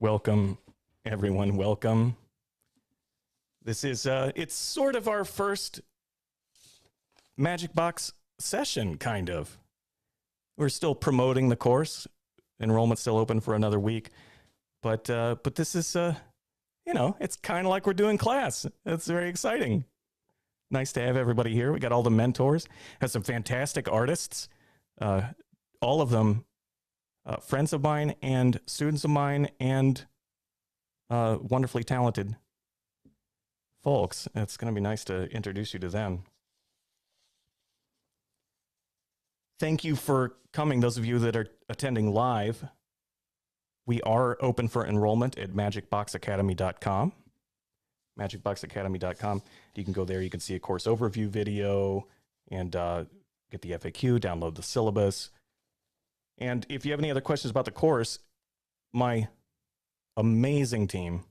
Welcome, everyone. Welcome. This is, it's sort of our first Magic Box session, kind of. We're still promoting the course. Enrollment's still open for another week. But this is, you know, it's kind of like we're doing class. It's very exciting. Nice to have everybody here. We got all the mentors. Had some fantastic artists. All of them. Friends of mine and students of mine and wonderfully talented folks. It's going to be nice to introduce you to them. Thank you for coming, those of you that are attending live. We are open for enrollment at magicboxacademy.com. Magicboxacademy.com. You can go there. You can see a course overview video and get the FAQ, download the syllabus. And if you have any other questions about the course, my amazing team,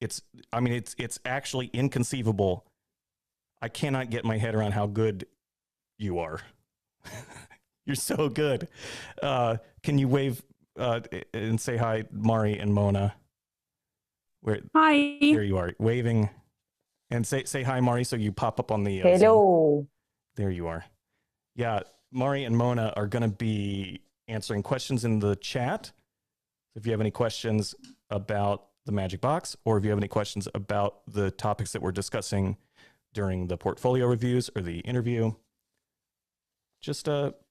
it's actually inconceivable. I cannot get my head around how good you are. You're so good. Can you wave and say hi, Mari and Mona? Where, hi. There you are, waving. And say hi, Mari, so you pop up on the... hello. Zoom. There you are. Yeah. Mari and Mona are going to be answering questions in the chat. So if you have any questions about the Magic Box, or if you have any questions about the topics that we're discussing during the portfolio reviews or the interview, just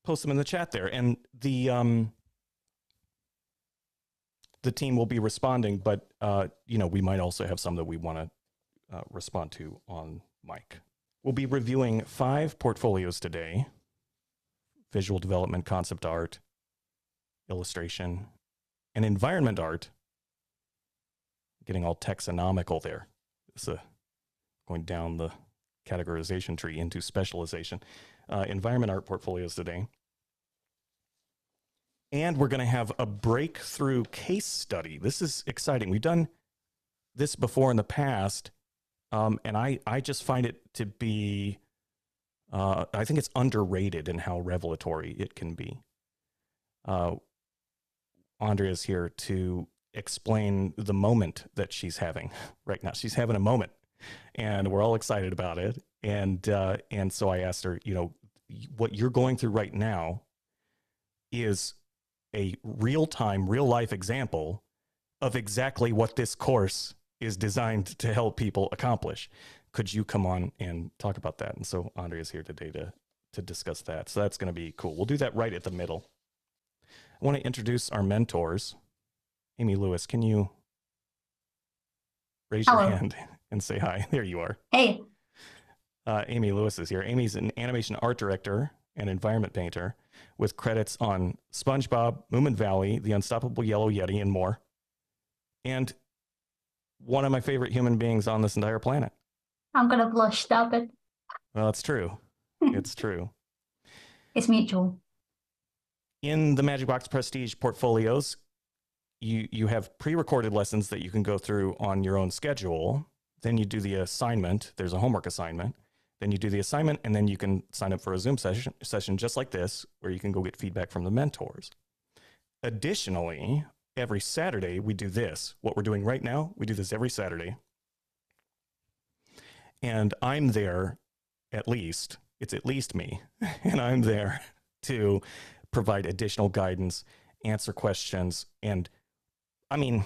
post them in the chat there. And the team will be responding, but you know, we might also have some that we want to respond to on mic. We'll be reviewing 5 portfolios today. Visual development, concept art, illustration, and environment art. Getting all taxonomical there. It's going down the categorization tree into specialization. Environment art portfolios today. And we're going to have a breakthrough case study. This is exciting. We've done this before in the past, and I just find it to be... I think it's underrated in how revelatory it can be. Andrea's here to explain the moment that she's having right now. She's having a moment, and we're all excited about it. And so I asked her, you know, what you're going through right now is a real-time, real-life example of exactly what this course is designed to help people accomplish. Could you come on and talk about that? And so Andrea's here today to discuss that. So that's going to be cool. We'll do that right at the middle. I want to introduce our mentors. Amy Lewis, can you raise your hand and say hi? There you are. Hey. Amy Lewis is here. Amy's an animation art director and environment painter with credits on SpongeBob, Moomin Valley, The Unstoppable Yellow Yeti, and more. And one of my favorite human beings on this entire planet. I'm going to blush, stop it. Well, it's true. It's true. It's mutual. In the Magic Box Prestige portfolios, you have pre-recorded lessons that you can go through on your own schedule. Then you do the assignment. There's a homework assignment. Then you do the assignment, and then you can sign up for a Zoom session just like this, where you can go get feedback from the mentors. Additionally, every Saturday, we do this. What we're doing right now, we do this every Saturday. And I'm there, at least, it's at least me, and I'm there to provide additional guidance, answer questions, and I mean,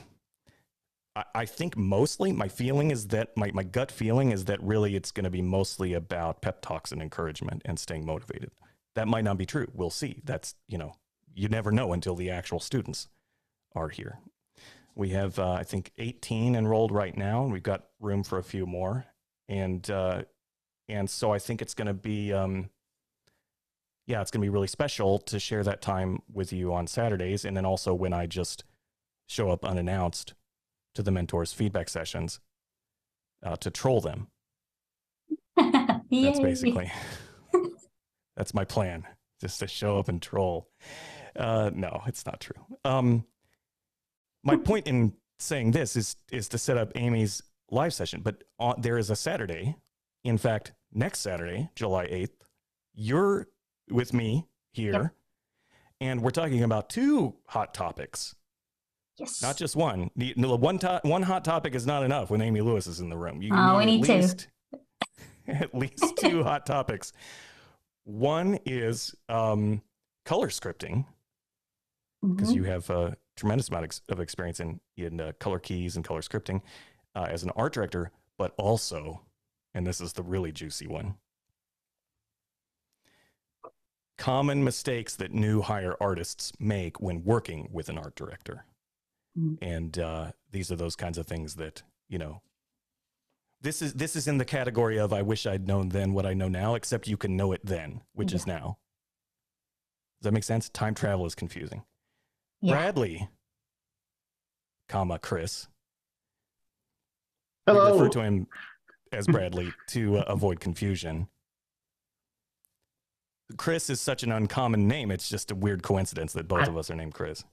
I think mostly my feeling is that, my gut feeling is that really it's going to be mostly about pep talks and encouragement and staying motivated. That might not be true. We'll see. That's, you know, you never know until the actual students are here. We have, I think, 18 enrolled right now, and we've got room for a few more. And so I think it's going to be, yeah, it's going to be really special to share that time with you on Saturdays. And then also when I just show up unannounced to the mentors' feedback sessions to troll them. That's basically, that's my plan, just to show up and troll. No, it's not true. My point in saying this is to set up Amy's live session, but there is a Saturday, in fact, next Saturday, July 8th, you're with me here, yep. And we're talking about 2 hot topics. Yes. Not just one. One hot topic is not enough when Amy Lewis is in the room. You need at least two hot topics. One is color scripting, because you have a tremendous amount of experience in color keys and color scripting as an art director, but also, and this is the really juicy one, common mistakes that new hire artists make when working with an art director. And these are those kinds of things that, you know, this is in the category of I wish I'd known then what I know now, except you can know it then, which is now. Does that make sense? Time travel is confusing. Yeah. Bradley, Chris. Hello. We refer to him as Bradley to avoid confusion. Chris is such an uncommon name. It's just a weird coincidence that both of us are named Chris.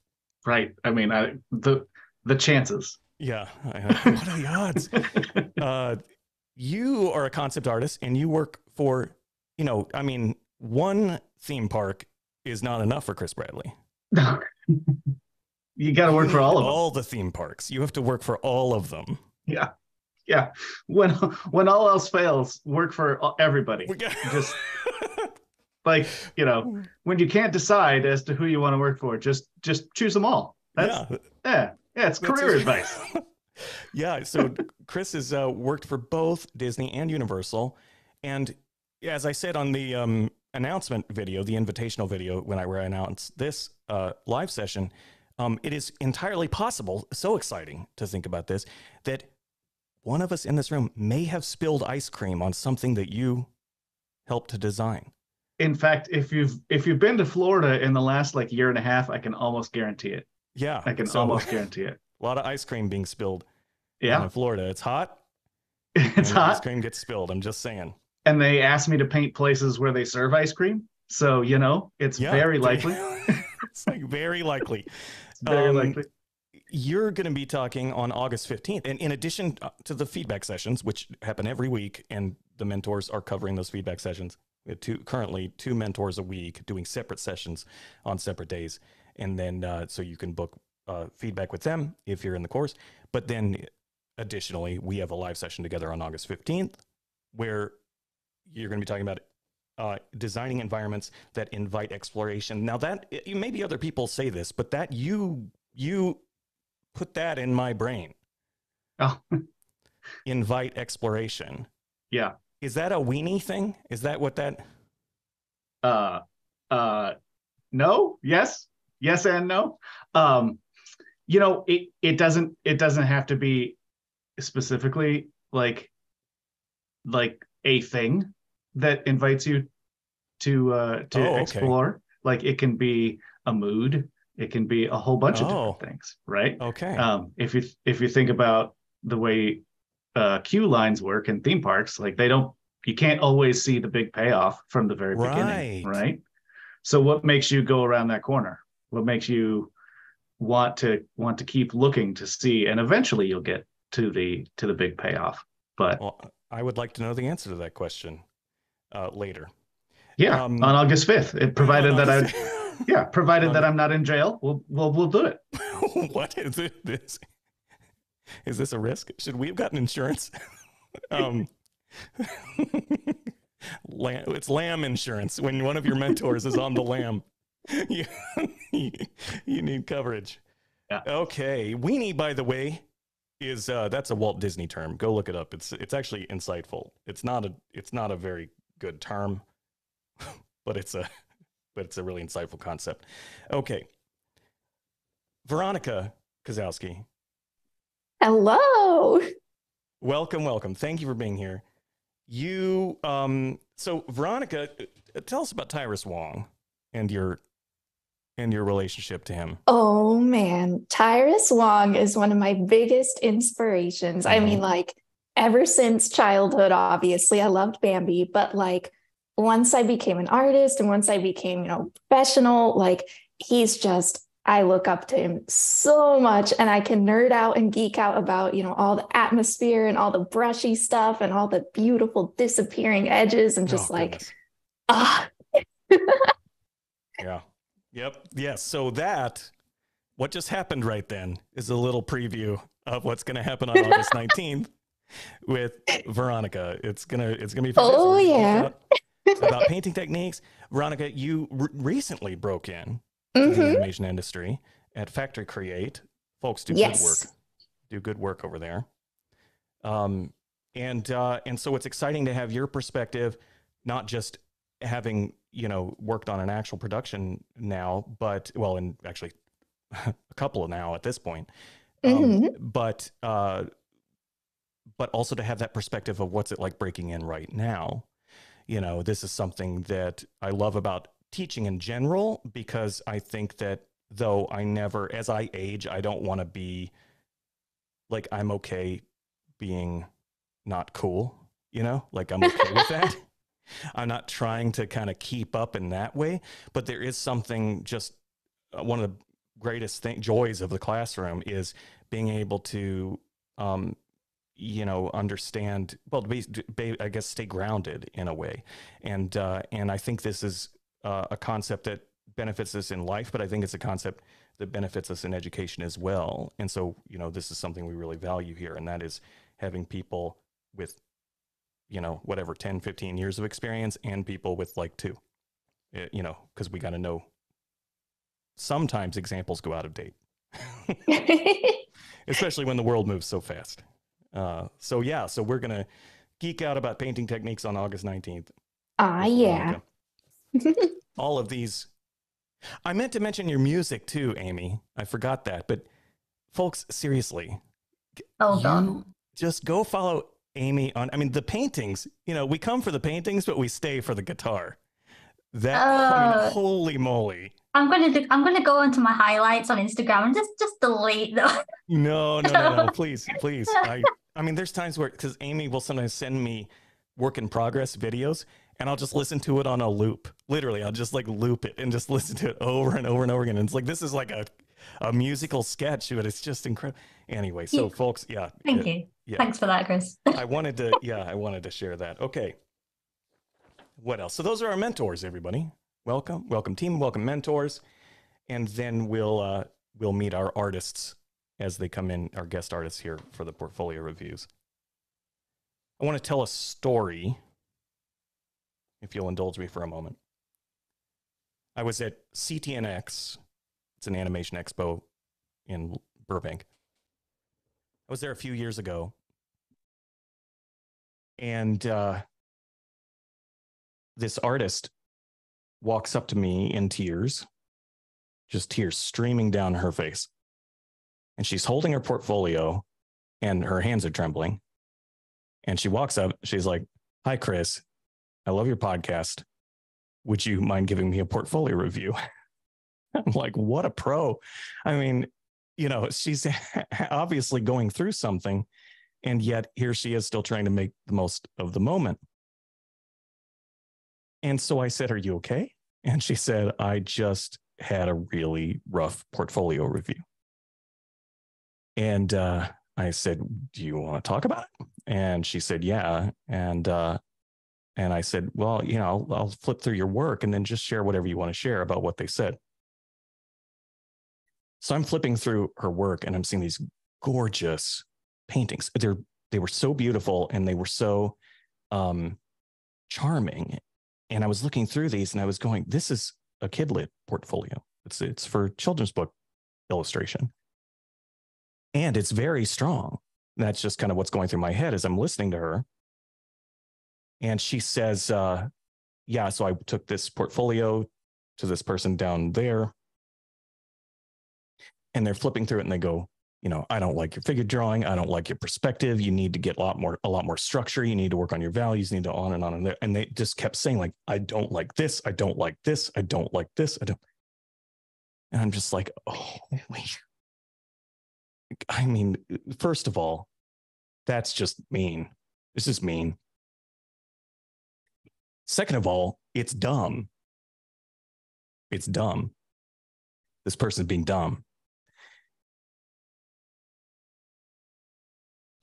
Right. I mean, the chances. Yeah. What are the odds? You are a concept artist and you work for, you know, I mean, one theme park is not enough for Chris Bradley. You got to work for all of them. All the theme parks. You have to work for all of them. Yeah. Yeah. When all else fails, work for everybody. Just like, you know, when you can't decide as to who you want to work for, just choose them all. That's, yeah, it's career advice. Yeah, so Chris has worked for both Disney and Universal. And as I said on the announcement video, the invitational video, where I announced this live session, it is entirely possible, so exciting to think about this, that one of us in this room may have spilled ice cream on something that you helped to design. In fact, if you've been to Florida in the last like year and a half, I can almost guarantee it. Yeah, I can almost guarantee it. A lot of ice cream being spilled. Yeah, in Florida, it's hot. It's hot. Ice cream gets spilled. I'm just saying. And they asked me to paint places where they serve ice cream, so you know it's very likely. It's like very likely. It's very likely. You're going to be talking on August 15th, and in addition to the feedback sessions, which happen every week, and the mentors are covering those feedback sessions. Currently two mentors a week doing separate sessions on separate days. And then so you can book feedback with them if you're in the course. But then additionally, we have a live session together on August 15th where you're going to be talking about designing environments that invite exploration. Now that maybe other people say this, but that you put that in my brain. Oh. Invite exploration. Yeah. Is that a weenie thing? Is that what that? No, yes and no. You know, it doesn't have to be specifically like a thing that invites you to explore. Okay. Like it can be a mood, it can be a whole bunch of different things, right? Okay. If you think about the way queue lines work in theme parks, like you can't always see the big payoff from the very beginning, right? So what makes you go around that corner? What makes you want to keep looking to see, and eventually you'll get to the big payoff. But I would like to know the answer to that question later. Yeah, on August 5th, provided that I'm not in jail, we'll do it. What is it? This? Is this a risk? Should we have gotten insurance? It's lamb insurance. When one of your mentors is on the lamb, you need coverage. Yeah. Okay. Weenie, by the way, is that's a Walt Disney term. Go look it up. It's actually insightful. It's not a very good term, but it's a really insightful concept. Okay. Veronica Kosowski. Hello. Welcome. Thank you for being here. You, so Veronica, tell us about Tyrus Wong and your relationship to him. Oh man, Tyrus Wong is one of my biggest inspirations. I mean, like ever since childhood, obviously I loved Bambi, but like once I became an artist and once I became, you know, professional, like I look up to him so much, and I can nerd out and geek out about, you know, all the atmosphere and all the brushy stuff and all the beautiful disappearing edges and just ah. Yeah. Yep. Yes. Yeah. So that what just happened right then is a little preview of what's going to happen on August 19th with Veronica. It's gonna be fun. Oh yeah. About painting techniques. Veronica, you recently broke in to the animation industry at Factory Create. Folks do good work. Do good work over there. And so it's exciting to have your perspective, not just having, you know, worked on an actual production now, but well, and actually a couple now at this point, but also to have that perspective of what's it like breaking in right now. You know, this is something that I love about teaching in general, because I think that though I never, as I age, I don't want to be like, I'm okay being not cool, you know, like I'm okay with that. I'm not trying to kind of keep up in that way, but there is something, just one of the greatest joys of the classroom is being able to, you know, understand, well, I guess, stay grounded in a way. And I think this is a concept that benefits us in life, but I think it's a concept that benefits us in education as well. And so, you know, this is something we really value here, and that is having people with, you know, whatever, 10, 15 years of experience, and people with like 2, you know, because we got to know, sometimes examples go out of date, especially when the world moves so fast. So yeah, so we're going to geek out about painting techniques on August 19th. Yeah. All of these. I meant to mention your music too, Amy. I forgot that, but folks, seriously, just go follow Amy on, I mean, the paintings, you know, we come for the paintings, but we stay for the guitar. That, I mean, holy moly. I'm gonna go onto my highlights on Instagram and just delete them. No, please. I mean, there's times where, because Amy will sometimes send me work in progress videos, and I'll just listen to it on a loop. Literally, I'll just like loop it and just listen to it over and over and over again. And it's like, this is like a musical sketch, but it's just incredible. Anyway, so folks, yeah. Thank you. Yeah. Thanks for that, Chris. I wanted to share that. Okay. What else? So those are our mentors, everybody. Welcome team, welcome mentors. And then we'll meet our artists as they come in, our guest artists here for the portfolio reviews. I want to tell a story, if you'll indulge me for a moment. I was at CTNX. It's an animation expo in Burbank. I was there a few years ago. And this artist walks up to me in tears, just tears streaming down her face. And she's holding her portfolio and her hands are trembling. And she walks up, she's like, "Hi, Chris, I love your podcast. Would you mind giving me a portfolio review?" I'm like, what a pro. I mean, you know, she's obviously going through something, and yet here she is still trying to make the most of the moment. And so I said, "Are you okay?" And she said, "I just had a really rough portfolio review." And I said, "Do you want to talk about it?" And she said, "Yeah." And I said, "Well, you know, I'll flip through your work and then just share whatever you want to share about what they said." So I'm flipping through her work and I'm seeing these gorgeous paintings. They were so beautiful and they were so charming. And I was looking through these and I was going, this is a kid-lit portfolio. It's for children's book illustration. And it's very strong. And that's just kind of what's going through my head as I'm listening to her. And she says, yeah, so I took this portfolio to this person down there. And they're flipping through it and they go, you know, "I don't like your figure drawing. I don't like your perspective. You need to get a lot more structure. You need to work on your values. You need to on. And there." And they just kept saying, like, "I don't like this. I don't like this. I don't like this. I don't." And I'm just like, oh, wait. I mean, first of all, that's just mean. This is mean. Second of all, it's dumb. It's dumb. This person's being dumb.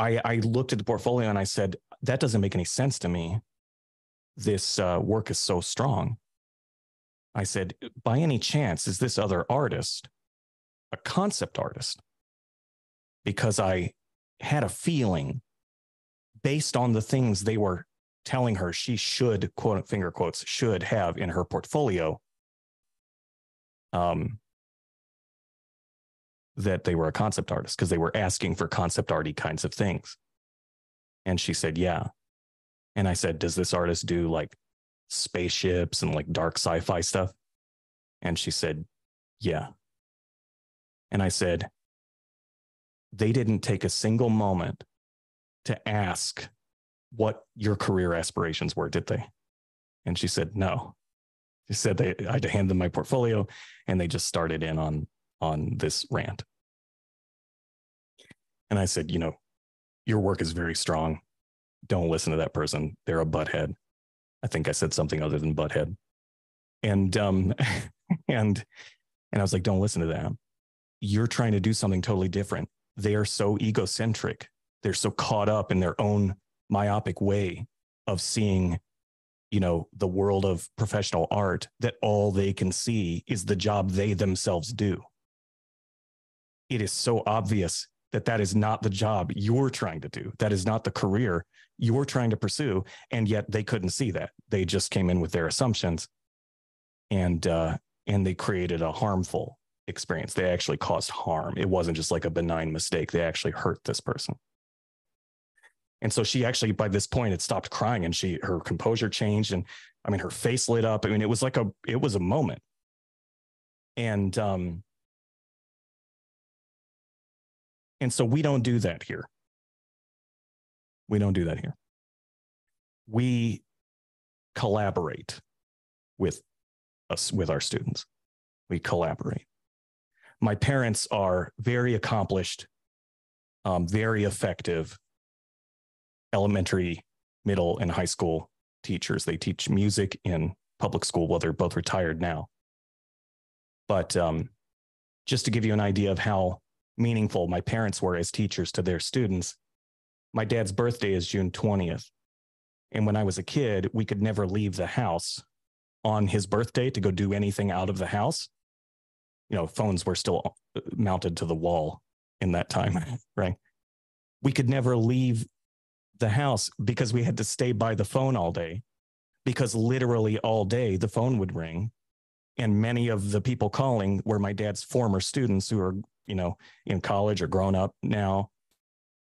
I looked at the portfolio and I said, that doesn't make any sense to me. This work is so strong. I said, by any chance, is this other artist a concept artist because I had a feeling based on the things they were telling her she should, quote, finger quotes, should have in her portfolio, that they were a concept artist because they were asking for concept arty kinds of things. And she said, yeah. And I said, does this artist do like spaceships and like dark sci-fi stuff? And she said, yeah. And I said, they didn't take a single moment to ask what your career aspirations were, did they? And she said, no. She said, I had to hand them my portfolio and they just started in on this rant. And I said, you know, your work is very strong. Don't listen to that person. They're a butthead. I think I said something other than butthead. And and I was like, don't listen to them. You're trying to do something totally different. They are so egocentric. They're so caught up in their own myopic way of seeing, you know, the world of professional art that all they can see is the job they themselves do. It is so obvious that that is not the job you're trying to do. That is not the career you're trying to pursue. And yet they couldn't see that. They just came in with their assumptions and they created a harmful experience. They actually caused harm. It wasn't just like a benign mistake. They actually hurt this person. And so she actually, by this point, had stopped crying and her composure changed. And I mean, her face lit up. I mean, it was like it was a moment. And so we don't do that here. We don't do that here. We collaborate with us, with our students. We collaborate. My parents are very accomplished, very effective elementary, middle, and high school teachers. They teach music in public school. Well, they're both retired now. But just to give you an idea of how meaningful my parents were as teachers to their students, my dad's birthday is June 20th. And when I was a kid, we could never leave the house on his birthday to go do anything out of the house. You know, phones were still mounted to the wall in that time, right? We could never leave the house because we had to stay by the phone all day, because literally all day the phone would ring. And many of the people calling were my dad's former students who are, you know, in college or grown up now.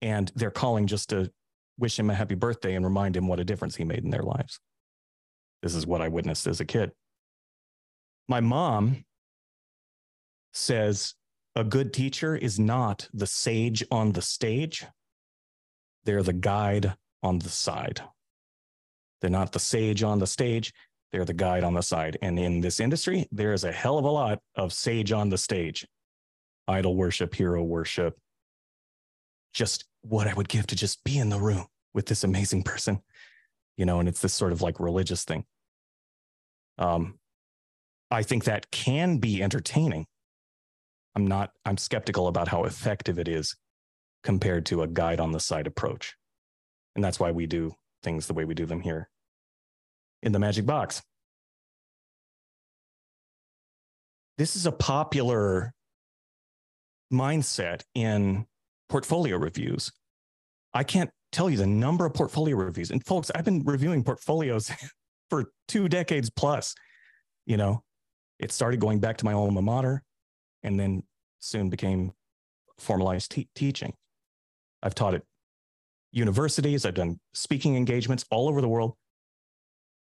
And they're calling just to wish him a happy birthday and remind him what a difference he made in their lives. This is what I witnessed as a kid. My mom says a good teacher is not the sage on the stage. They're the guide on the side. They're not the sage on the stage. They're the guide on the side. And in this industry, there is a hell of a lot of sage on the stage. Idol worship, hero worship. Just what I would give to just be in the room with this amazing person. You know, and it's this sort of like religious thing. I think that can be entertaining. I'm skeptical about how effective it is compared to a guide on the side approach. And that's why we do things the way we do them here in the Magic Box. This is a popular mindset in portfolio reviews. I can't tell you the number of portfolio reviews. And folks, I've been reviewing portfolios for 2 decades plus. You know, it started going back to my alma mater and then soon became formalized teaching. I've taught at universities. I've done speaking engagements all over the world.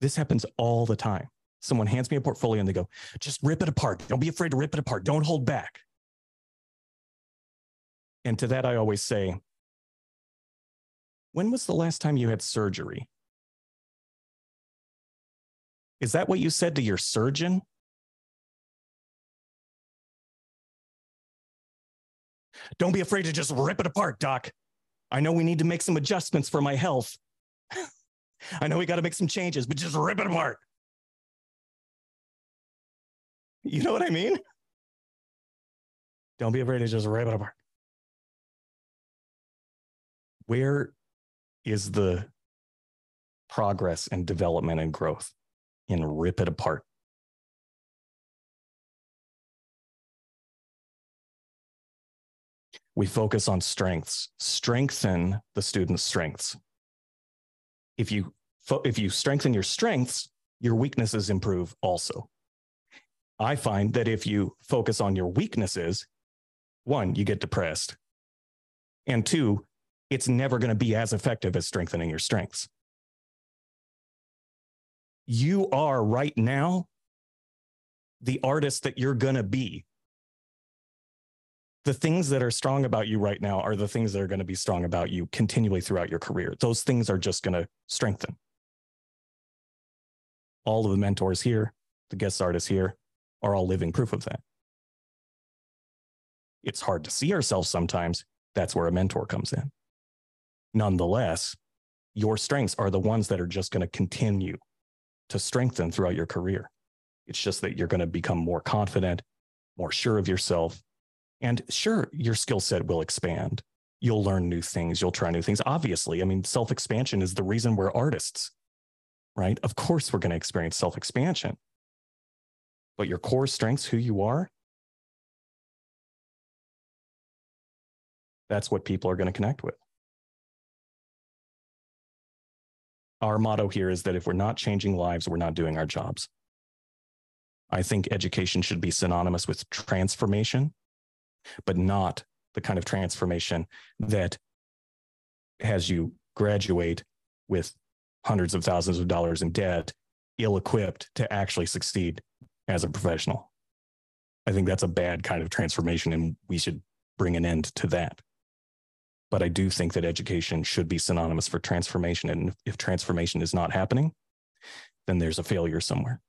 This happens all the time. Someone hands me a portfolio and they go, just rip it apart. Don't be afraid to rip it apart. Don't hold back. And to that, I always say, when was the last time you had surgery? Is that what you said to your surgeon? Don't be afraid to just rip it apart, doc. I know we need to make some adjustments for my health. I know we got to make some changes, but just rip it apart. You know what I mean? Don't be afraid to just rip it apart. Where is the progress and development and growth in rip it apart? We focus on strengths, strengthen the student's strengths. If you strengthen your strengths, your weaknesses improve also. I find that if you focus on your weaknesses, one, you get depressed. And two, it's never going to be as effective as strengthening your strengths. You are right now the artist that you're going to be. The things that are strong about you right now are the things that are going to be strong about you continually throughout your career. Those things are just going to strengthen. All of the mentors here, the guest artists here, are all living proof of that. It's hard to see ourselves sometimes. That's where a mentor comes in. Nonetheless, your strengths are the ones that are just going to continue to strengthen throughout your career. It's just that you're going to become more confident, more sure of yourself. And sure, your skill set will expand. You'll learn new things. You'll try new things. Obviously, I mean, self-expansion is the reason we're artists, right? Of course, we're going to experience self-expansion. But your core strengths, who you are, that's what people are going to connect with. Our motto here is that if we're not changing lives, we're not doing our jobs. I think education should be synonymous with transformation, but not the kind of transformation that has you graduate with hundreds of thousands of dollars in debt, ill-equipped to actually succeed as a professional. I think that's a bad kind of transformation, and we should bring an end to that. But I do think that education should be synonymous for transformation, and if transformation is not happening, then there's a failure somewhere.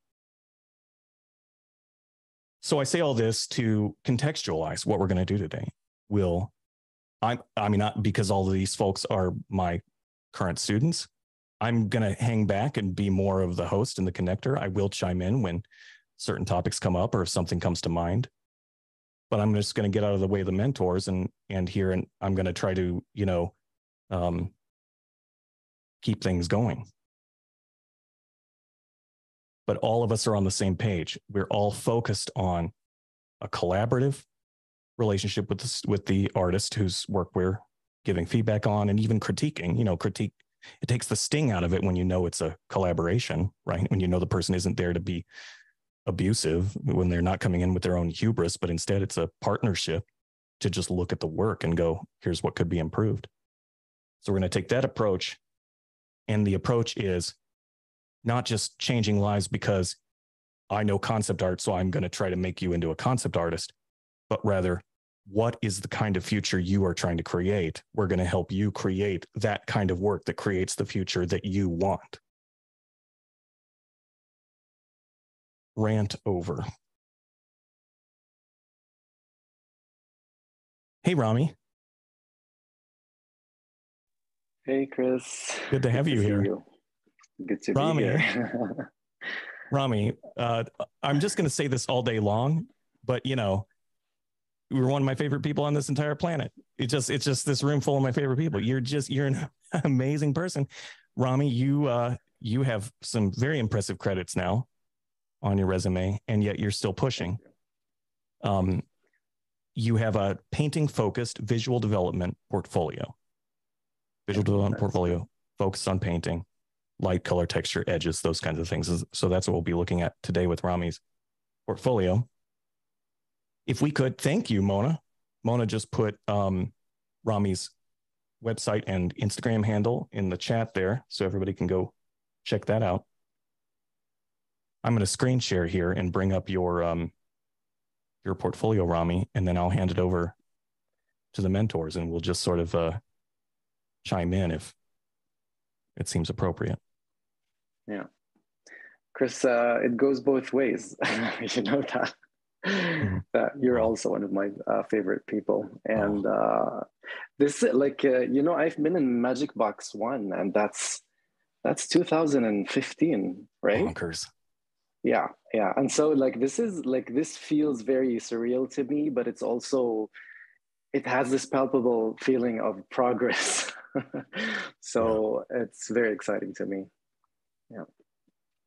So I say all this to contextualize what we're going to do today. Because all of these folks are my current students, I'm going to hang back and be more of the host and the connector. I will chime in when certain topics come up or if something comes to mind. But I'm just going to get out of the way of the mentors and I'm going to try to, keep things going. But all of us are on the same page. We're all focused on a collaborative relationship with the artist whose work we're giving feedback on and even critiquing. Critique, it takes the sting out of it when you know it's a collaboration, right? When you know the person isn't there to be abusive, when they're not coming in with their own hubris, but instead it's a partnership to just look at the work and go, here's what could be improved. So we're going to take that approach. And the approach is not just changing lives because I know concept art, so I'm going to try to make you into a concept artist, but rather, what is the kind of future you are trying to create? We're going to help you create that kind of work that creates the future that you want. Rant over. Hey, Rami. Hey, Chris. Good to have you here. Good to be here. Rami, I'm just going to say this all day long, but you were one of my favorite people on this entire planet. It's just this room full of my favorite people. You're an amazing person. Rami, you have some very impressive credits now on your resume, and yet you're still pushing. You have a painting-focused visual development portfolio. Focused on painting. Light, color, texture, edges, those kinds of things. So that's what we'll be looking at today with Rami's portfolio. If we could, thank you, Mona. Mona just put Rami's website and Instagram handle in the chat there, so everybody can go check that out. I'm going to screen share here and bring up your portfolio, Rami, and then I'll hand it over to the mentors, and we'll just sort of chime in if it seems appropriate. Yeah. Chris, it goes both ways. You know that. Mm-hmm. That you're also one of my favorite people. And I've been in Magic Box 1, and that's 2015, right? Bonkers. Yeah. And so this feels very surreal to me, but it's also, it has this palpable feeling of progress. So yeah. It's very exciting to me.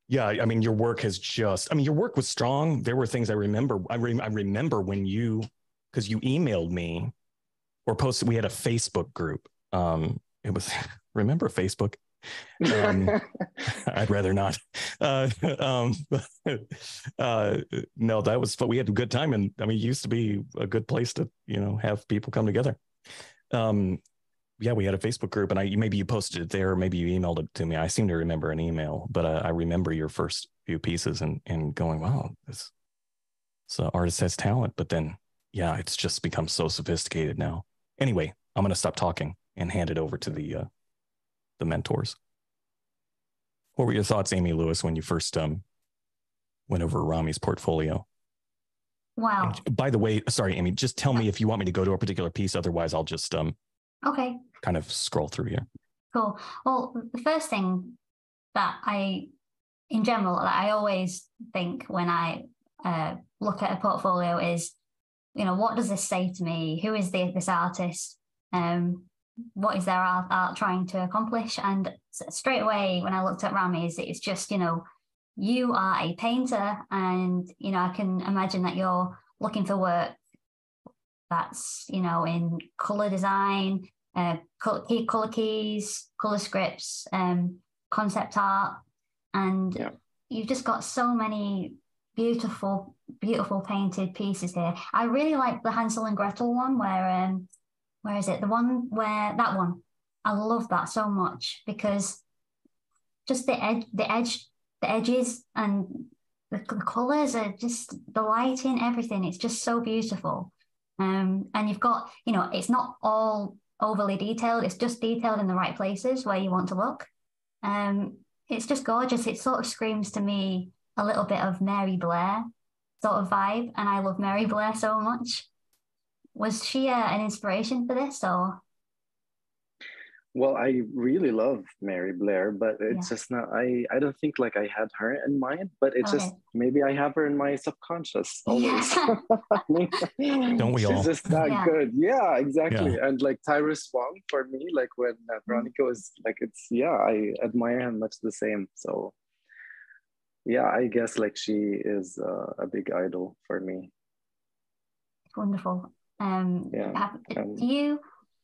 Yeah. I mean, your work your work was strong. There were things I remember. I remember when because you emailed me or posted. We had a Facebook group. It was, remember Facebook? I'd rather not. No, that was, but we had a good time. And I mean, it used to be a good place to, you know, have people come together. Yeah, we had a Facebook group, and maybe you posted it there, or maybe you emailed it to me. I seem to remember an email, but I remember your first few pieces and going, wow, this so artist has talent. But then, yeah, it's just become so sophisticated now. Anyway, I'm going to stop talking and hand it over to the mentors. What were your thoughts, Amy Lewis, when you first went over Rami's portfolio? Wow. And, by the way, sorry, Amy, just tell me if you want me to go to a particular piece. Otherwise, I'll just okay, kind of scroll through here. Cool. Well, the first thing that I always think when I look at a portfolio is, you know, what does this say to me? Who is this artist? What is their art trying to accomplish? And straight away, when I looked at Rami's, it's just, you know, you are a painter, and, you know, I can imagine that you're looking for work that's, you know, in colour design, colour keys, colour scripts, concept art. And yeah, you've just got so many beautiful, beautiful painted pieces here. I really like the Hansel and Gretel one where is it? The one where, that one, I love that so much, because just the edges and the colours are just, the lighting, everything, it's just so beautiful. And you've got, you know, it's not all overly detailed, it's just detailed in the right places where you want to look. It's just gorgeous. It sort of screams to me a little bit of Mary Blair sort of vibe, and I love Mary Blair so much. Was she an inspiration for this, or? Well, I really love Mary Blair, but it's just not, I don't think like I had her in mind, but it's just, maybe I have her in my subconscious always. Don't we all? She's just that good. Yeah, exactly. Yeah. And like Tyrus Wong for me, like when Veronica was like, it's, I admire him much the same. So yeah, I guess like she is a big idol for me. Wonderful.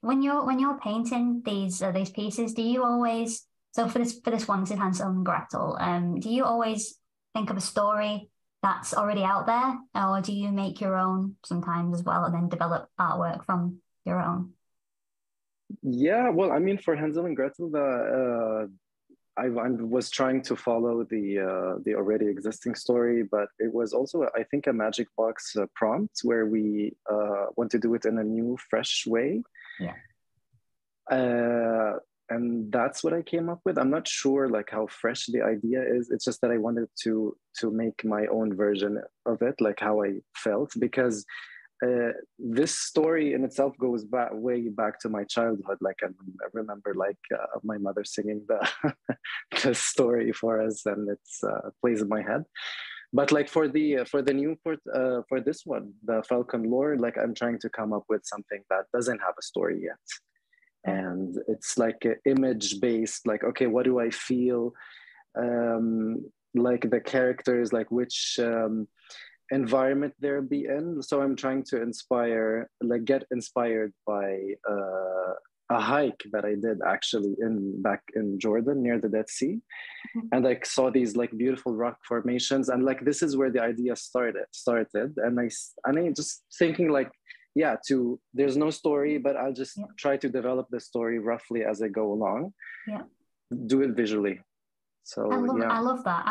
When you're painting these pieces, do you always, so for this one, this is Hansel and Gretel, do you always think of a story that's already out there, or do you make your own sometimes as well and then develop artwork from your own? Yeah, well, I mean, for Hansel and Gretel, I was trying to follow the already existing story, but it was also, I think, a Magic Box prompt where we want to do it in a new, fresh way. Yeah. And that's what I came up with. I'm not sure like how fresh the idea is. It's just that I wanted to make my own version of it, like how I felt, because this story in itself goes back way back to my childhood. Like I remember like my mother singing the story for us, and it's plays in my head. But like for the new for this one, the Falcon lore, like I'm trying to come up with something that doesn't have a story yet, and it's like image based. Like, okay, what do I feel? Like the characters, like which environment they'll be in. So I'm trying to get inspired by a hike that I did actually back in Jordan near the Dead Sea. And I saw these like beautiful rock formations, and like this is where the idea started. And I just thinking like, there's no story, but I'll just try to develop the story roughly as I go along. Yeah. Do it visually. So I love that.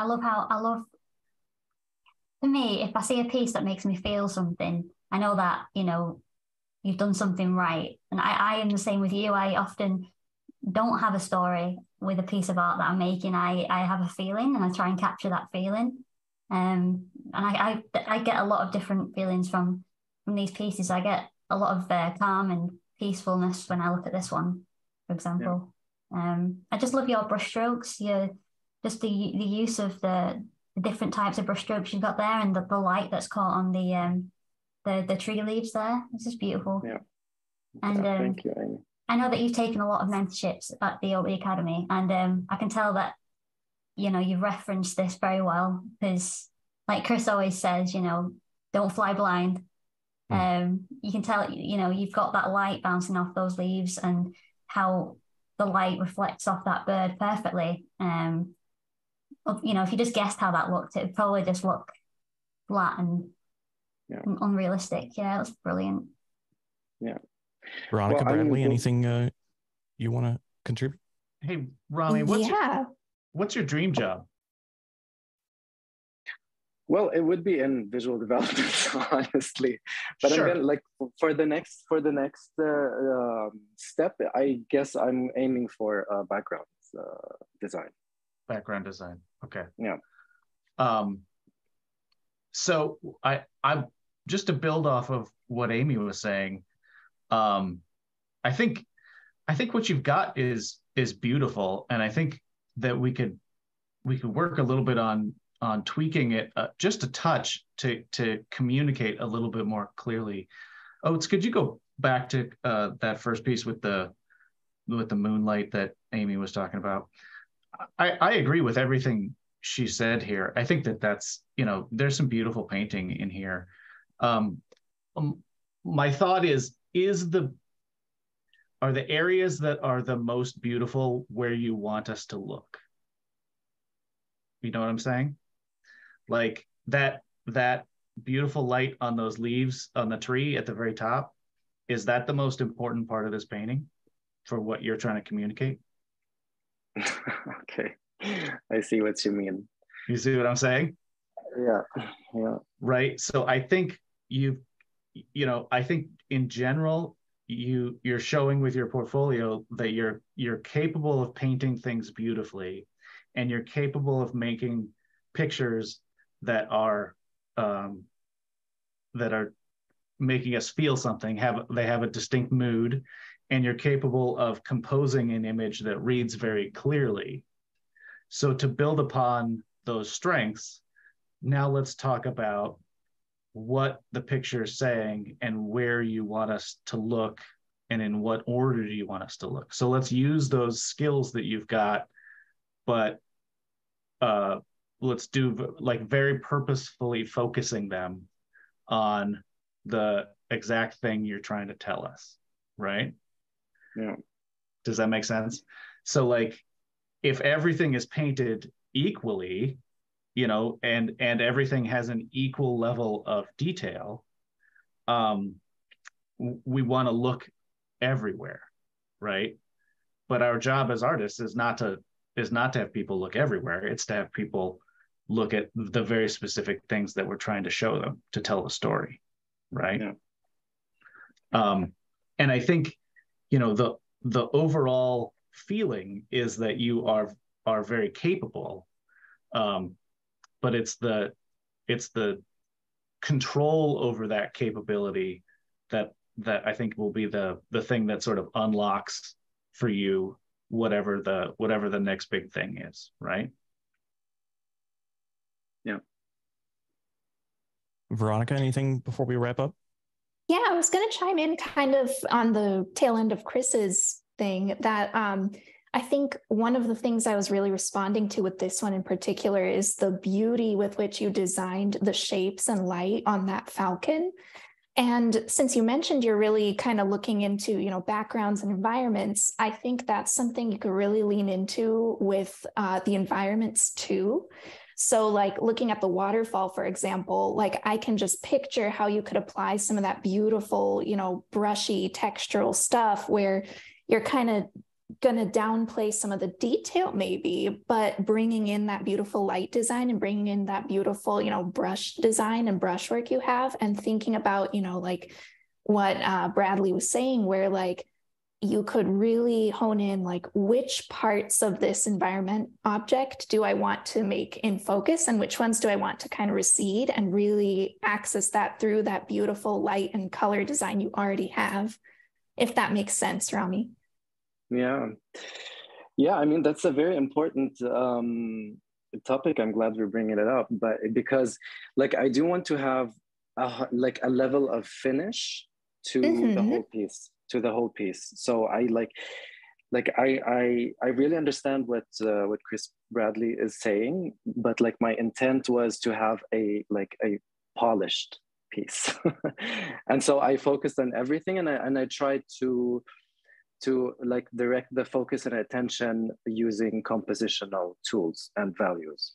For me, if I see a piece that makes me feel something, I know that, you know, you've done something right. And I am the same with you. I often don't have a story with a piece of art that I'm making. I have a feeling, and I try and capture that feeling. And I get a lot of different feelings from these pieces. I get a lot of calm and peacefulness when I look at this one, for example. Yeah. I just love your brushstrokes. Just the use of the different types of brushstrokes you've got there, and the light that's caught on the tree leaves there. It's just beautiful. Yeah. And thank you, Amy. I know that you've taken a lot of mentorships at the Oatley Academy, and I can tell that, you know, you've referenced this very well, because like Chris always says, you know, don't fly blind. You can tell, you know, you've got that light bouncing off those leaves and how the light reflects off that bird perfectly. You know, if you just guessed how that looked, it would probably just look flat and unrealistic. Yeah, that's brilliant. Yeah. Veronica, Bradley, anything you want to contribute? Hey, Rami, what's your dream job? Well, it would be in visual development, honestly. But sure. Again, like for the next step, I guess I'm aiming for background design. Background design. Okay. Yeah. So I'm just to build off of what Amy was saying. I think what you've got is beautiful, and I think that we could work a little bit on tweaking it just a touch to communicate a little bit more clearly. Oates, could you go back to that first piece with the moonlight that Amy was talking about? I agree with everything she said here. I think that's, you know, there's some beautiful painting in here. My thought are the areas that are the most beautiful where you want us to look? You know what I'm saying? Like that beautiful light on those leaves on the tree at the very top, is that the most important part of this painting for what you're trying to communicate? Okay, I see what you mean. You see what I'm saying? Yeah. Right. So I think I think in general, you're showing with your portfolio that you're capable of painting things beautifully, and you're capable of making pictures that are making us feel something. They have a distinct mood, and you're capable of composing an image that reads very clearly. So to build upon those strengths, now let's talk about what the picture is saying and where you want us to look, and in what order do you want us to look. So let's use those skills that you've got, but let's do like very purposefully focusing them on the exact thing you're trying to tell us, right? Yeah. Does that make sense? So like if everything is painted equally, you know, and everything has an equal level of detail, we want to look everywhere, right? But our job as artists is not to have people look everywhere. It's to have people look at the very specific things that we're trying to show them to tell a story, right? Yeah. And I think, you know, the overall feeling is that you are very capable, but it's the control over that capability that I think will be the thing that sort of unlocks for you whatever the next big thing is, right? Yeah. Veronica, anything before we wrap up? Yeah, I was going to chime in kind of on the tail end of Chris's thing that I think one of the things I was really responding to with this one in particular is the beauty with which you designed the shapes and light on that falcon. And since you mentioned you're really kind of looking into, you know, backgrounds and environments, I think that's something you could really lean into with the environments too. So like looking at the waterfall, for example, like I can just picture how you could apply some of that beautiful, you know, brushy textural stuff where you're kind of going to downplay some of the detail maybe, but bringing in that beautiful light design and bringing in that beautiful, you know, brush design and brushwork you have, and thinking about, you know, like what Bradley was saying, where like you could really hone in, like which parts of this environment object do I want to make in focus and which ones do I want to kind of recede, and really access that through that beautiful light and color design you already have, if that makes sense, Rami. Yeah. I mean, that's a very important topic. I'm glad we're bringing it up, but because like I do want to have a level of finish to the whole piece. So I I really understand what Chris Bradley is saying, but like my intent was to have a polished piece. And so I focused on everything, and I tried to like direct the focus and attention using compositional tools and values.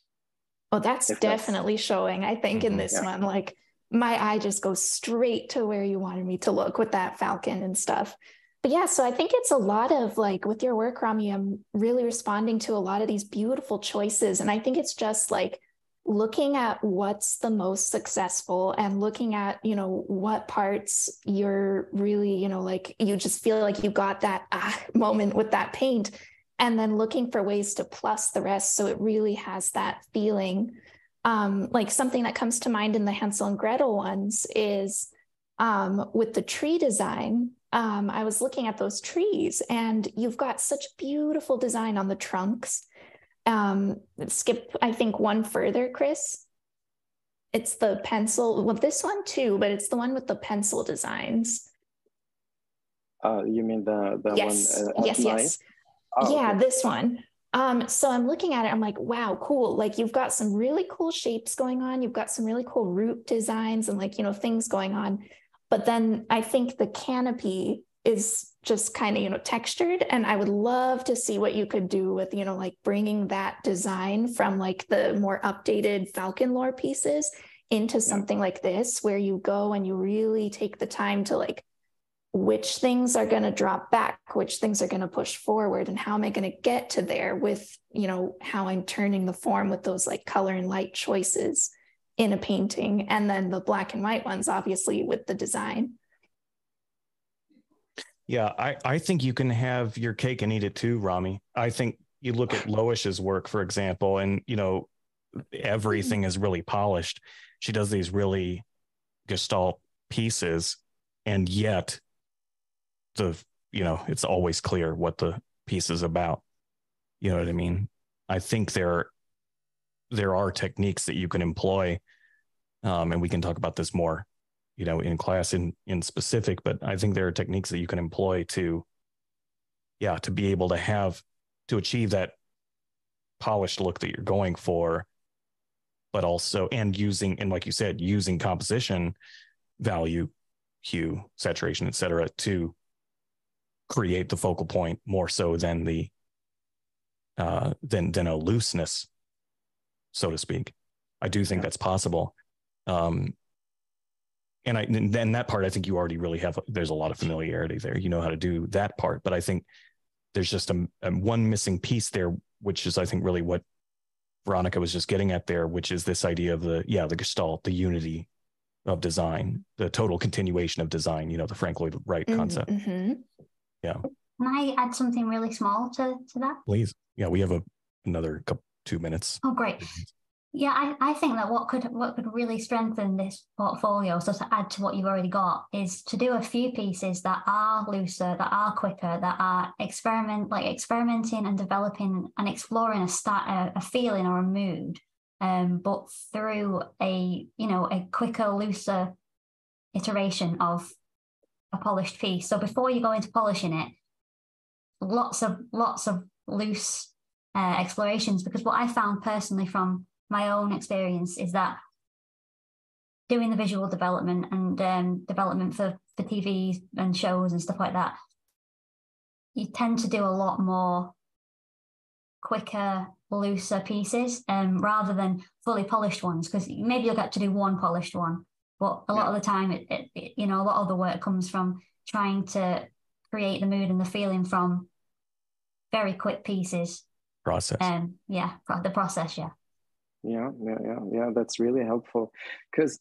Oh, that's definitely showing, I think, in this one. Like, my eye just goes straight to where you wanted me to look with that falcon and stuff. But yeah, so I think it's a lot of, like, with your work, Rami, I'm really responding to a lot of these beautiful choices. And I think it's just like looking at what's the most successful and looking at, you know, what parts you're really, you know, like you just feel like you got that moment with that paint, and then looking for ways to plus the rest. So it really has that feeling. Like something that comes to mind in the Hansel and Gretel ones is with the tree design. I was looking at those trees, and you've got such beautiful design on the trunks. Skip, I think, one further, Chris. It's the pencil. Well, this one too, but it's the one with the pencil designs. You mean the yes. one? Yes, yes. Oh, yeah, okay. This one. So I'm looking at it, I'm like, wow, cool. Like, you've got some really cool shapes going on. You've got some really cool root designs and, like, you know, things going on. But then I think the canopy is just kind of, you know, textured. And I would love to see what you could do with, you know, like bringing that design from like the more updated Falcon lore pieces into something like this, where you go and you really take the time to, like, which things are going to drop back, which things are going to push forward, and how am I going to get to there with, you know, how I'm turning the form with those, like, color and light choices in a painting, and then the black and white ones, obviously, with the design. Yeah, I think you can have your cake and eat it too, Rami. I think you look at Loish's work, for example, and, you know, everything is really polished. She does these really gestalt pieces, and yet you know, it's always clear what the piece is about. You know what I mean? I think there are techniques that you can employ, and we can talk about this more, you know, in class in specific, but I think there are techniques that you can employ to be able to achieve that polished look that you're going for, but also, and like you said, using composition, value, hue, saturation, et cetera, to create the focal point more so than than a looseness, so to speak. I do think that's possible. And then that part, I think you already really have, there's a lot of familiarity there. You know how to do that part, but I think there's just a one missing piece there, which is, I think, really what Veronica was just getting at there, which is this idea of the gestalt, the unity of design, the total continuation of design, you know, the Frank Lloyd Wright concept. Mm-hmm. Yeah. Can I add something really small to that? Please. Yeah, we have another 2 minutes. Oh, great. Yeah, I think that what could really strengthen this portfolio, so to add to what you've already got, is to do a few pieces that are looser, that are quicker, that are experimenting and developing and exploring a feeling or a mood, but through a quicker, looser iteration of a polished piece. So before you go into polishing it, lots of loose explorations, because what I found personally from my own experience is that doing the visual development and development for TV and shows and stuff like that, you tend to do a lot more quicker, looser pieces rather than fully polished ones, because maybe you'll get to do one polished one, but a lot of the time it you know, a lot of the work comes from trying to create the mood and the feeling from very quick pieces. Process. The process. Yeah. That's really helpful, because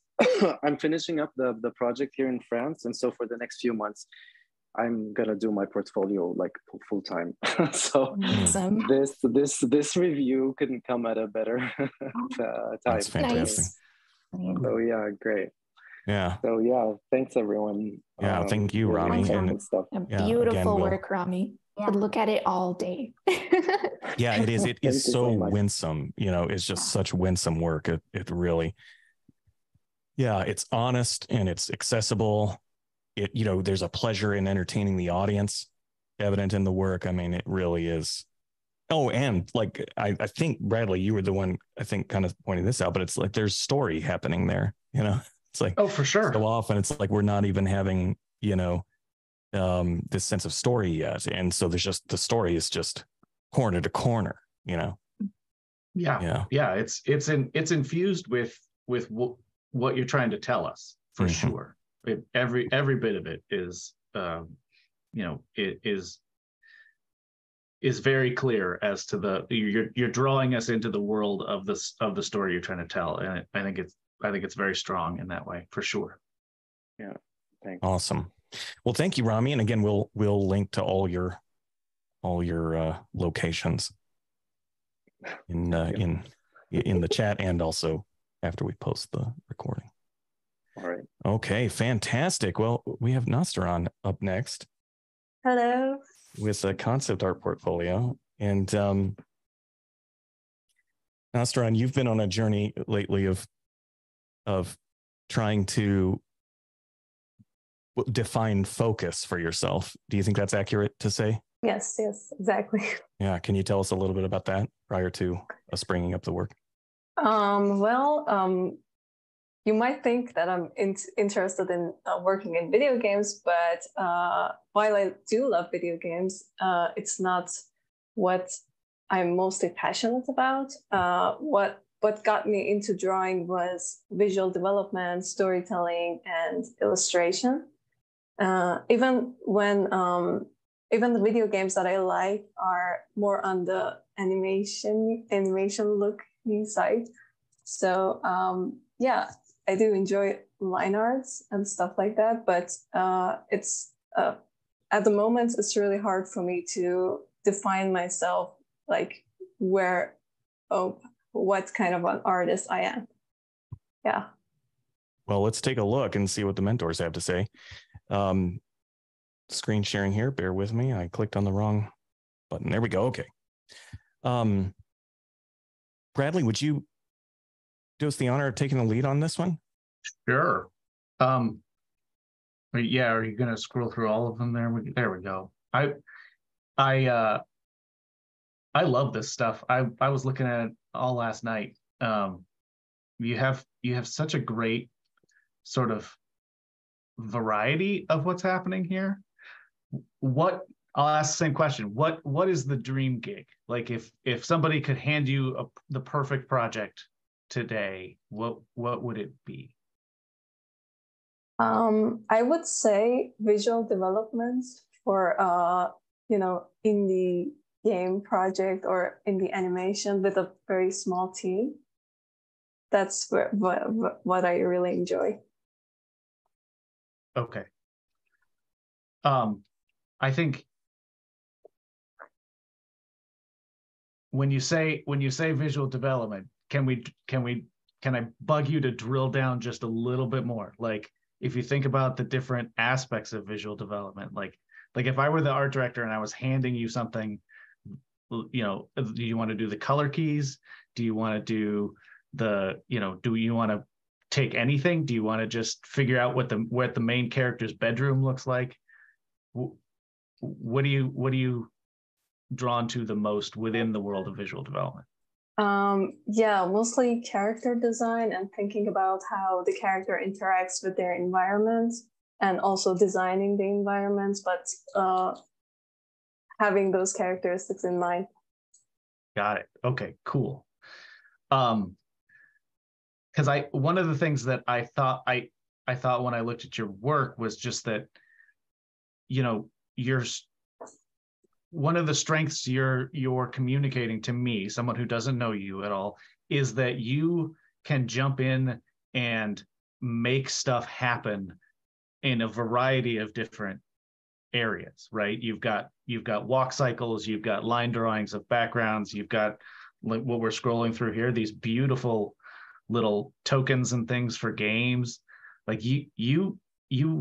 I'm finishing up the project here in France, and so for the next few months, I'm gonna do my portfolio like full time. So awesome. This review couldn't come at a better time. That's fantastic. Nice. So yeah, great. Yeah. So yeah, thanks everyone. Yeah, thank you, Rami. Beautiful work, Rami. Yeah. I'd look at it all day. Yeah, it is. It is so winsome. You know, it's just such winsome work. It really. Yeah, it's honest and it's accessible. It, you know, there's a pleasure in entertaining the audience evident in the work. I mean, it really is. Oh, and like, I think, Bradley, you were the one, I think, kind of pointing this out, but it's like there's story happening there, you know? It's like, oh, for sure. So often it's like, we're not even having, you know, this sense of story yet. And so there's just, the story is just corner to corner, you know? Yeah. Yeah. Yeah. It's infused with what you're trying to tell us, for mm-hmm. sure. Every bit of it is, you know, it is very clear as to the, you're drawing us into the world of the story you're trying to tell. And I think it's very strong in that way, for sure. Yeah. Thanks. Awesome. Well, thank you, Rami. And again, we'll link to all your locations in the chat, and also after we post the recording. All right. Okay, fantastic. Well, we have Nastaran up next. Hello. With a concept art portfolio. And Nastaran, you've been on a journey lately of trying to define focus for yourself. Do you think that's accurate to say? Yes, exactly. Yeah. Can you tell us a little bit about that prior to us bringing up the work? You might think that I'm interested in working in video games, but while I do love video games, it's not what I'm mostly passionate about. What got me into drawing was visual development, storytelling, and illustration. Even the video games that I like are more on the animation looking side. So yeah, I do enjoy line arts and stuff like that, but it's at the moment it's really hard for me to define myself, like what kind of an artist I am. Yeah. Well, let's take a look and see what the mentors have to say. Screen sharing here, bear with me. I clicked on the wrong button. There we go. Okay. Bradley, would you do us the honor of taking the lead on this one? Sure. Yeah, are you going to scroll through all of them there? There we go. I love this stuff. I was looking at it all last night. You have such a great sort of variety of what's happening here. I'll ask the same question. What is the dream gig? Like if somebody could hand you the perfect project today, what would it be? I would say visual developments for in the game project or in the animation with a very small team. That's what I really enjoy. Okay. I think when you say visual development, can I bug you to drill down just a little bit more? Like if you think about the different aspects of visual development, like if I were the art director and I was handing you something, you know, do you want to do the color keys? Do you want to do do you want to take anything? Do you want to just figure out what the main character's bedroom looks like? What are you drawn to the most within the world of visual development? Yeah, mostly character design and thinking about how the character interacts with their environment, and also designing the environments, but having those characteristics in mind. Got it. Okay, cool. Because one of the things that I thought when I looked at your work was just that, you know, one of the strengths you're communicating to me, someone who doesn't know you at all, is that you can jump in and make stuff happen in a variety of different areas, right? You've got walk cycles, you've got line drawings of backgrounds, you've got what we're scrolling through here, these beautiful little tokens and things for games. Like you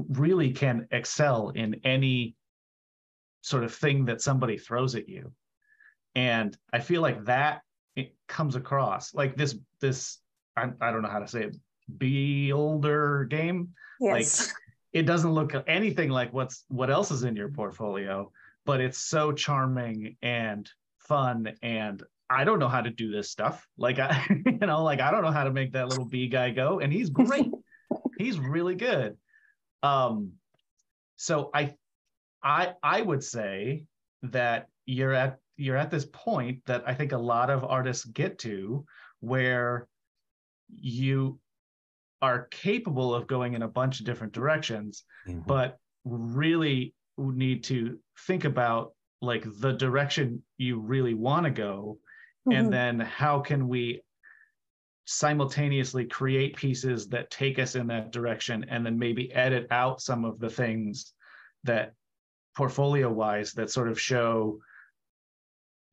really can excel in any sort of thing that somebody throws at you. And I feel like that it comes across, like this I don't know how to say it, Builder game. Yes. Like it doesn't look anything like what else is in your portfolio, but it's so charming and fun, and I don't know how to do this stuff. Like I don't know how to make that little bee guy go, and he's great. He's really good. So I would say that you're at this point that I think a lot of artists get to, where you are capable of going in a bunch of different directions, mm-hmm. but really need to think about like the direction you really want to go, mm-hmm. and then how can we simultaneously create pieces that take us in that direction, and then maybe edit out some of the things that portfolio-wise that sort of show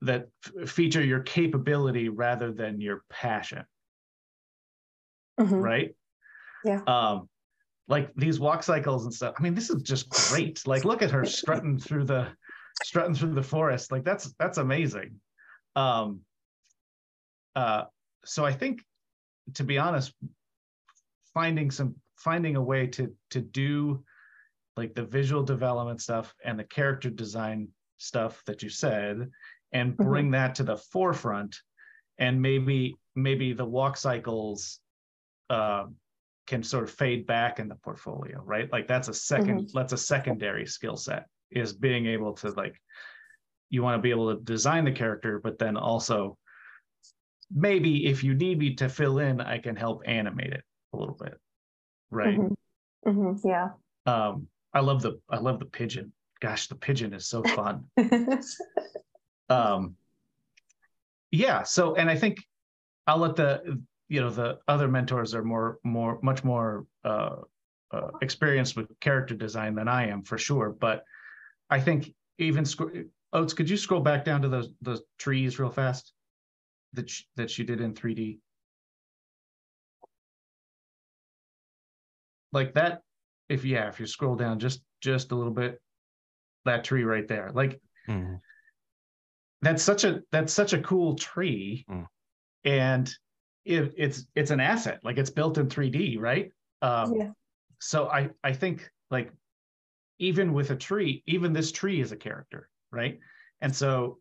that feature your capability rather than your passion. Mm-hmm. Right? Yeah. Like these walk cycles and stuff. I mean, this is just great. Like, look at her strutting through the forest. Like that's amazing. So I think, to be honest, finding a way to do like the visual development stuff and the character design stuff that you said, and bring mm-hmm. that to the forefront, and maybe the walk cycles can sort of fade back in the portfolio, right? Like mm-hmm. that's a secondary skill set, is being able to, like, you want to be able to design the character, but then also maybe if you need me to fill in, I can help animate it a little bit, right? Mm-hmm. Mm-hmm. Yeah. I love the pigeon. Gosh, the pigeon is so fun. Yeah. So, and I think I'll let the other mentors are much more experienced with character design than I am, for sure. But I think even Oates, could you scroll back down to those trees real fast that you did in 3D? Like that. If you scroll down just a little bit, that tree right there, like mm. that's such a cool tree, mm. and it's an asset, like it's built in 3D, right? Yeah. So I think, like, even this tree is a character, right? And so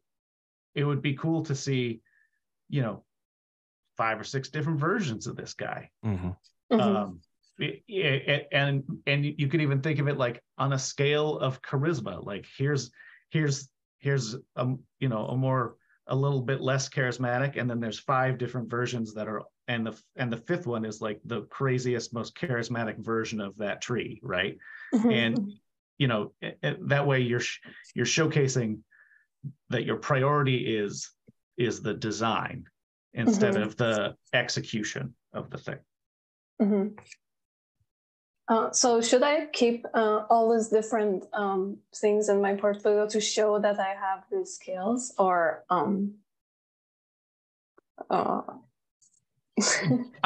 it would be cool to see, 5 or 6 different versions of this guy. Mm-hmm. Mm-hmm. And you could even think of it like on a scale of charisma. Like here's a little bit less charismatic, and then there's 5 different versions that are, and the 5th one is like the craziest, most charismatic version of that tree, right? Mm-hmm. And that way you're showcasing that your priority is the design instead mm-hmm. of the execution of the thing. Mm-hmm. So should I keep all these different things in my portfolio to show that I have these skills, or? I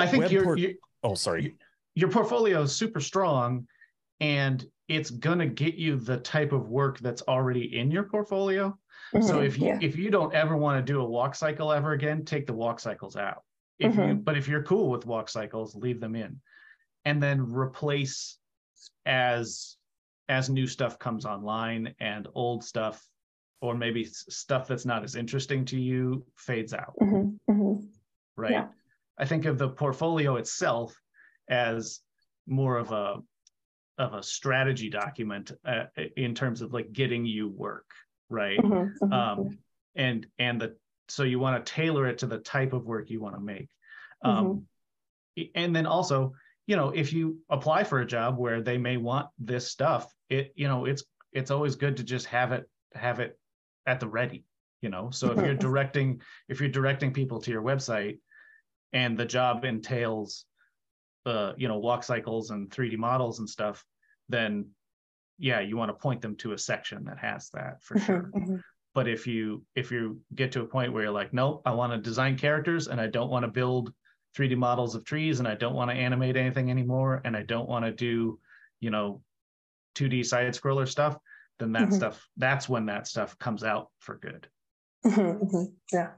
think your portfolio is super strong, and it's gonna get you the type of work that's already in your portfolio. Mm-hmm. So if you don't ever want to do a walk cycle ever again, take the walk cycles out. But if you're cool with walk cycles, leave them in, and then replace as new stuff comes online, and old stuff, or maybe stuff that's not as interesting to you, fades out. Mm-hmm. Mm-hmm. Right. Yeah. I think of the portfolio itself as more of a strategy document in terms of like getting you work. Right. Mm-hmm. Mm-hmm. So you want to tailor it to the type of work you want to make. Mm-hmm. And then also, if you apply for a job where they may want this stuff, it's always good to just have it at the ready, So if you're directing people to your website, and the job entails, walk cycles and 3D models and stuff, then yeah, you want to point them to a section that has that, for sure. Mm-hmm. But if you get to a point where you're like, nope, I want to design characters, and I don't want to build 3D models of trees, and I don't want to animate anything anymore, and I don't want to do, 2D side scroller stuff, then that mm-hmm. that's when that stuff comes out for good. Mm-hmm, mm-hmm. Yeah,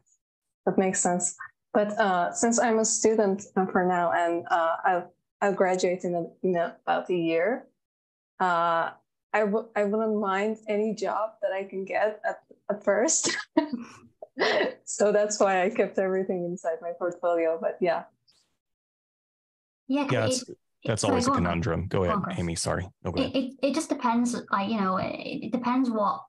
that makes sense. But since I'm a student for now, and I'll graduate in about a year, I wouldn't mind any job that I can get at first. So that's why I kept everything inside my portfolio. But yeah. Yeah, That's always a conundrum. Go ahead, Amy. Sorry. No, go ahead. It just depends. Like, you know, it depends what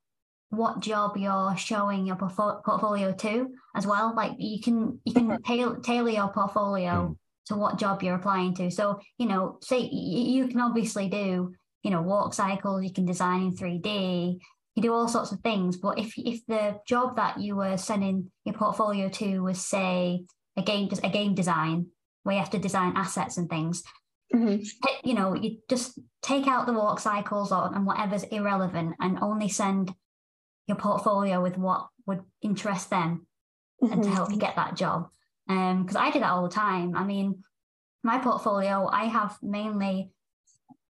job you're showing your portfolio to as well. Like you can tailor your portfolio to what job you're applying to. So, you know, say you can obviously do, you know, walk cycles, you can design in 3D, you do all sorts of things. But if the job that you were sending your portfolio to was, say, a game design, where you have to design assets and things, you know, you just take out the walk cycles and whatever's irrelevant and only send your portfolio with what would interest them and to help you get that job. Because I do that all the time. I mean, my portfolio, I have mainly,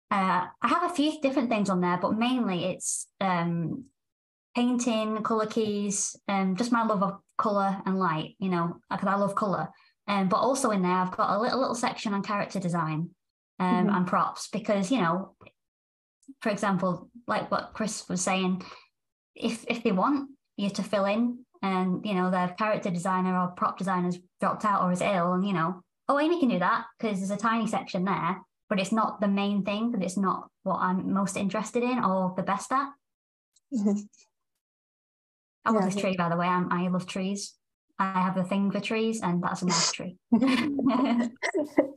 I have a few different things on there, but mainly it's painting, colour keys, just my love of colour and light, you know, because I love colour. But also in there, I've got a little section on character design and props, because, you know, for example, like what Chris was saying, if they want you to fill in and, you know, their character designer or prop designer's dropped out or is ill, and, you know, oh, Amy can do that because there's a tiny section there, but it's not the main thing, but it's not what I'm most interested in or the best at. I love this tree, by the way. I love trees. I have a thing for trees, and that's a nice tree.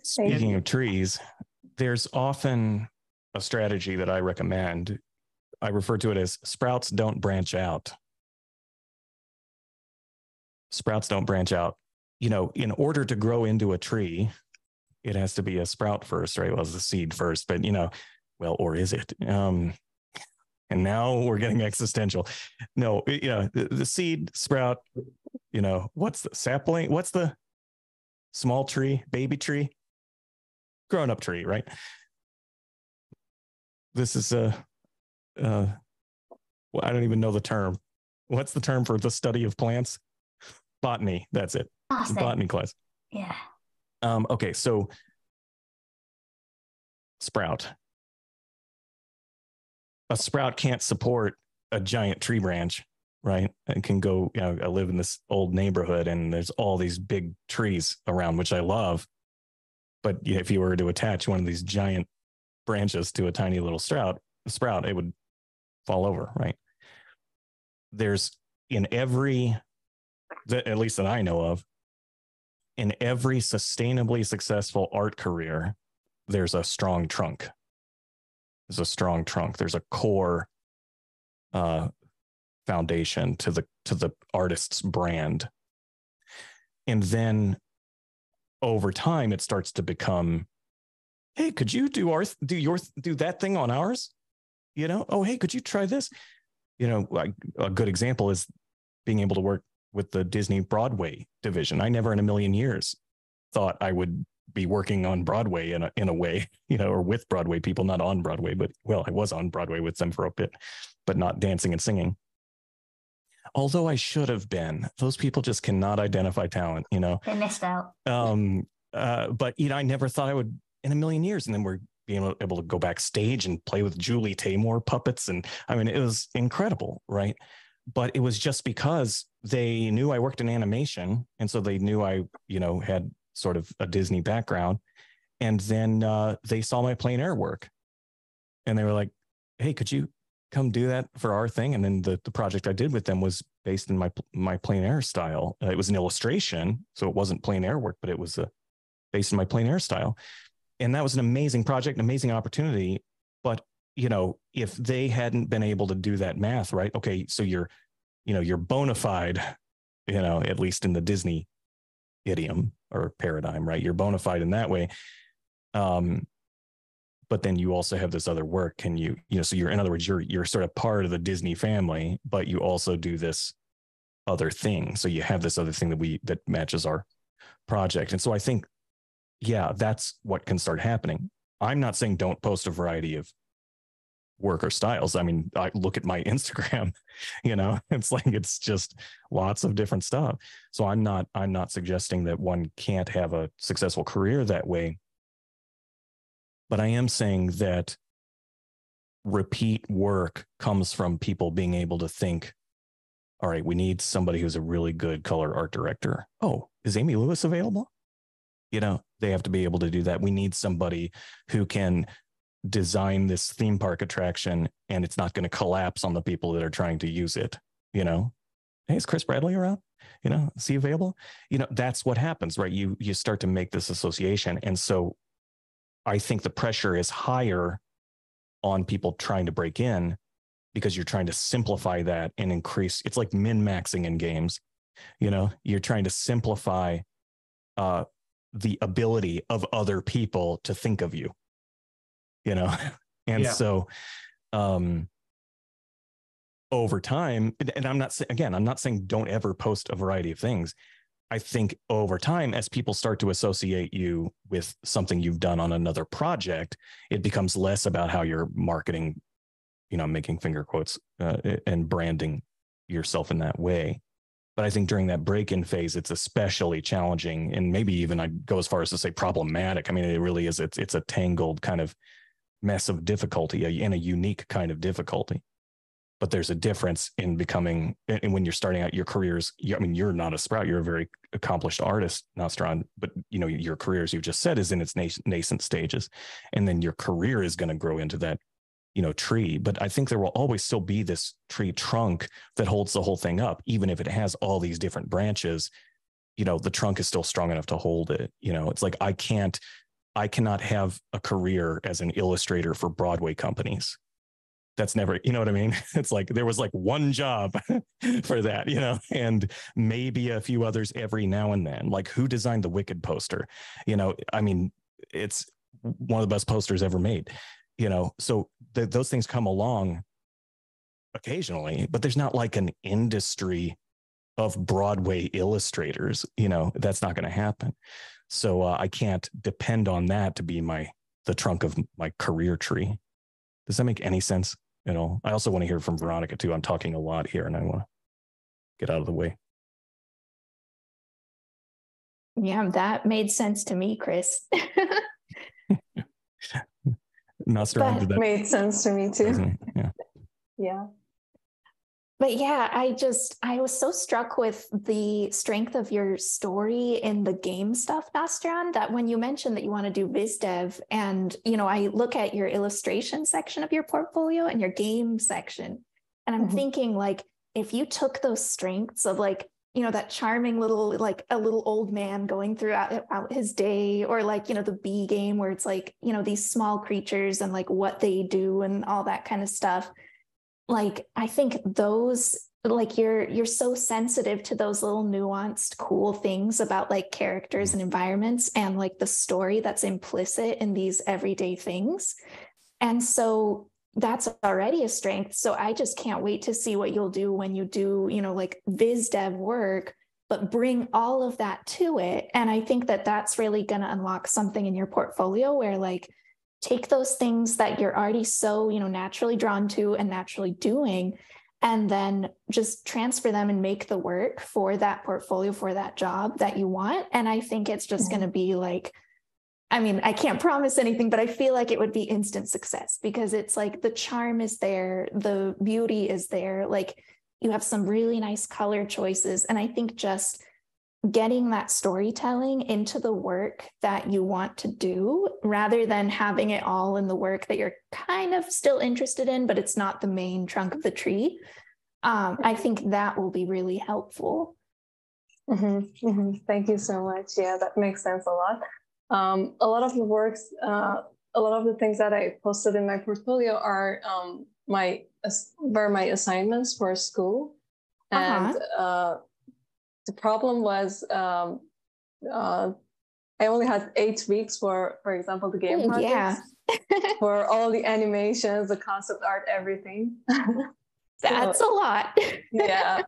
Speaking of trees, there's often a strategy that I recommend. I refer to it as sprouts don't branch out. Sprouts don't branch out. You know, in order to grow into a tree, it has to be a sprout first, right? Well, it's a seed first, but, you know, well, or is it? And now we're getting existential. No, you know, the seed, sprout, you know, what's the sapling? What's the small tree, baby tree, grown up tree, right? This is well, I don't even know the term. What's the term for the study of plants? Botany. That's it. Awesome. Botany class. Yeah. Okay. So sprout. A sprout can't support a giant tree branch, right? It can go, you know, I live in this old neighborhood and there's all these big trees around, which I love. But if you were to attach one of these giant branches to a tiny little sprout, it would fall over, right? There's in every, at least that I know of, in every sustainably successful art career, there's a strong trunk. There's a core foundation to the artist's brand. And then over time, it starts to become, hey, could you do that thing on ours? You know, oh, hey, could you try this? You know, a good example is being able to work with the Disney Broadway division. I never in a million years thought I would be working on Broadway in a way, you know, or with Broadway people, not on Broadway, but, well, I was on Broadway with them for a bit, but not dancing and singing. Although I should have been. Those people just cannot identify talent, you know. They missed out. But, you know, I never thought I would in a million years. And then we're being able to go backstage and play with Julie Taymor puppets. And I mean, it was incredible, right? But it was just because they knew I worked in animation. And so they knew I, you know, had sort of a Disney background. And then they saw my plein air work. And they were like, hey, could you come do that for our thing? And then the project I did with them was based in my plein air style. It was an illustration. So it wasn't plein air work, but it was based in my plein air style. And that was an amazing project, an amazing opportunity. But, you know, if they hadn't been able to do that math, right? Okay, so you're bona fide, you know, at least in the Disney idiom or paradigm, right? You're bona fide in that way. But then you also have this other work, and so you're, in other words, you're sort of part of the Disney family, but you also do this other thing. So you have this other thing that matches our project. And so I think, yeah, that's what can start happening. I'm not saying don't post a variety of work or styles. I mean, I look at my Instagram, you know, it's like, it's just lots of different stuff. So I'm not suggesting that one can't have a successful career that way, but I am saying that repeat work comes from people being able to think, all right, we need somebody who's a really good color art director. Oh, is Amy Lewis available? you know, they have to be able to do that. We need somebody who can design this theme park attraction and it's not going to collapse on the people that are trying to use it. You know, hey, is Chris Bradley around? You know, is he available? You know, that's what happens, right? You start to make this association. And so I think the pressure is higher on people trying to break in because you're trying to simplify that and increase. It's like min-maxing in games. You know, you're trying to simplify the ability of other people to think of you, you know? And so over time, and I'm not saying don't ever post a variety of things. I think over time, as people start to associate you with something you've done on another project, it becomes less about how you're marketing, you know, making finger quotes and branding yourself in that way. But I think during that break-in phase, it's especially challenging, and maybe even I'd go as far as to say problematic. I mean, it really is. It's a tangled kind of mess of difficulty and a unique kind of difficulty. But there's a difference in becoming, and when you're starting out your careers, I mean, you're not a sprout, you're a very accomplished artist, Nastaran, but you know, your career, as you've just said, is in its nascent stages. And then your career is going to grow into that, you know, tree. But I think there will always still be this tree trunk that holds the whole thing up. Even if it has all these different branches, you know, the trunk is still strong enough to hold it. You know, it's like, I cannot have a career as an illustrator for Broadway companies. That's never, you know what I mean? It's like, there was like one job for that, you know, and maybe a few others every now and then, like who designed the Wicked poster, you know, I mean, it's one of the best posters ever made, you know, so those things come along occasionally, but there's not like an industry of Broadway illustrators, you know, that's not going to happen. So I can't depend on that to be the trunk of my career tree. Does that make any sense? You know, I also want to hear from Veronica too. I'm talking a lot here and I want to get out of the way. Yeah, that made sense to me, Chris. That made sense to me too. Yeah. But yeah, I was so struck with the strength of your story in the game stuff, Nastaran, that when you mentioned that you want to do biz dev, and, you know, I look at your illustration section of your portfolio and your game section, and I'm thinking, like, if you took those strengths of, like, you know, that charming little, like a little old man going throughout his day, or like, you know, the bee game where it's like, you know, these small creatures and like what they do and all that kind of stuff. Like, I think those, like, you're so sensitive to those little nuanced, cool things about like characters and environments and like the story that's implicit in these everyday things. And so that's already a strength. So I just can't wait to see what you'll do when you do, you know, like biz dev work, but bring all of that to it. And I think that that's really going to unlock something in your portfolio where, like, take those things that you're already so, you know, naturally drawn to and naturally doing, and then just transfer them and make the work for that portfolio, for that job that you want. And I think it's just going to be like, I mean, I can't promise anything, but I feel like it would be instant success, because it's like the charm is there, the beauty is there. Like, you have some really nice color choices. And I think just getting that storytelling into the work that you want to do, rather than having it all in the work that you're kind of still interested in, but it's not the main trunk of the tree. I think that will be really helpful. Thank you so much. Yeah, that makes sense a lot. A lot of the works, a lot of the things that I posted in my portfolio are my assignments for school. And the problem was I only had 8 weeks for example, the game projects, for all the animations, the concept art, everything. That's a lot. Yeah.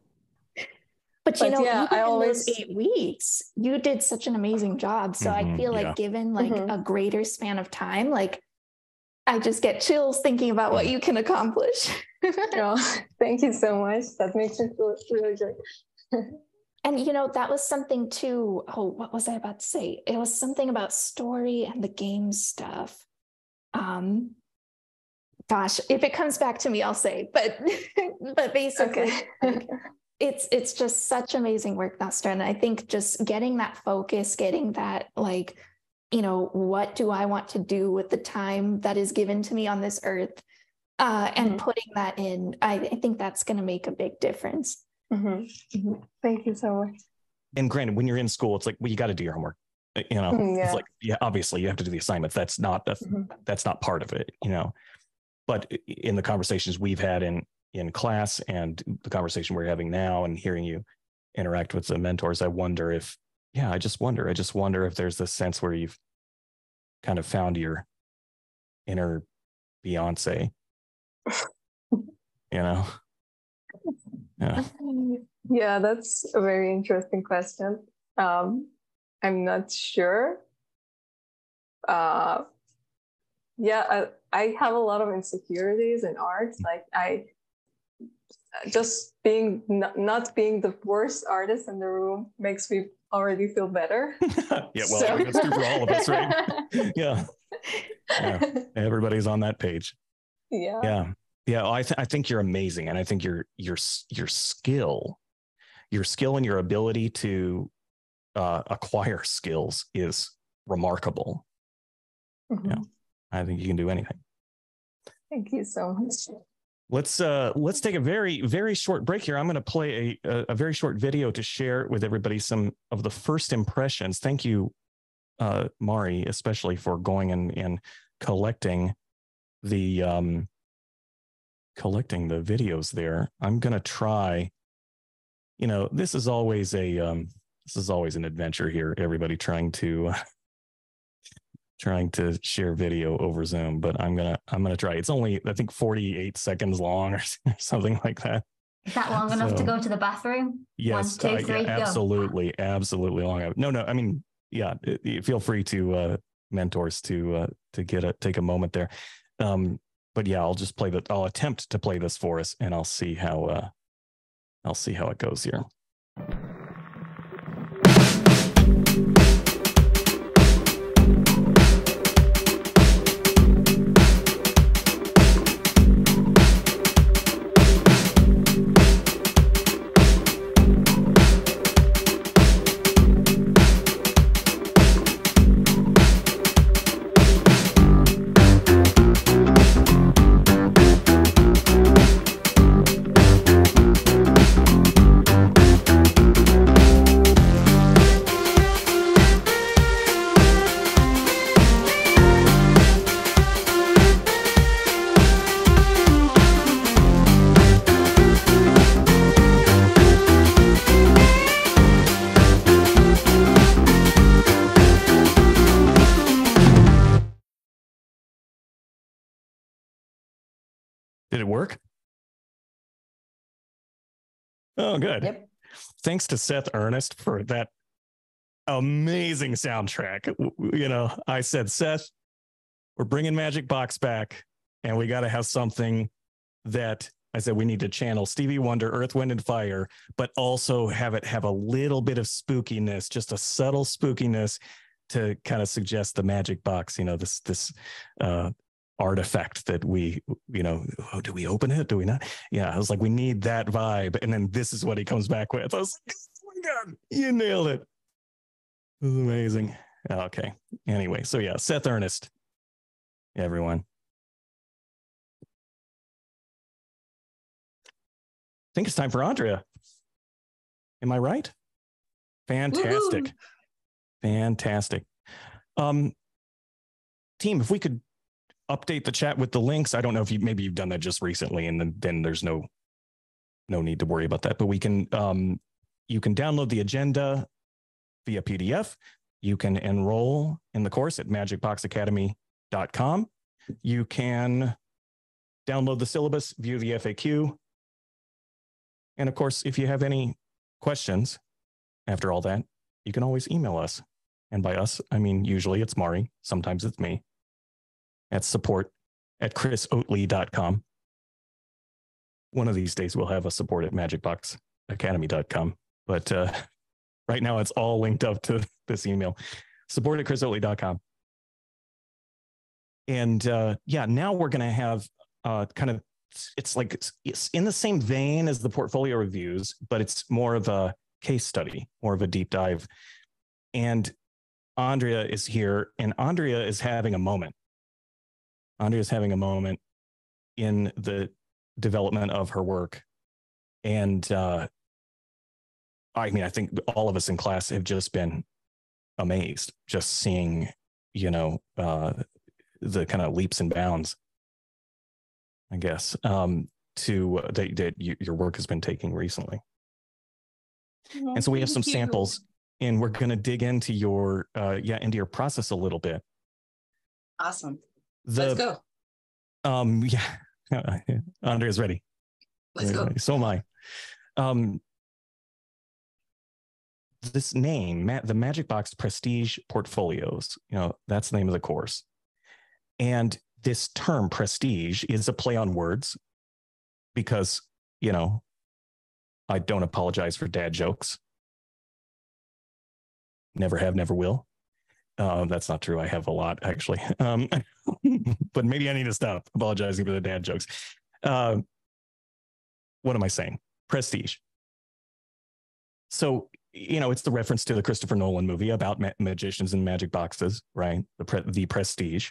But you know, yeah, even those 8 weeks, you did such an amazing job. So I feel like given like a greater span of time, like, I just get chills thinking about what you can accomplish. Oh, thank you so much. That makes me feel really good. And, you know, that was something too, what was I about to say? It was something about story and the game stuff. Gosh, if it comes back to me, I'll say, but basically, okay. It's just such amazing work, Nastar. And I think just getting that focus, getting that, like, you know, what do I want to do with the time that is given to me on this earth? And putting that in, I think that's going to make a big difference. Thank you so much. And granted, when you're in school, it's like, well, you got to do your homework. You know, it's like, yeah, obviously you have to do the assignment. That's not part of it, you know. But in the conversations we've had in class and the conversation we're having now and hearing you interact with the mentors, I wonder if, I just wonder if there's this sense where you've kind of found your inner Beyonce, you know? Yeah. Yeah, that's a very interesting question. I'm not sure. I have a lot of insecurities in art. Like I just being not being the worst artist in the room makes me already feel better. Yeah, well, so. That's true for all of us, right? Yeah, everybody's on that page. Yeah. I think you're amazing, and I think your skill and your ability to acquire skills is remarkable. Yeah, I think you can do anything. Thank you so much. Let's take a very, very short break here. I'm going to play a very short video to share with everybody some of the first impressions. Thank you, Mari, especially for going and collecting the videos there. I'm going to try. You know, this is always an adventure here. Everybody trying to share video over Zoom, but I'm gonna try. It's only, I think, 48 seconds long or something like that. Is that long enough to go to the bathroom? Yes. 1, 2, 3, absolutely. Go. Absolutely long. No. I mean, yeah, feel free to mentors to take a moment there. But yeah, I'll just I'll attempt to play this for us, and I'll see how it goes here. Did it work? Oh, good. Yep. Thanks to Seth Ernest for that amazing soundtrack. You know, I said, Seth, we're bringing Magic Box back, and we got to have something that I said we need to channel Stevie Wonder, Earth, Wind, and Fire, but also have a little bit of spookiness, just a subtle spookiness to kind of suggest the Magic Box. You know, this artifact that we, you know, oh, do we open it? Do we not? Yeah, I was like, we need that vibe. And then this is what he comes back with. I was like, oh my God, you nailed it. It was amazing. Okay. Anyway, so yeah, Seth Ernest, everyone. I think it's time for Andrea. Am I right? Fantastic. Woo-hoo. Fantastic. Team, if we could update the chat with the links. I don't know if you've done that just recently, and then there's no need to worry about that. But we can you can download the agenda via PDF. You can enroll in the course at magicboxacademy.com. You can download the syllabus, view the FAQ. And of course, if you have any questions after all that, you can always email us. And by us, I mean usually it's Mari, sometimes it's me. At support@chrisoatley.com. One of these days we'll have a support at magicboxacademy.com. But right now it's all linked up to this email. support@chrisoatley.com. And yeah, now we're going to have kind of it's in the same vein as the portfolio reviews, but it's more of a case study, more of a deep dive. And Andrea is here, and Andrea is having a moment. Andrea is having a moment in the development of her work. And I mean, I think all of us in class have just been amazed, just seeing, you know, the kind of leaps and bounds, I guess, your work has been taking recently. Well, and so we have some samples, and we're going to dig into your, into your process a little bit. Awesome. Let's go. Andrea's ready. Let's go. So am I. This name, the Magic Box Prestige Portfolios, you know, that's the name of the course. And this term prestige is a play on words because, you know, I don't apologize for dad jokes. Never have, never will. That's not true. I have a lot, actually. But maybe I need to stop apologizing for the dad jokes. What am I saying? Prestige. So, you know, it's the reference to the Christopher Nolan movie about magicians and magic boxes, right? The Prestige.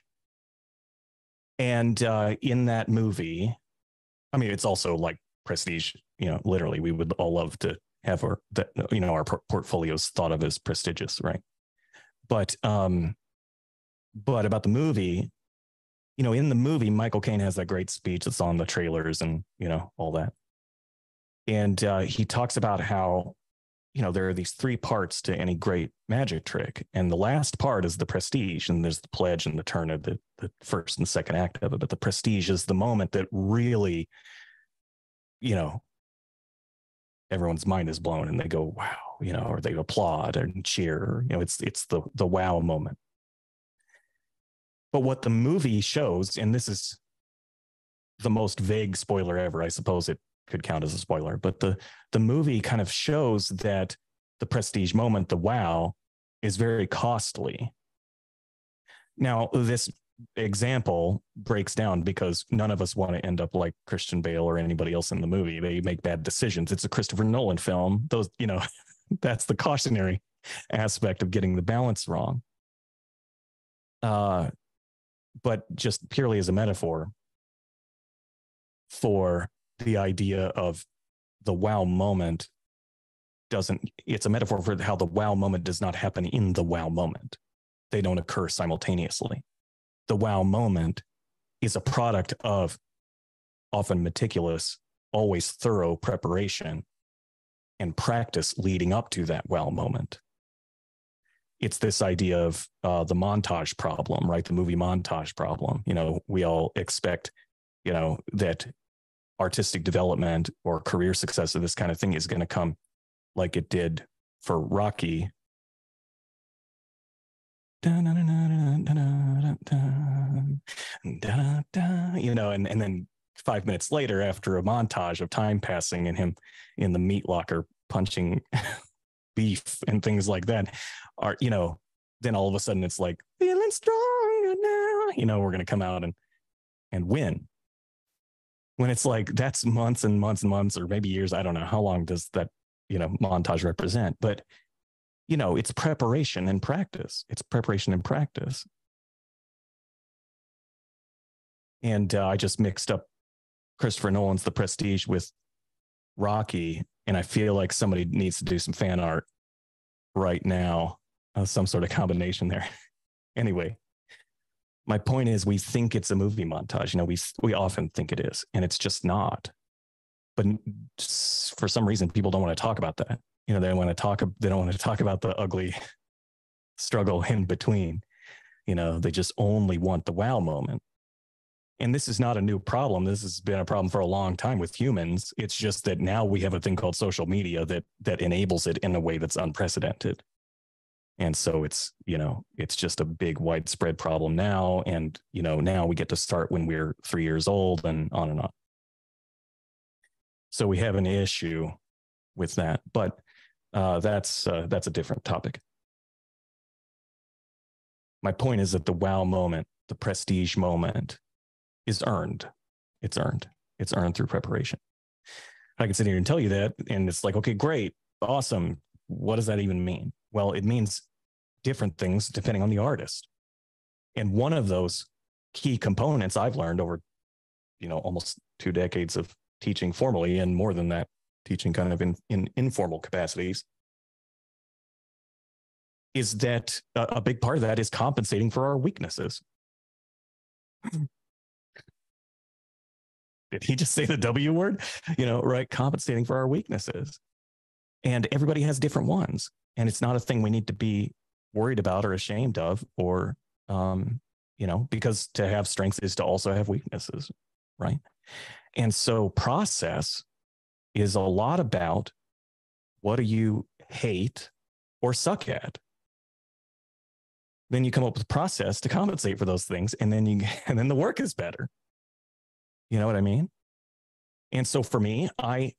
And in that movie, I mean, it's also like prestige, you know, literally we would all love to have our portfolios thought of as prestigious, right? But about the movie, you know, in the movie, Michael Caine has that great speech that's on the trailers and, you know, all that. And he talks about how, you know, there are these three parts to any great magic trick. And the last part is the prestige. And there's the pledge and the turn of the first and second act of it. But the prestige is the moment that really, you know, everyone's mind is blown and they go, wow, you know, or they applaud and cheer. You know, it's the wow moment. But what the movie shows, and this is the most vague spoiler ever, I suppose it could count as a spoiler, but the movie kind of shows that the prestige moment, the wow, is very costly. Now, this example breaks down because none of us want to end up like Christian Bale or anybody else in the movie. They make bad decisions. It's a Christopher Nolan film. Those, you know, that's the cautionary aspect of getting the balance wrong. But just purely as a metaphor for the idea of the wow moment it's a metaphor for how the wow moment does not happen in the wow moment. They don't occur simultaneously. The wow moment is a product of often meticulous, always thorough preparation and practice leading up to that wow moment. It's this idea of the montage problem, right? The movie montage problem. You know, we all expect, you know, that artistic development or career success or this kind of thing is going to come like it did for Rocky. You know, and then 5 minutes later, after a montage of time passing and him in the meat locker punching beef and things like that, are, you know, then all of a sudden it's like feeling strong now, you know, we're going to come out and win. When it's like, that's months and months and months, or maybe years. I don't know how long does that, you know, montage represent, but you know, it's preparation and practice. It's preparation and practice. And I just mixed up Christopher Nolan's The Prestige with Rocky. And I feel like somebody needs to do some fan art right now, some sort of combination there. Anyway, my point is we think it's a movie montage. You know, we often think it is, and it's just not. But for some reason, people don't want to talk about that. You know, they don't want to talk about the ugly struggle in between. You know, they just only want the wow moment. And this is not a new problem. This has been a problem for a long time with humans. It's just that now we have a thing called social media that enables it in a way that's unprecedented. And so it's, you know, it's just a big widespread problem now. And, you know, now we get to start when we're 3 years old and on. So we have an issue with that, but that's a different topic. My point is that the wow moment, the prestige moment, is earned. It's earned. It's earned through preparation. I can sit here and tell you that, and it's like, okay, great, awesome. What does that even mean? Well, it means different things depending on the artist. And one of those key components I've learned over, almost 2 decades of teaching formally, and more than that, teaching kind of in informal capacities, is that a big part of that is compensating for our weaknesses. Did he just say the W word? Right? Compensating for our weaknesses. And everybody has different ones. And it's not a thing we need to be worried about or ashamed of, or, because to have strengths is to also have weaknesses, right? And so process is a lot about, what do you hate or suck at? Then you come up with a process to compensate for those things. And then then the work is better. You know what I mean? And so for me, I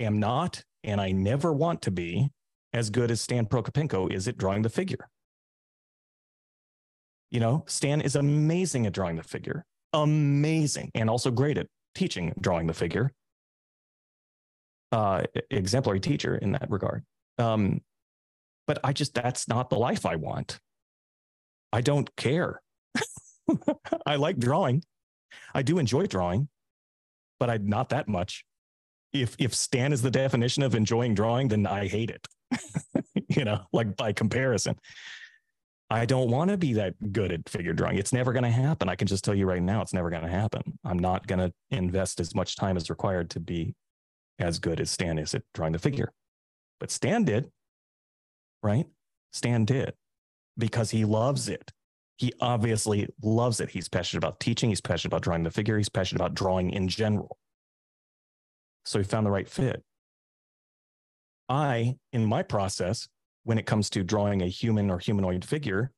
am not, and I never want to be, as good as Stan Prokopenko is at drawing the figure. Stan is amazing at drawing the figure. Amazing. And also great at teaching drawing the figure. Exemplary teacher in that regard. But that's not the life I want. I don't care. I like drawing. I do enjoy drawing, but I'm not that much. If Stan is the definition of enjoying drawing, then I hate it. Like by comparison, I don't want to be that good at figure drawing. It's never going to happen. I can just tell you right now, it's never going to happen. I'm not going to invest as much time as required to be as good as Stan is at drawing the figure. But Stan did, right? Stan did, because he loves it. He obviously loves it. He's passionate about teaching. He's passionate about drawing the figure. He's passionate about drawing in general. So he found the right fit. I, in my process, when it comes to drawing a human or humanoid figure,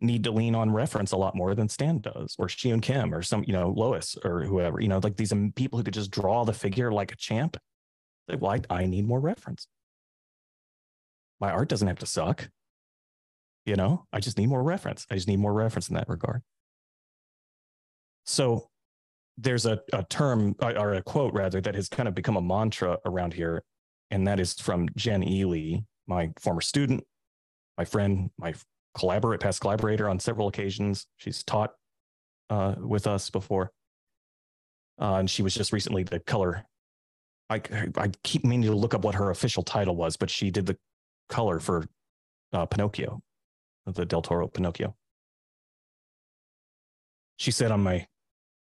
need to lean on reference a lot more than Stan does, or Sheun Kim, or some, Lois, or whoever, like these people who could just draw the figure like a champ. Well, I need more reference. My art doesn't have to suck. I just need more reference. I just need more reference in that regard. So there's a term, or a quote rather, that has kind of become a mantra around here. And that is from Jen Ely, my former student, my friend, my past collaborator on several occasions. She's taught with us before. And she was just recently the color. I keep meaning to look up what her official title was, but she did the color for Pinocchio, the Del Toro Pinocchio. She said on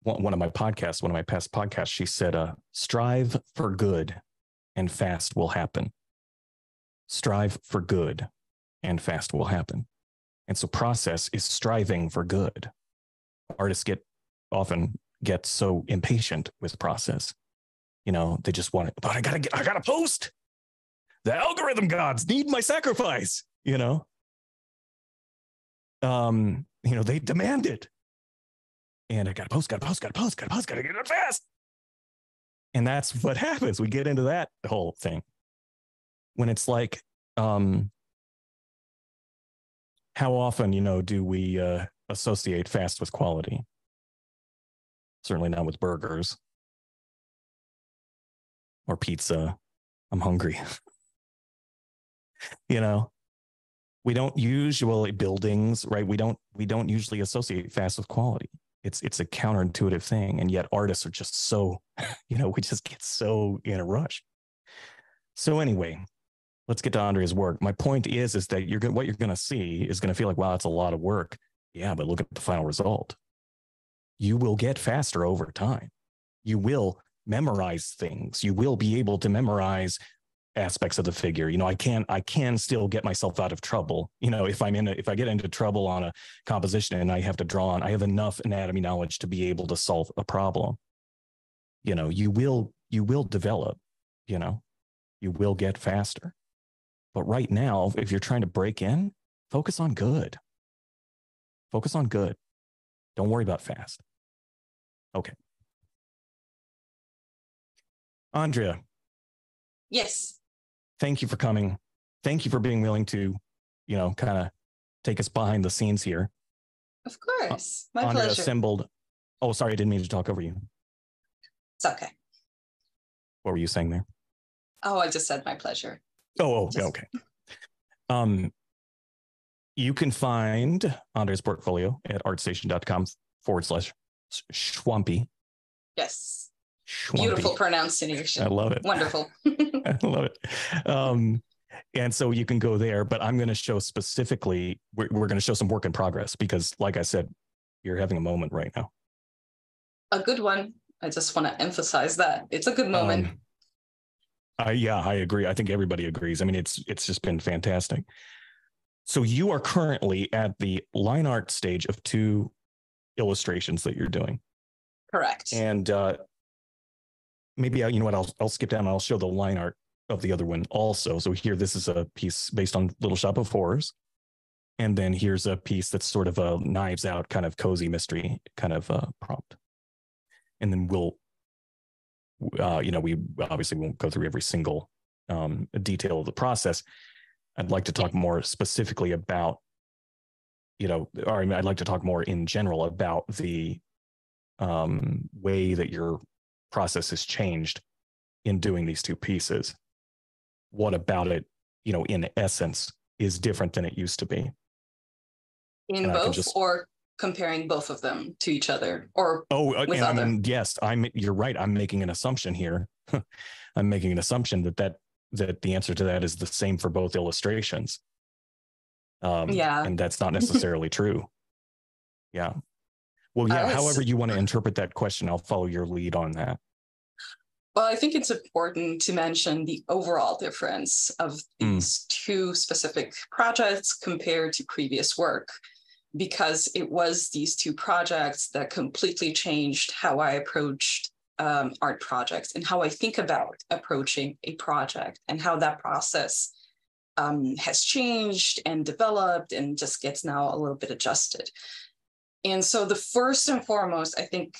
one of my past podcasts, she said, strive for good and fast will happen. Strive for good and fast will happen. And so process is striving for good. Artists often get so impatient with process. They just want it, but I gotta post. The algorithm gods need my sacrifice, they demand it. And I gotta post, gotta get it fast. And that's what happens. We get into that whole thing when it's like, how often, do we associate fast with quality? Certainly not with burgers or pizza. I'm hungry. We don't usually buildings, right? We don't usually associate fast with quality. It's a counterintuitive thing. And yet artists are just so, we just get so in a rush. So anyway, let's get to Andrea's work. My point is that what you're going to see is going to feel like, wow, that's a lot of work. Yeah, but look at the final result. You will get faster over time. You will memorize things. You will be able to memorize aspects of the figure. I can still get myself out of trouble. If I get into trouble on a composition and I have to draw on, I have enough anatomy knowledge to be able to solve a problem. You will develop, you will get faster. But right now, if you're trying to break in, focus on good. Focus on good. Don't worry about fast. Okay. Andrea. Yes. Thank you for coming. Thank you for being willing to, kind of take us behind the scenes here. Of course. My pleasure. Andrea assembled. Oh, sorry. I didn't mean to talk over you. It's okay. What were you saying there? Oh, I just said my pleasure. Okay. You can find Andre's portfolio at artstation.com/Schwampy. Yes. Schwampy. Beautiful pronunciation. I love it. Wonderful. I love it. And so you can go there, but I'm going to show specifically, we're going to show some work in progress because, like I said, you're having a moment right now. A good one. I just want to emphasize that. It's a good moment. Yeah, I agree. I think everybody agrees. I mean, it's just been fantastic. So you are currently at the line art stage of two illustrations that you're doing. Correct. And maybe, you know what, I'll skip down and I'll show the line art of the other one also. So here, this is a piece based on Little Shop of Horrors. And then here's a piece that's sort of a Knives Out kind of cozy mystery kind of prompt. And then we'll, we obviously won't go through every single detail of the process. I'd like to talk more specifically about, I'd like to talk more in general about the way that your process has changed in doing these two pieces. What about it, in essence, is different than it used to be? In both, or comparing both of them to each other, or you're right. I'm making an assumption here. I'm making an assumption that the answer to that is the same for both illustrations. And that's not necessarily true. Yeah. Well, yeah. However you want to interpret that question, I'll follow your lead on that. Well, I think it's important to mention the overall difference of these two specific projects compared to previous work, because it was these two projects that completely changed how I approached art projects and how I think about approaching a project and how that process has changed and developed and just gets now a little bit adjusted. And so the first and foremost, I think,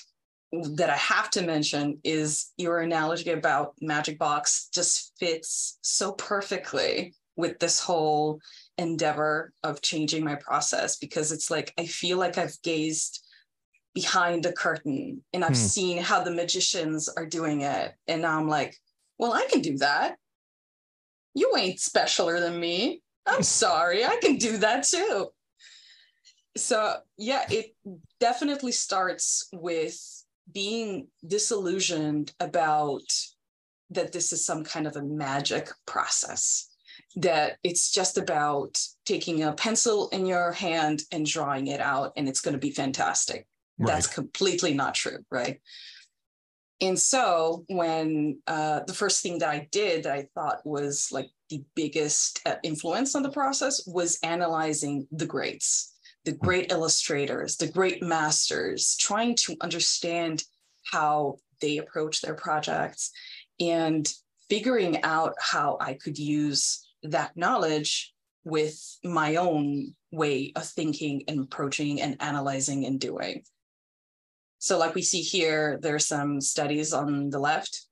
that I have to mention is your analogy about Magic Box just fits so perfectly with this whole endeavor of changing my process, because it's like, I feel like I've gazed behind the curtain and I've seen how the magicians are doing it. And now I'm like, well, I can do that. You ain't specialer than me. I'm sorry. I can do that too. So yeah, it definitely starts with being disillusioned about that this is some kind of a magic process, that it's just about taking a pencil in your hand and drawing it out and it's going to be fantastic. Right. That's completely not true, right? And so when the first thing that I did that I thought was like the biggest influence on the process was analyzing the greats, the great illustrators, the great masters, trying to understand how they approach their projects and figuring out how I could use that knowledge with my own way of thinking and approaching and analyzing and doing. So like we see here, there's some studies on the left,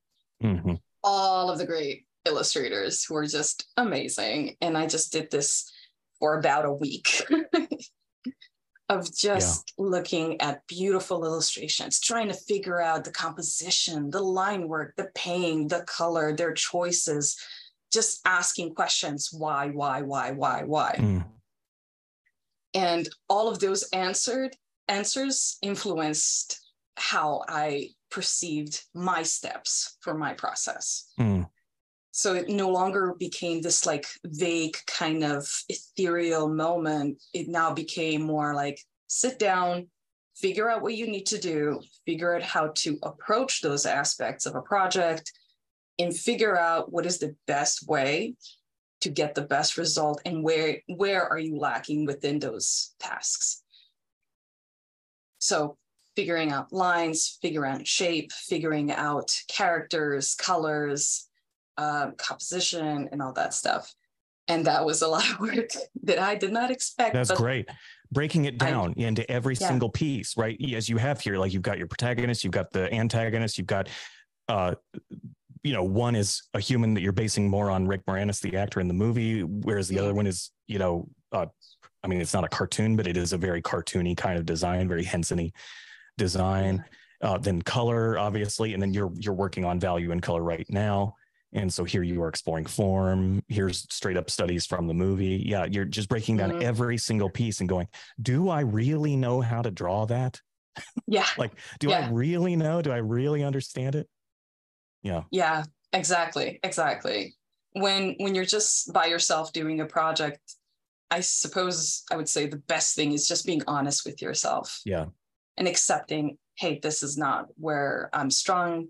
all of the great illustrators who are just amazing. And I just did this for about a week. Of just looking at beautiful illustrations, trying to figure out the composition, the line work, the paint, the color, their choices, just asking questions, why? And all of those answers influenced how I perceived my steps for my process. So it no longer became this like vague kind of ethereal moment. It now became more like, sit down, figure out what you need to do, figure out how to approach those aspects of a project, and figure out what is the best way to get the best result and where are you lacking within those tasks. So figuring out lines, figuring out shape, figuring out characters, colors, composition and all that stuff, and that was a lot of work that I did not expect. That's great, breaking it down into every single piece, right? As you have here, like you've got your protagonist, you've got the antagonist, you've got, one is a human that you're basing more on Rick Moranis, the actor in the movie, whereas the other one is, I mean, it's not a cartoon, but it is a very cartoony kind of design, very Henson-y design. then color, obviously, and then you're working on value and color right now. And so here you are exploring form. Here's straight up studies from the movie. Yeah, you're just breaking down every single piece and going, do I really know how to draw that? Yeah. Like, do I really know? Do I really understand it? Yeah. Yeah, exactly. Exactly. When you're just by yourself doing a project, I suppose I would say the best thing is just being honest with yourself. Yeah. And accepting, hey, this is not where I'm strong.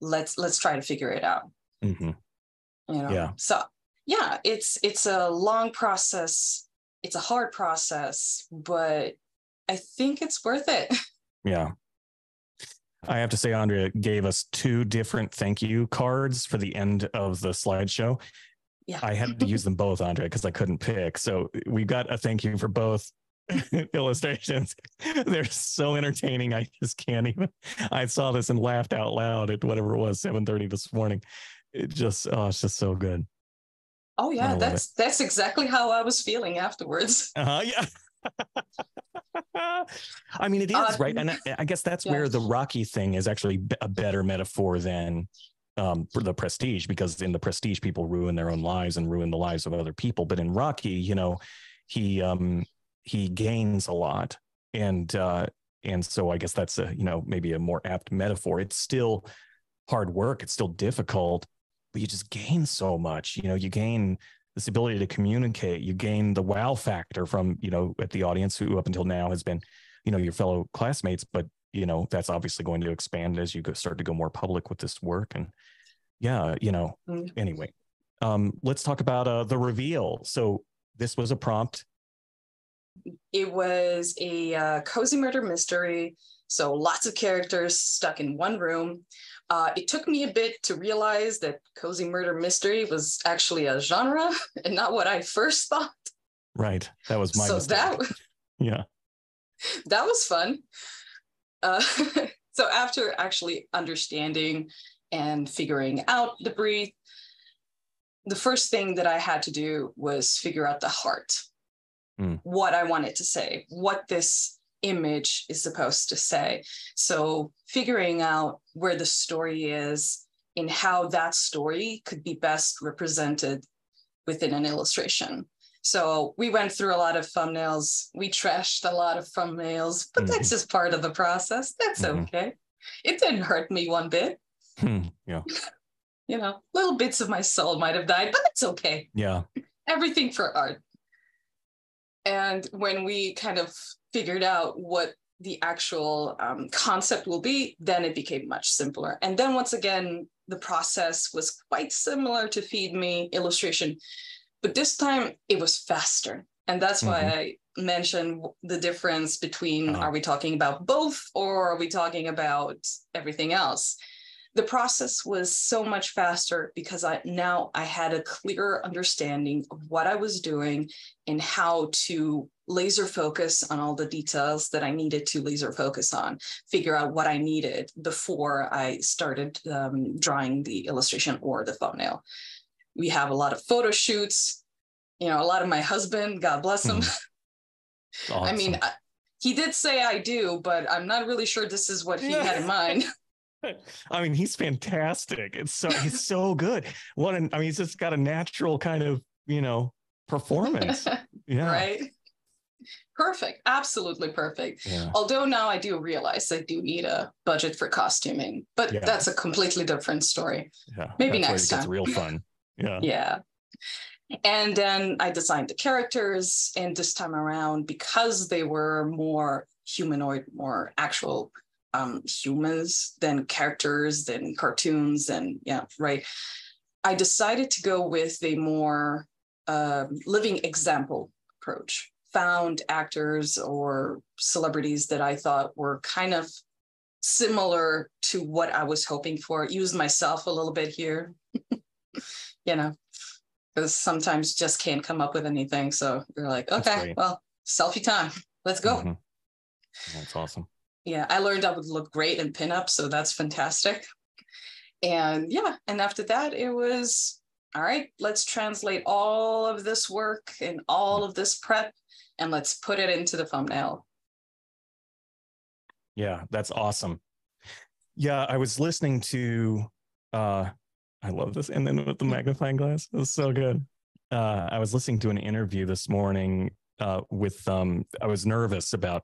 Let's try to figure it out. Mm-hmm. You know? Yeah. So yeah, it's a long process. It's a hard process, but I think it's worth it. Yeah. I have to say, Andrea gave us 2 different thank you cards for the end of the slideshow. Yeah. I had to use them both, Andrea, because I couldn't pick. So we got a thank you for both illustrations. They're so entertaining. I just can't even. I saw this and laughed out loud at whatever it was, 7:30 this morning. It's just so good. Oh yeah, that's exactly how I was feeling afterwards. Yeah. I mean, it is right, and I guess that's where the Rocky thing is actually a better metaphor than for the Prestige, because in the Prestige, people ruin their own lives and ruin the lives of other people. But in Rocky, you know, he gains a lot, and so I guess that's a, you know, maybe a more apt metaphor. It's still hard work, it's still difficult, but you just gain so much. You know, you gain this ability to communicate, you gain the wow factor from, you know, at the audience who up until now has been, you know, your fellow classmates, but, you know, that's obviously going to expand as you start to go more public with this work. And yeah, you know, anyway, let's talk about the reveal. So this was a prompt. It was a cozy murder mystery. So lots of characters stuck in one room. It took me a bit to realize that cozy murder mystery was actually a genre and not what I first thought. Right. That was my mistake. That was fun. So after actually understanding and figuring out the breed, the first thing that I had to do was figure out the heart, what I wanted to say, what this image is supposed to say. So figuring out where the story is and how that story could be best represented within an illustration. So we went through a lot of thumbnails. We trashed a lot of thumbnails, but that's just part of the process. That's okay. It didn't hurt me one bit. Yeah. You know, little bits of my soul might have died, but that's okay. Yeah. Everything for art. And when we kind of figured out what the actual concept will be, then it became much simpler. And then once again, the process was quite similar to Feed Me illustration, but this time it was faster. And that's why I mentioned the difference between, are we talking about both or are we talking about everything else? The process was so much faster because I had a clearer understanding of what I was doing and how to laser focus on all the details that I needed to laser focus on, figure out what I needed before I started drawing the illustration or the thumbnail. We have a lot of photo shoots, you know, a lot of my husband, God bless him. Awesome. I mean, he did say I do, but I'm not really sure this is what he had in mind. I mean, he's fantastic. He's so good. He's just got a natural kind of, you know, performance. Yeah. Right. Perfect. Absolutely perfect. Yeah. Although now I do realize I do need a budget for costuming, but that's a completely different story. Yeah. Maybe next time. It's real fun. Yeah. Yeah. And then I designed the characters, and this time around, because they were more humanoid, more actual humans than characters, than cartoons, and I decided to go with a more living example approach. Found actors or celebrities that I thought were kind of similar to what I was hoping for. Used myself a little bit here, you know, because sometimes just can't come up with anything. So you're like, okay, well, selfie time. Let's go. That's awesome. Yeah, I learned I would look great in pinup, so that's fantastic. And and after that, it was, all right, let's translate all of this work and all of this prep, and let's put it into the thumbnail. Yeah, that's awesome. Yeah, I was listening to, I love this, and then with the magnifying glass, it was so good. I was listening to an interview this morning with, I was nervous about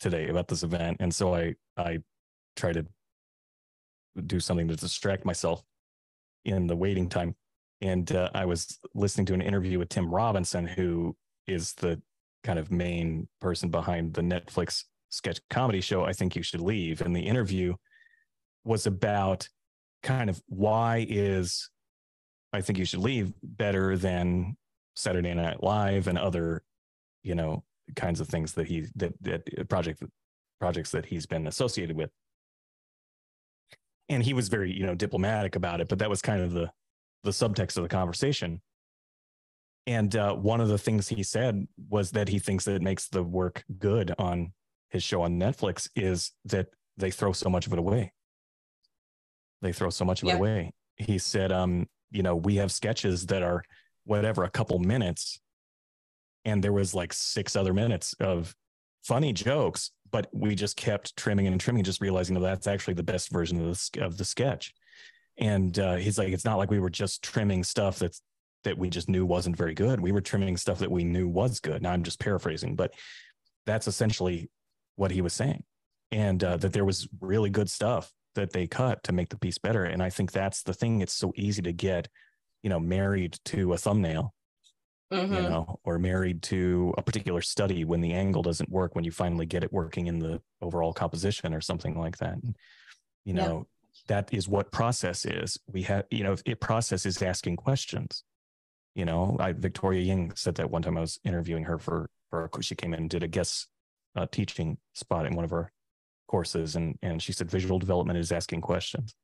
today, about this event. And so I tried to do something to distract myself in the waiting time. And I was listening to an interview with Tim Robinson, who is the kind of main person behind the Netflix sketch comedy show, I Think You Should Leave. And the interview was about kind of why is I Think You Should Leave better than Saturday Night Live and other, you know, kinds of things that he, that projects that he's been associated with. And he was very, you know, diplomatic about it, but that was kind of the subtext of the conversation. And one of the things he said was that he thinks that it makes the work good on his show on Netflix is that they throw so much of it away. They throw so much of it away. He said, you know, we have sketches that are whatever, a couple minutes. And there was like 6 other minutes of funny jokes, but we just kept trimming and trimming, just realizing that that's actually the best version of the sketch. And he's like, it's not like we were just trimming stuff that we just knew wasn't very good. We were trimming stuff that we knew was good. Now I'm just paraphrasing, but that's essentially what he was saying. And that there was really good stuff that they cut to make the piece better. And I think that's the thing. It's so easy to get, you know, married to a thumbnail. Mm-hmm. You know, or married to a particular study when the angle doesn't work, when you finally get it working in the overall composition or something like that. You know, that is what process is. We have, you know, process is asking questions. You know, Victoria Ying said that one time I was interviewing her for she came in and did a guest teaching spot in one of her courses. And she said, visual development is asking questions.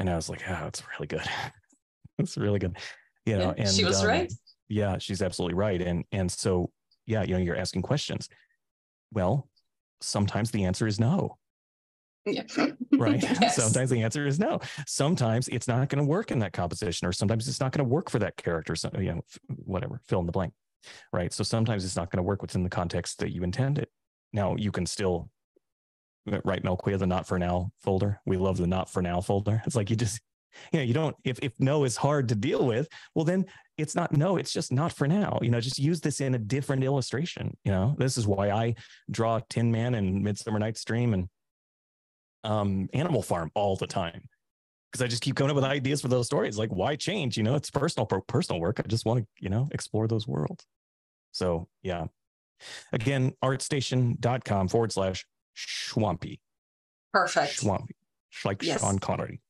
And I was like, oh, it's really good. It's really good. You know, and she was right. Yeah, she's absolutely right. And so, yeah, you know, you're asking questions. Well, sometimes the answer is no. Yeah. Right? Yes. Sometimes the answer is no. Sometimes it's not going to work in that composition, or sometimes it's not going to work for that character. So, you know, whatever, fill in the blank. Right? So sometimes it's not going to work within the context that you intended. Now, you can still write Melquea the not for now folder. We love the not for now folder. It's like you just... You know, you don't, if no is hard to deal with, well, then it's not no, it's just not for now. You know, just use this in a different illustration. You know, this is why I draw Tin Man and Midsummer Night's Dream and Animal Farm all the time. Because I just keep coming up with ideas for those stories. Like, why change? You know, it's personal work. I just want to, you know, explore those worlds. So, yeah. Again, artstation.com/Schwampy. Perfect. Schwampy. Like Sean Connery.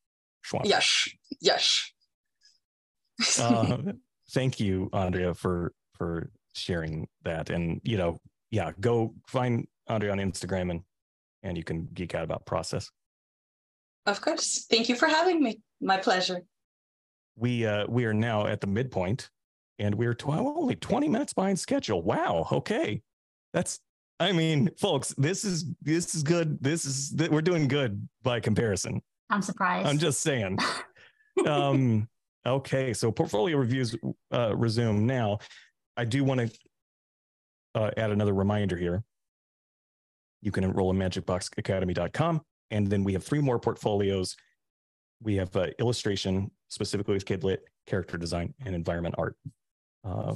Schwamp. Yes, yes. Thank you, Andrea, for sharing that. And, you know, yeah, go find Andrea on Instagram and you can geek out about process. Of course. Thank you for having me. My pleasure. We are now at the midpoint, and we're only 20 minutes behind schedule. Wow. Okay. That's, I mean, folks, this is good. We're doing good by comparison. I'm surprised. I'm just saying. Okay, so portfolio reviews resume now. I do want to add another reminder here. You can enroll in magicboxacademy.com, and then we have 3 more portfolios. We have illustration, specifically with KidLit, character design, and environment art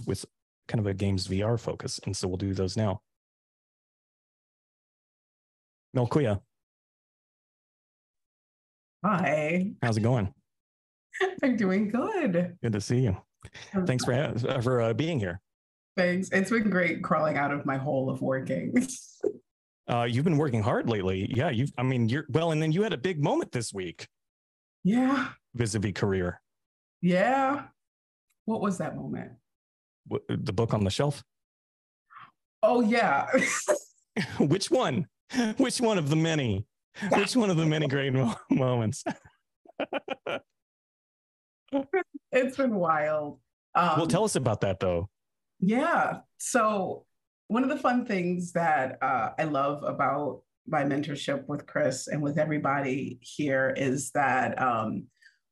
with kind of a games VR focus. And so we'll do those now. Melquea. Hi. How's it going? I'm doing good. Good to see you. Thanks for being here. Thanks. It's been great crawling out of my hole of working. You've been working hard lately. Yeah. You're well, and then you had a big moment this week. Yeah. Vis-a-vis career. Yeah. What was that moment? The book on the shelf? Oh, yeah. Which one? Which one of the many? Which one of the many great moments? It's been wild. Well, tell us about that, though. Yeah. So one of the fun things that I love about my mentorship with Chris and with everybody here is that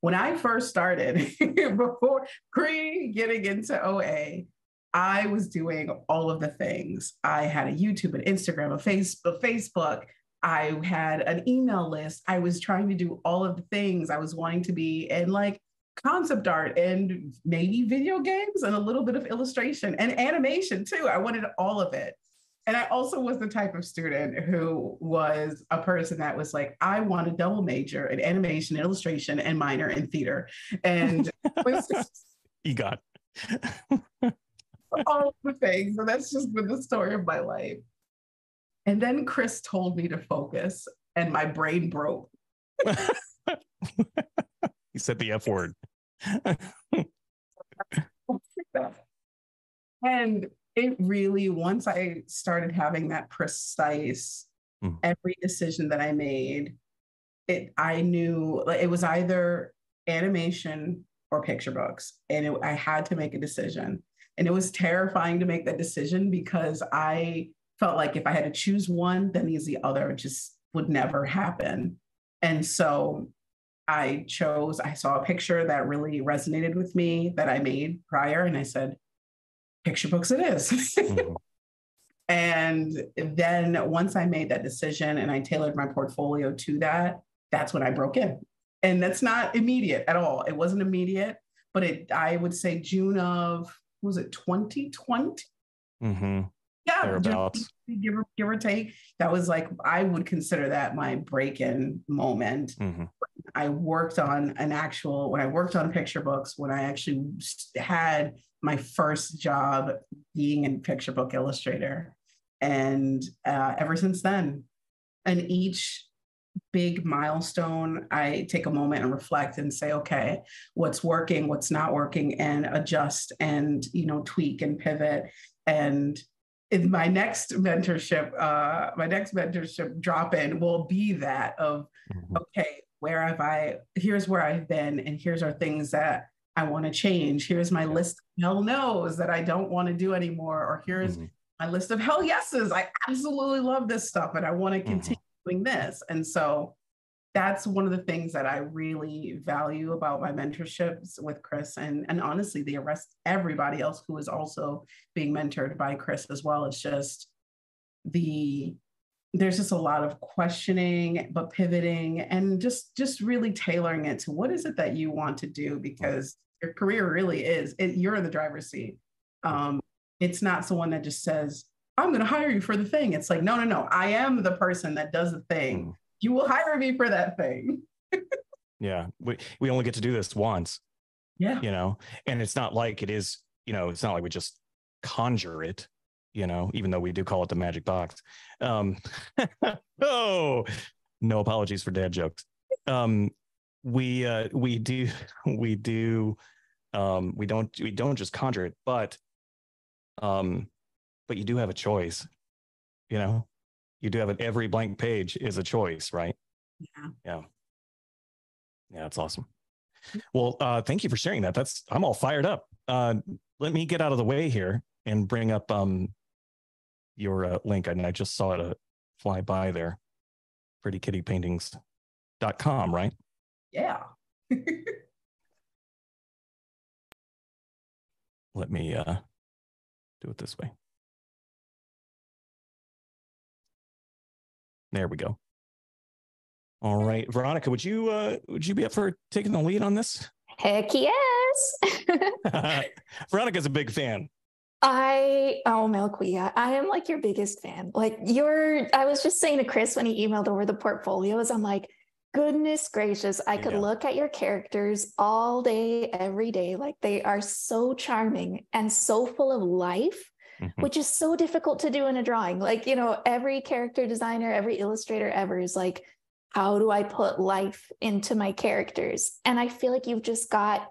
when I first started, before getting into OA, I was doing all of the things. I had a YouTube, an Instagram, a Facebook. I had an email list. I was trying to do all of the things I was wanting to be, and like concept art and maybe video games and a little bit of illustration and animation too. I wanted all of it. And I also was the type of student who was a person that was like, I want a double major in animation, illustration, and minor in theater. And EGOT. All of the things. So that's just been the story of my life. And then Chris told me to focus, and my brain broke. He said the F word. And it really, once I started having that precise, every decision that I made, I knew it was either animation or picture books. And I had to make a decision. And it was terrifying to make that decision because I felt like if I had to choose one, then the other just would never happen. And so I saw a picture that really resonated with me that I made prior. And I said, picture books it is. Mm-hmm. And then once I made that decision and I tailored my portfolio to that, that's when I broke in. And that's not immediate at all. It wasn't immediate, but I would say June of, was it 2020? Mm-hmm. Yeah. Thereabouts. Give or take. That was like, I would consider that my break-in moment. Mm-hmm. When I worked on picture books, when I actually had my first job being a picture book illustrator. And ever since then, and each big milestone, I take a moment and reflect and say, okay, what's working, what's not working, and adjust and, tweak and pivot. And in my next mentorship, drop in will be that of, okay, here's where I've been, and here's are things that I want to change. Here's my list of hell no's that I don't want to do anymore. Or here's my list of hell yeses. I absolutely love this stuff and I want to continue doing this. And so that's one of the things that I really value about my mentorships with Chris and honestly, everybody else who is also being mentored by Chris as well. It's just there's just a lot of questioning, but pivoting and just really tailoring it to what is it that you want to do, because your career really you're in the driver's seat. It's not someone that just says, I'm going to hire you for the thing. It's like, no. I am the person that does the thing. You will hire me for that thing. Yeah. We only get to do this once. Yeah. And it's not like it's not like we just conjure it, even though we do call it the magic box. Oh, no apologies for dad jokes. We don't just conjure it, but you do have a choice, You do have every blank page is a choice, right? Yeah, that's awesome. Well, thank you for sharing that. I'm all fired up. Let me get out of the way here and bring up your link. I just saw it fly by there. PrettyKittyPaintings.com, right? Yeah. Let me do it this way. There we go. All right, Veronica, would you be up for taking the lead on this? Heck yes. Veronica's a big fan. Melquea, I am like your biggest fan. I was just saying to Chris when he emailed over the portfolios, I'm like, goodness gracious, I could look at your characters all day, every day. Like, they are so charming and so full of life. Mm-hmm. Which is so difficult to do in a drawing. Every character designer, every illustrator ever is like, how do I put life into my characters? And I feel like you've just got,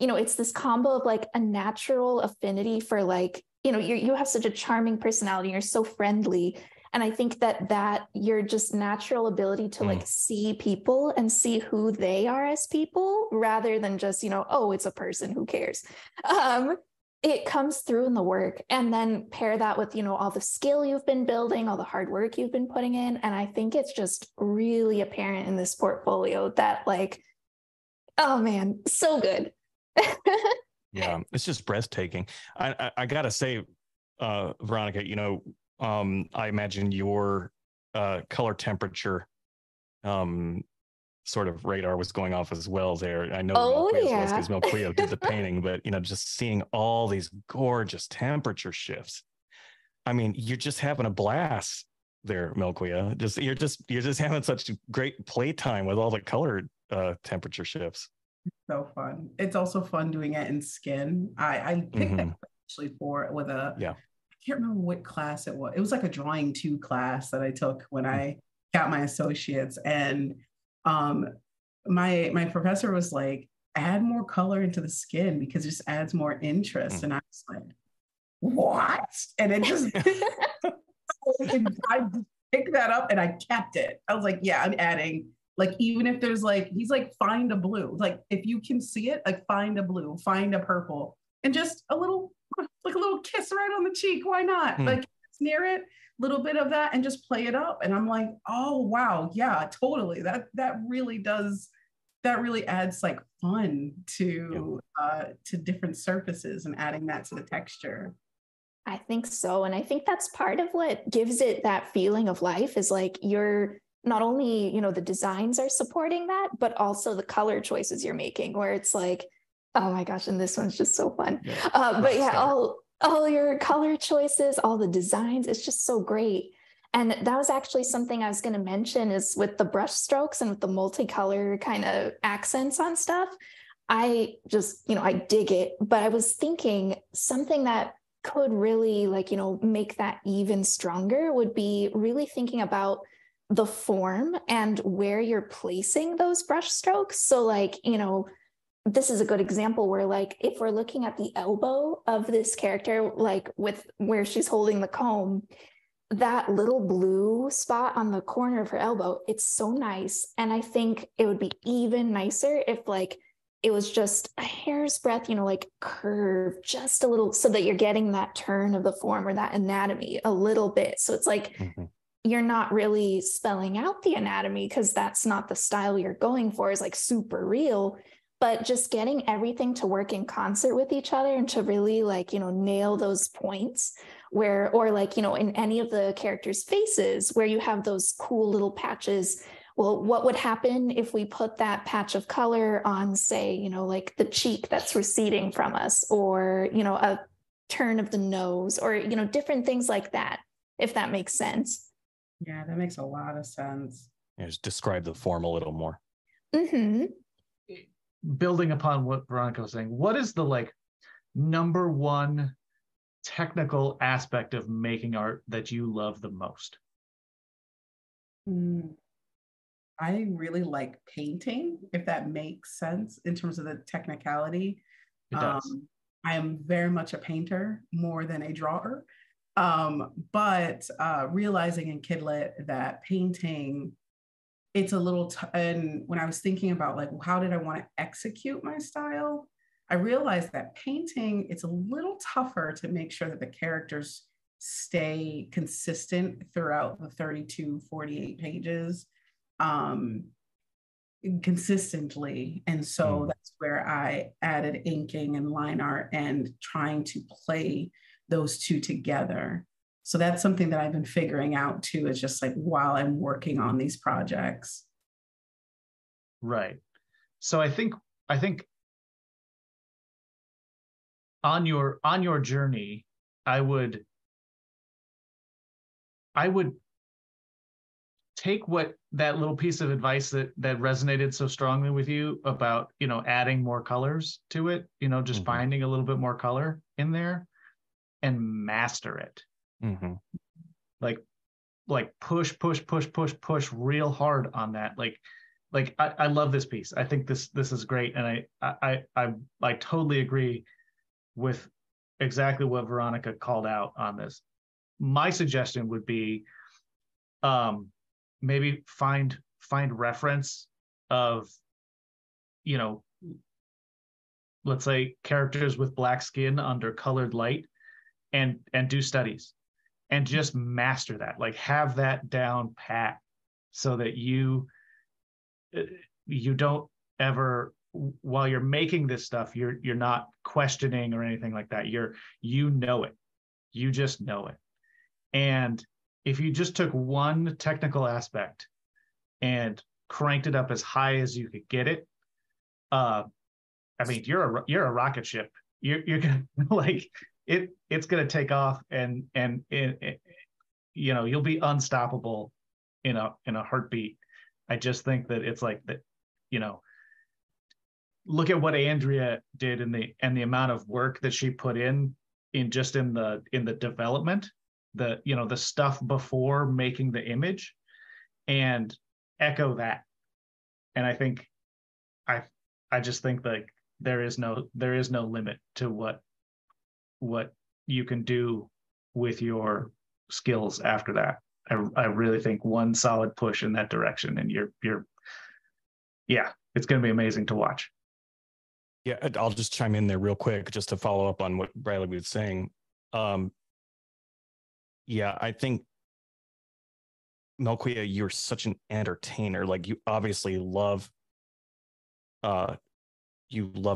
it's this combo of like a natural affinity for you have such a charming personality, you're so friendly. And I think that your just natural ability to see people and see who they are as people rather than just, oh, it's a person, who cares? It comes through in the work, and then pair that with, all the skill you've been building, all the hard work you've been putting in. And I think it's just really apparent in this portfolio that oh man, so good. Yeah. It's just breathtaking. I gotta say, Veronica, I imagine your color temperature sort of radar was going off as well there. I know because Melquea did the painting, but, you know, just seeing all these gorgeous temperature shifts. I mean, you're just having a blast there, Melquea. You're just having such great playtime with all the color temperature shifts. So fun. It's also fun doing it in skin. I picked that actually I can't remember what class it was. It was like a drawing 2 class that I took when I got my associates. And my professor was like, add more color into the skin because it just adds more interest. And I was like, what? And it just, I picked that up and I kept it. I was like, yeah, I'm adding. Like, even if there's like, he's like, find a blue. Like, if you can see it, like, find a blue, find a purple, and just a little kiss right on the cheek. Why not? Like, smear it, little bit of that, and just play it up. And I'm like, oh, wow. Yeah, totally. That really does. That really adds like fun to different surfaces and adding that to the texture. I think so. And I think that's part of what gives it that feeling of life is like, you're not only, you know, the designs are supporting that, but also the color choices you're making, where it's like, oh my gosh, and this one's just so fun. Yeah. But yeah, all your color choices, all the designs, it's just so great. And that was actually something I was going to mention is with the brush strokes and with the multicolor kind of accents on stuff. I just, you know, I dig it, but I was thinking something that could really, like, you know, make that even stronger would be really thinking about the form and where you're placing those brush strokes. So like, you know, this is a good example where, like, if we're looking at the elbow of this character, like with where she's holding the comb, that little blue spot on the corner of her elbow, it's so nice. And I think it would be even nicer if like it was just a hair's breadth, you know, like curve just a little, so that you're getting that turn of the form or that anatomy a little bit. So it's like, you're not really spelling out the anatomy because that's not the style you're going for, is like super real, but just getting everything to work in concert with each other and to really, like, you know, nail those points where, or like, you know, in any of the characters' faces where you have those cool little patches. Well, what would happen if we put that patch of color on, say, you know, like the cheek that's receding from us, or, you know, a turn of the nose, or, you know, different things like that, if that makes sense. Yeah, that makes a lot of sense. Yeah, just describe the form a little more. Building upon what Veronica was saying, what is the, like, number one technical aspect of making art that you love the most? I really like painting, if that makes sense, in terms of the technicality. It does. I am very much a painter more than a drawer. But realizing in Kidlit that painting, it's a little, and when I was thinking about, like, how did I want to execute my style, I realized that painting, it's a little tougher to make sure that the characters stay consistent throughout the 32, 48 pages consistently. And so that's where I added inking and line art and trying to play those two together. So that's something that I've been figuring out too, is just like while I'm working on these projects. Right. So I think on your journey, I would take what that little piece of advice that resonated so strongly with you about, you know, adding more colors to it, you know, just finding a little bit more color in there, and master it. Like push real hard on that. Like I love this piece. I think this is great. And I totally agree with exactly what Veronica called out on this. My suggestion would be maybe find reference of, you know, let's say characters with black skin under colored light, and do studies and just master that, like have that down pat so that you don't ever, while you're making this stuff, you're not questioning or anything like that. You know it, you just know it. And if you just took one technical aspect and cranked it up as high as you could get it, I mean, you're a rocket ship. You're gonna, like, it's gonna take off, and you know, you'll be unstoppable in a heartbeat. I just think that it's like that, you know, look at what Andrea did and the amount of work that she put in just in the development, the stuff before making the image, and echo that. And I think I just think like there is no limit to what you can do with your skills after that. I really think one solid push in that direction, and you're it's going to be amazing to watch. Yeah, I'll just chime in there real quick just to follow up on what Bradley was saying. Yeah, I think, Melquea, you're such an entertainer. Like, you obviously love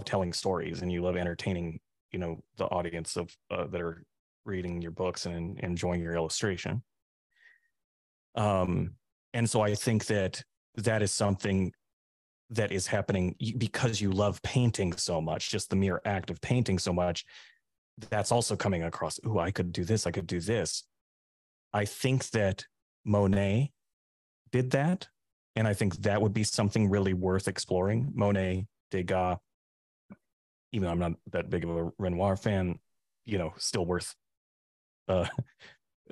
telling stories, and you love entertaining, you know, the audience of that are reading your books and enjoying your illustration. And so I think that is something that is happening because you love painting so much. Just the mere act of painting so much, that's also coming across. Ooh, I could do this. I could do this. I think that Monet did that, and I think that would be something really worth exploring. Monet, Degas, even though I'm not that big of a Renoir fan, you know, still worth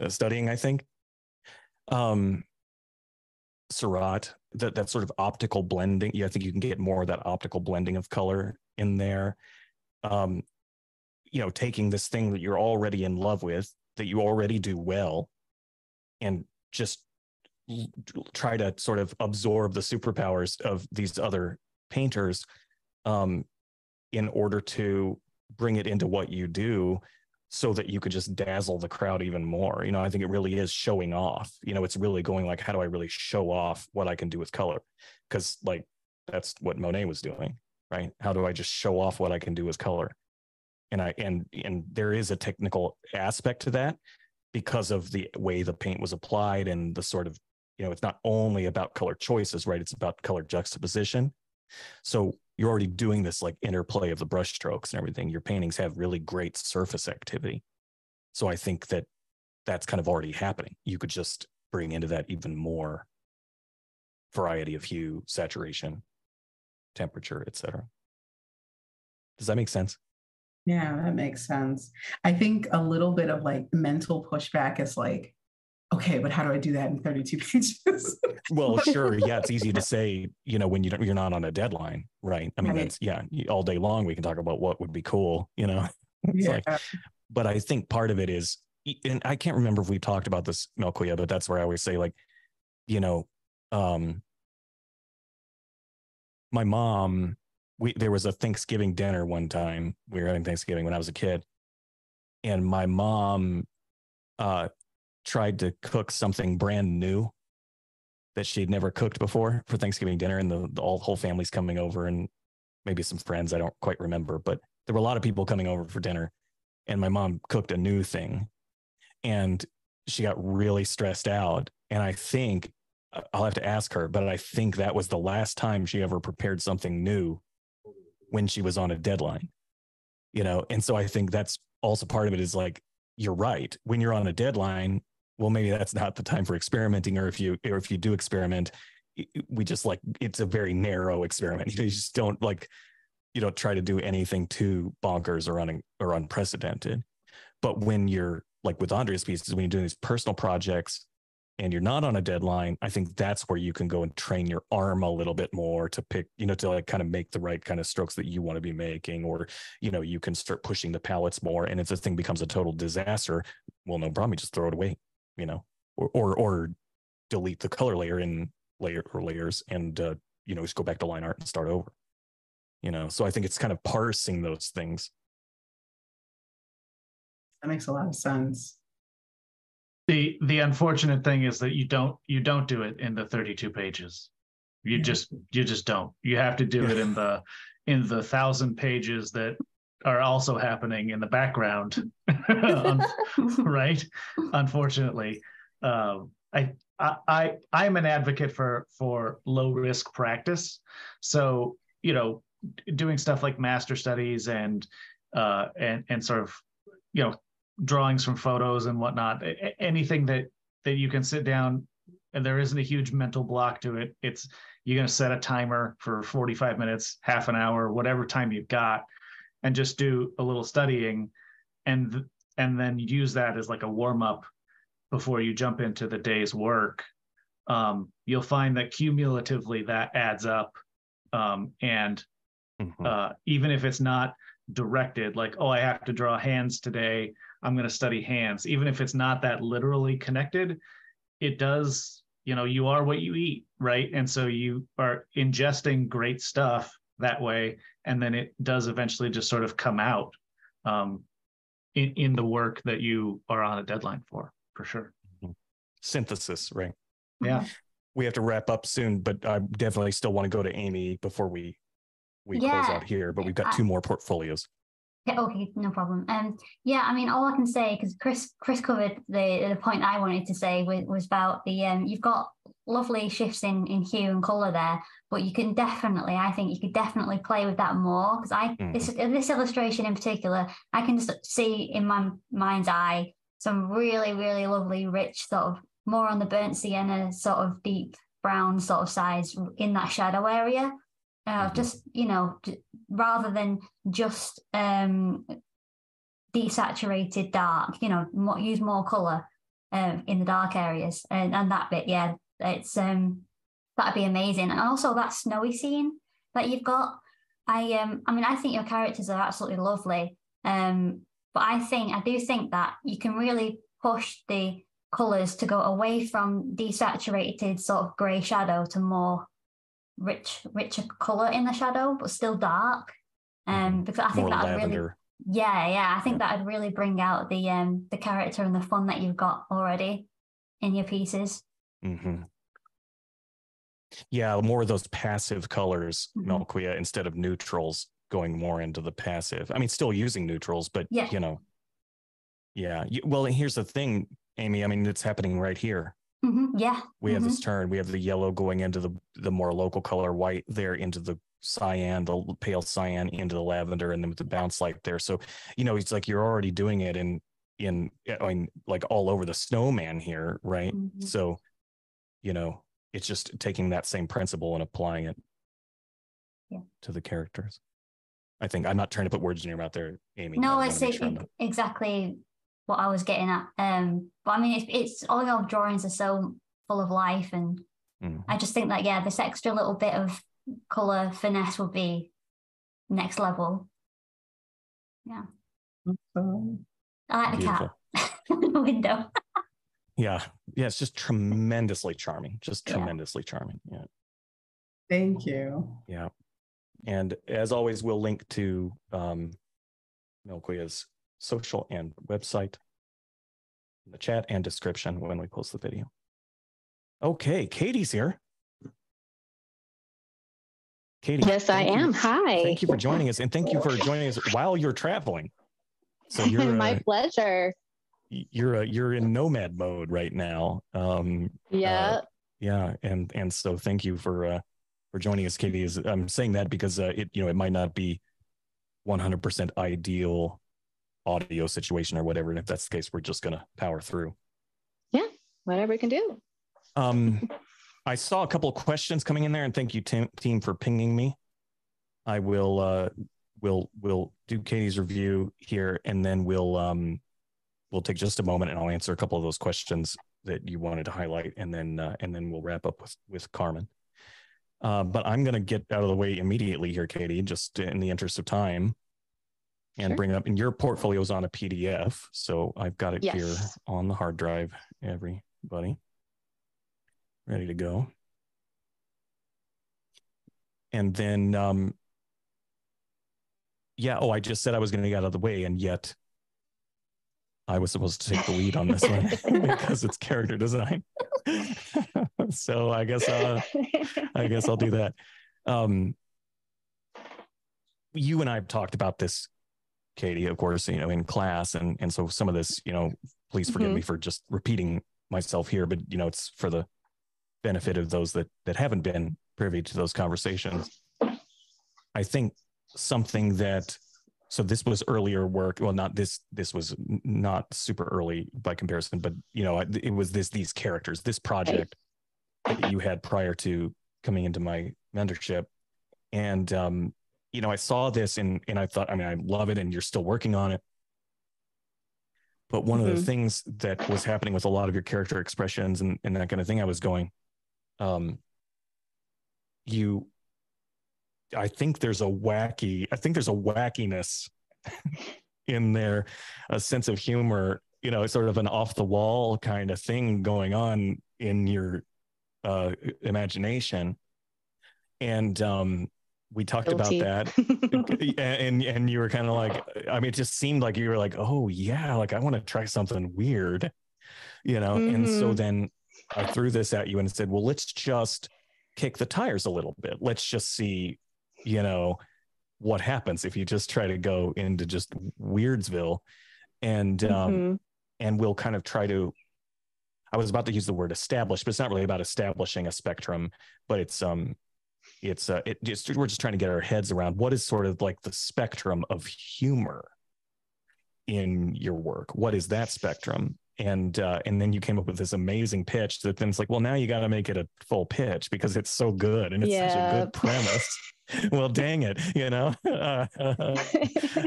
studying, I think. Seurat, that sort of optical blending. Yeah, I think you can get more of that optical blending of color in there. You know, taking this thing that you're already in love with, that you already do well, and just try to sort of absorb the superpowers of these other painters in order to bring it into what you do, so that you could just dazzle the crowd even more. You know, I think it really is showing off. You know, it's really going like, how do I really show off what I can do with color? Because, like, that's what Monet was doing, right? How do I just show off what I can do with color? And there is a technical aspect to that because of the way the paint was applied and the sort of, you know, it's not only about color choices, right? It's about color juxtaposition. So you're already doing this like interplay of the brush strokes and everything. Your paintings have really great surface activity. So I think that that's kind of already happening. You could just bring into that even more variety of hue, saturation, temperature, etc. Does that make sense? Yeah, that makes sense. I think a little bit of like mental pushback is like, okay, but how do I do that in 32 pages? Well, sure. Yeah, it's easy to say, you know, when you're not on a deadline, right? I mean, right. That's, yeah, all day long we can talk about what would be cool, you know? It's yeah. Like, but I think part of it is, and I can't remember if we talked about this, Melquea, but that's where I always say, like, you know, my mom, there was a Thanksgiving dinner one time. We were having Thanksgiving when I was a kid. And my mom, tried to cook something brand new that she'd never cooked before for Thanksgiving dinner, and the whole family's coming over, and maybe some friends, I don't quite remember, but there were a lot of people coming over for dinner, and my mom cooked a new thing, and she got really stressed out, and I think, I'll have to ask her, but I think that was the last time she ever prepared something new when she was on a deadline, you know? And so I think that's also part of it is like, you're right, when you're on a deadline, well, maybe that's not the time for experimenting, or if you do experiment, we just like, it's a very narrow experiment. You just don't like, you don't try to do anything too bonkers or unprecedented. But when you're like with Andrea's pieces, when you're doing these personal projects and you're not on a deadline, I think that's where you can go and train your arm a little bit more to pick, you know, to like kind of make the right kind of strokes that you want to be making, or, you know, you can start pushing the palettes more. And if this thing becomes a total disaster, well, no problem, you just throw it away, you know, or delete the color layer in layer or layers and, you know, just go back to line art and start over, you know? So I think it's kind of parsing those things. That makes a lot of sense. The unfortunate thing is that you don't do it in the 32 pages. You just don't. You have to do it in the 1,000 pages that are also happening in the background, right? Unfortunately, I'm an advocate for low risk practice. So, you know, doing stuff like master studies and sort of, you know, drawings from photos and whatnot, anything that you can sit down and there isn't a huge mental block to it. It's, you're going to set a timer for 45 minutes, half an hour, whatever time you've got, and just do a little studying and then use that as like a warm up before you jump into the day's work. You'll find that cumulatively that adds up. Even if it's not directed, like, oh, I have to draw hands today, I'm going to study hands. Even if it's not that literally connected, it does, you know, you are what you eat, right? And so you are ingesting great stuff that way. And then it does eventually just sort of come out in the work that you are on a deadline for sure. Synthesis, right? Yeah. We have to wrap up soon, but I definitely still want to go to Amy before we close out here, but we've got two more portfolios. Yeah, okay, no problem. I mean, all I can say, because Chris covered the point I wanted to say was about the you've got lovely shifts in hue and color there, but you can definitely, I think you could definitely play with that more, because this illustration in particular, I can just see in my mind's eye some really, really lovely, rich sort of more on the burnt sienna sort of deep brown sort of sides in that shadow area. Just, you know, rather than just desaturated dark, you know, use more colour in the dark areas and that bit. Yeah, it's that'd be amazing. And also that snowy scene that you've got. I think your characters are absolutely lovely. But I do think that you can really push the colours to go away from desaturated sort of grey shadow to more richer color in the shadow, but still dark. Because I think that really, I think that would really bring out the character and the fun that you've got already in your pieces. Mm-hmm. Yeah, more of those passive colors, Melquea, instead of neutrals, going more into the passive. I mean, still using neutrals, but you know, Well, and here's the thing, Amy. I mean, it's happening right here. Mm-hmm. Yeah, we have this turn. We have the yellow going into the more local color, white there into the cyan, the pale cyan into the lavender, and then with the bounce light there. So, you know, it's like you're already doing it in like all over the snowman here, right? Mm-hmm. So, you know, it's just taking that same principle and applying it to the characters. I think I'm not trying to put words in your mouth there, Amy. No, I see exactly what I was getting at. But I mean, it's all your drawings are so full of life, and I just think that, this extra little bit of colour finesse would be next level. Yeah. I like the cat in the window. Yeah, it's just tremendously charming. Yeah. Thank you. Yeah. And as always, we'll link to Melquea's social and website in the chat and description when we post the video. Okay, Katie's here. Katie. Yes, I am. Hi. Thank you for joining us, and thank you for joining us while you're traveling. So you're my pleasure. You're in nomad mode right now. And so thank you for joining us, Katie. I'm saying that because it might not be 100% ideal audio situation or whatever, and if that's the case, we're just gonna power through whatever we can do. I saw a couple of questions coming in there, and thank you team for pinging me. I will we'll do Katie's review here, and then we'll take just a moment and I'll answer a couple of those questions that you wanted to highlight, and then we'll wrap up with Carmen, but I'm gonna get out of the way immediately here, Katie, just in the interest of time. And sure. Bring it up, and your portfolio is on a PDF, so I've got it here on the hard drive, everybody. Ready to go. And then, I just said I was going to get out of the way, and yet I was supposed to take the lead on this one because it's character design. So I guess I'll do that. You and I have talked about this, Katie, of course, you know, in class. And so some of this, you know, please forgive me for just repeating myself here, but you know, it's for the benefit of those that haven't been privy to those conversations. I think something that, so this was earlier work. Well, not this was not super early by comparison, but you know, it was these characters, this project that you had prior to coming into my mentorship. And, you know, I saw this and I thought, I mean, I love it and you're still working on it. But one of the things that was happening with a lot of your character expressions and that kind of thing, I was going, I think there's a wackiness in there, a sense of humor, you know, sort of an off the wall kind of thing going on in your imagination. And we talked about that and you were kind of like, I mean, it just seemed like you were like, oh yeah, like I want to try something weird, you know? Mm-hmm. And so then I threw this at you and said, well, let's just kick the tires a little bit. Let's just see, you know, what happens if you just try to go into just Weirdsville and we'll kind of try to, I was about to use the word establish, but it's not really about establishing a spectrum, but we're just trying to get our heads around what is sort of like the spectrum of humor in your work. What is that spectrum? And then you came up with this amazing pitch that then it's like, well, now you got to make it a full pitch because it's so good and it's such a good premise. Well, dang it, you know, you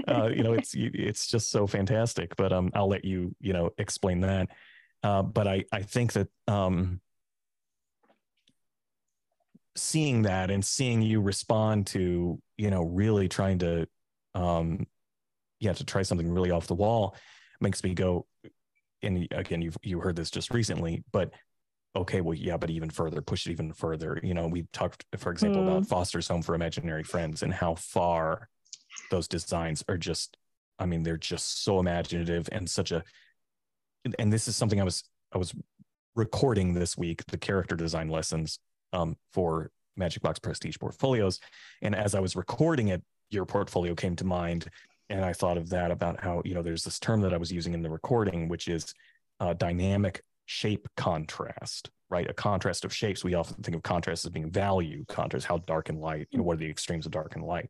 know, it's just so fantastic. But I'll let you, you know, explain that. But I think that seeing that and seeing you respond to, you know, really trying to, to try something really off the wall makes me go. And again, you heard this just recently, but okay, well, yeah, but even further, push it even further. You know, we talked, for example, about Foster's Home for Imaginary Friends and how far those designs are just, I mean, they're just so imaginative and such a, and this is something I was recording this week, the character design lessons for Magic Box Prestige portfolios. And as I was recording it, your portfolio came to mind. And I thought of that about how, you know, there's this term that I was using in the recording, which is dynamic shape contrast, right? A contrast of shapes. We often think of contrast as being value contrast, how dark and light, you know, what are the extremes of dark and light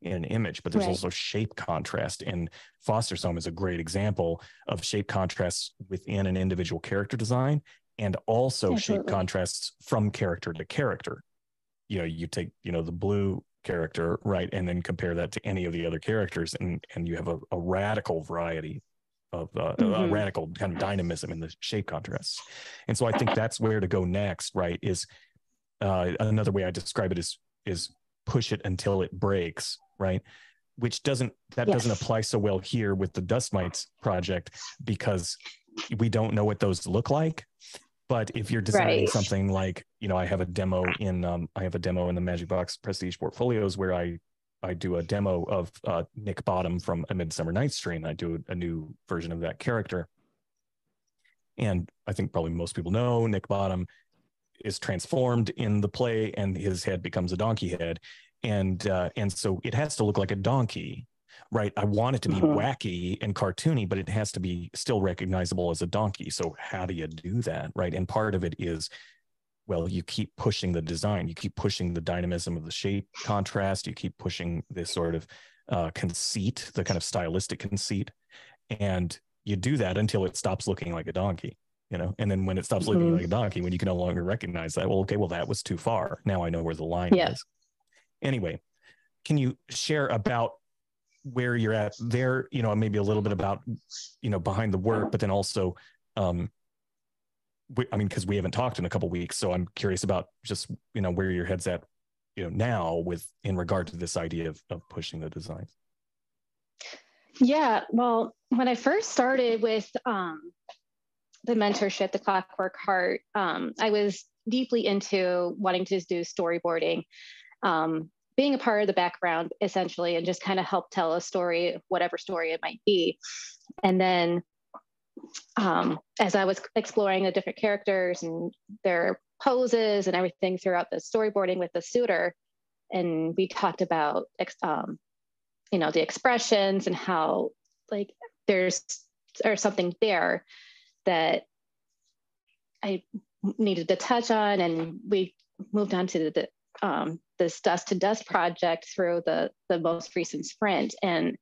in an image, but there's also shape contrast. And Foster's Home is a great example of shape contrasts within an individual character design and also shape contrasts from character to character. You know, you take, you know, the blue character, right, and then compare that to any of the other characters, and you have a radical variety of a radical kind of dynamism in the shape contrasts. And so I think that's where to go next, right, is another way I describe it is push it until it breaks, right, which doesn't apply so well here with the Dust Mites project because we don't know what those look like. But if you're designing something like, you know, I have a demo in the Magic Box Prestige portfolios where I do a demo of Nick Bottom from A Midsummer Night's Dream. I do a new version of that character. And I think probably most people know Nick Bottom is transformed in the play and his head becomes a donkey head. And so it has to look like a donkey, right? I want it to be wacky and cartoony, but it has to be still recognizable as a donkey. So how do you do that, right? And part of it is, well, you keep pushing the design, you keep pushing the dynamism of the shape contrast, you keep pushing this sort of conceit, the kind of stylistic conceit, and you do that until it stops looking like a donkey, you know? And then when it stops looking like a donkey, when you can no longer recognize that, well, that was too far. Now I know where the line is. Anyway, can you share about where you're at there, you know, maybe a little bit about, you know, behind the work, but then also, because we haven't talked in a couple of weeks, so I'm curious about just, you know, where your head's at, you know, now in regard to this idea of pushing the designs. Yeah, well, when I first started with the mentorship, the Clockwork Heart, I was deeply into wanting to do storyboarding. Being a part of the background, essentially, and just kind of help tell a story, whatever story it might be. And then as I was exploring the different characters and their poses and everything throughout the storyboarding with the suitor, and we talked about, you know, the expressions and how, like, there's something there that I needed to touch on, and we moved on to this Dust to Dust project through the most recent sprint. And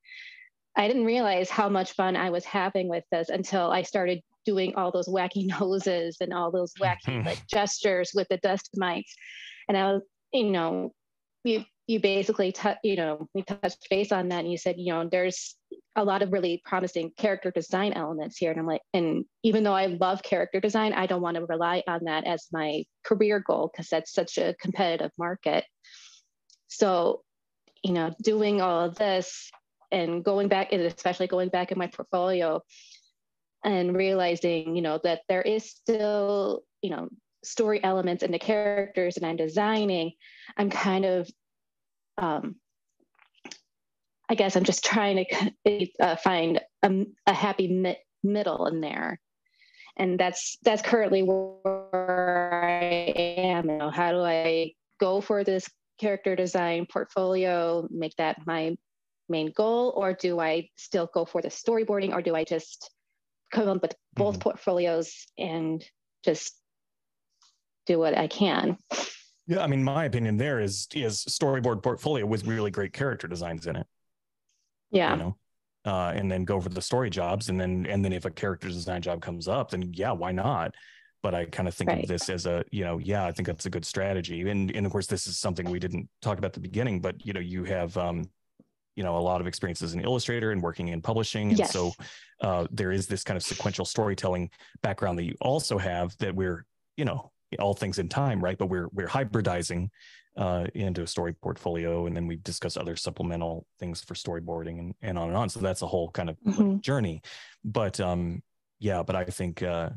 I didn't realize how much fun I was having with this until I started doing all those wacky noses and all those wacky like gestures with the Dust Mites. And I was, you basically, we touched base on that, and you said, there's a lot of really promising character design elements here. And I'm like, and even though I love character design, I don't want to rely on that as my career goal, because that's such a competitive market. So, doing all of this and going back, and especially going back in my portfolio and realizing, that there is still, story elements in the characters that I'm designing, I'm kind of, I guess I'm just trying to find a happy middle in there. And that's currently where I am. How do I go for this character design portfolio, make that my main goal, or do I still go for the storyboarding, or do I just come up with both portfolios and just do what I can? Yeah, I mean, my opinion there is storyboard portfolio with really great character designs in it. Yeah. And then go for the story jobs, and then if a character design job comes up, then yeah, why not? But I kind of think of this as a, I think that's a good strategy. And of course, this is something we didn't talk about at the beginning, but you have a lot of experience as an illustrator and working in publishing. And so there is this kind of sequential storytelling background that you also have, that we're, all things in time, right? But we're hybridizing into a story portfolio, and then we discuss other supplemental things for storyboarding and on and on. So that's a whole kind of journey. But but I think it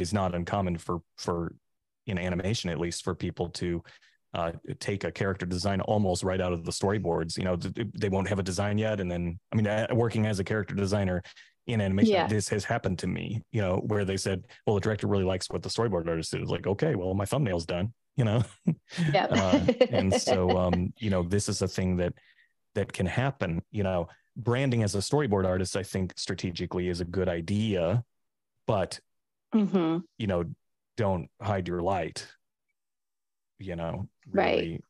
is not uncommon for in animation, at least, for people to take a character design almost right out of the storyboards. They won't have a design yet, and then working as a character designer in animation, this has happened to me, where they said, well, the director really likes what the storyboard artist did. It's like, okay, well, my thumbnail's done, and so, this is a thing that can happen. Branding as a storyboard artist, I think strategically is a good idea, but, don't hide your light, really, right.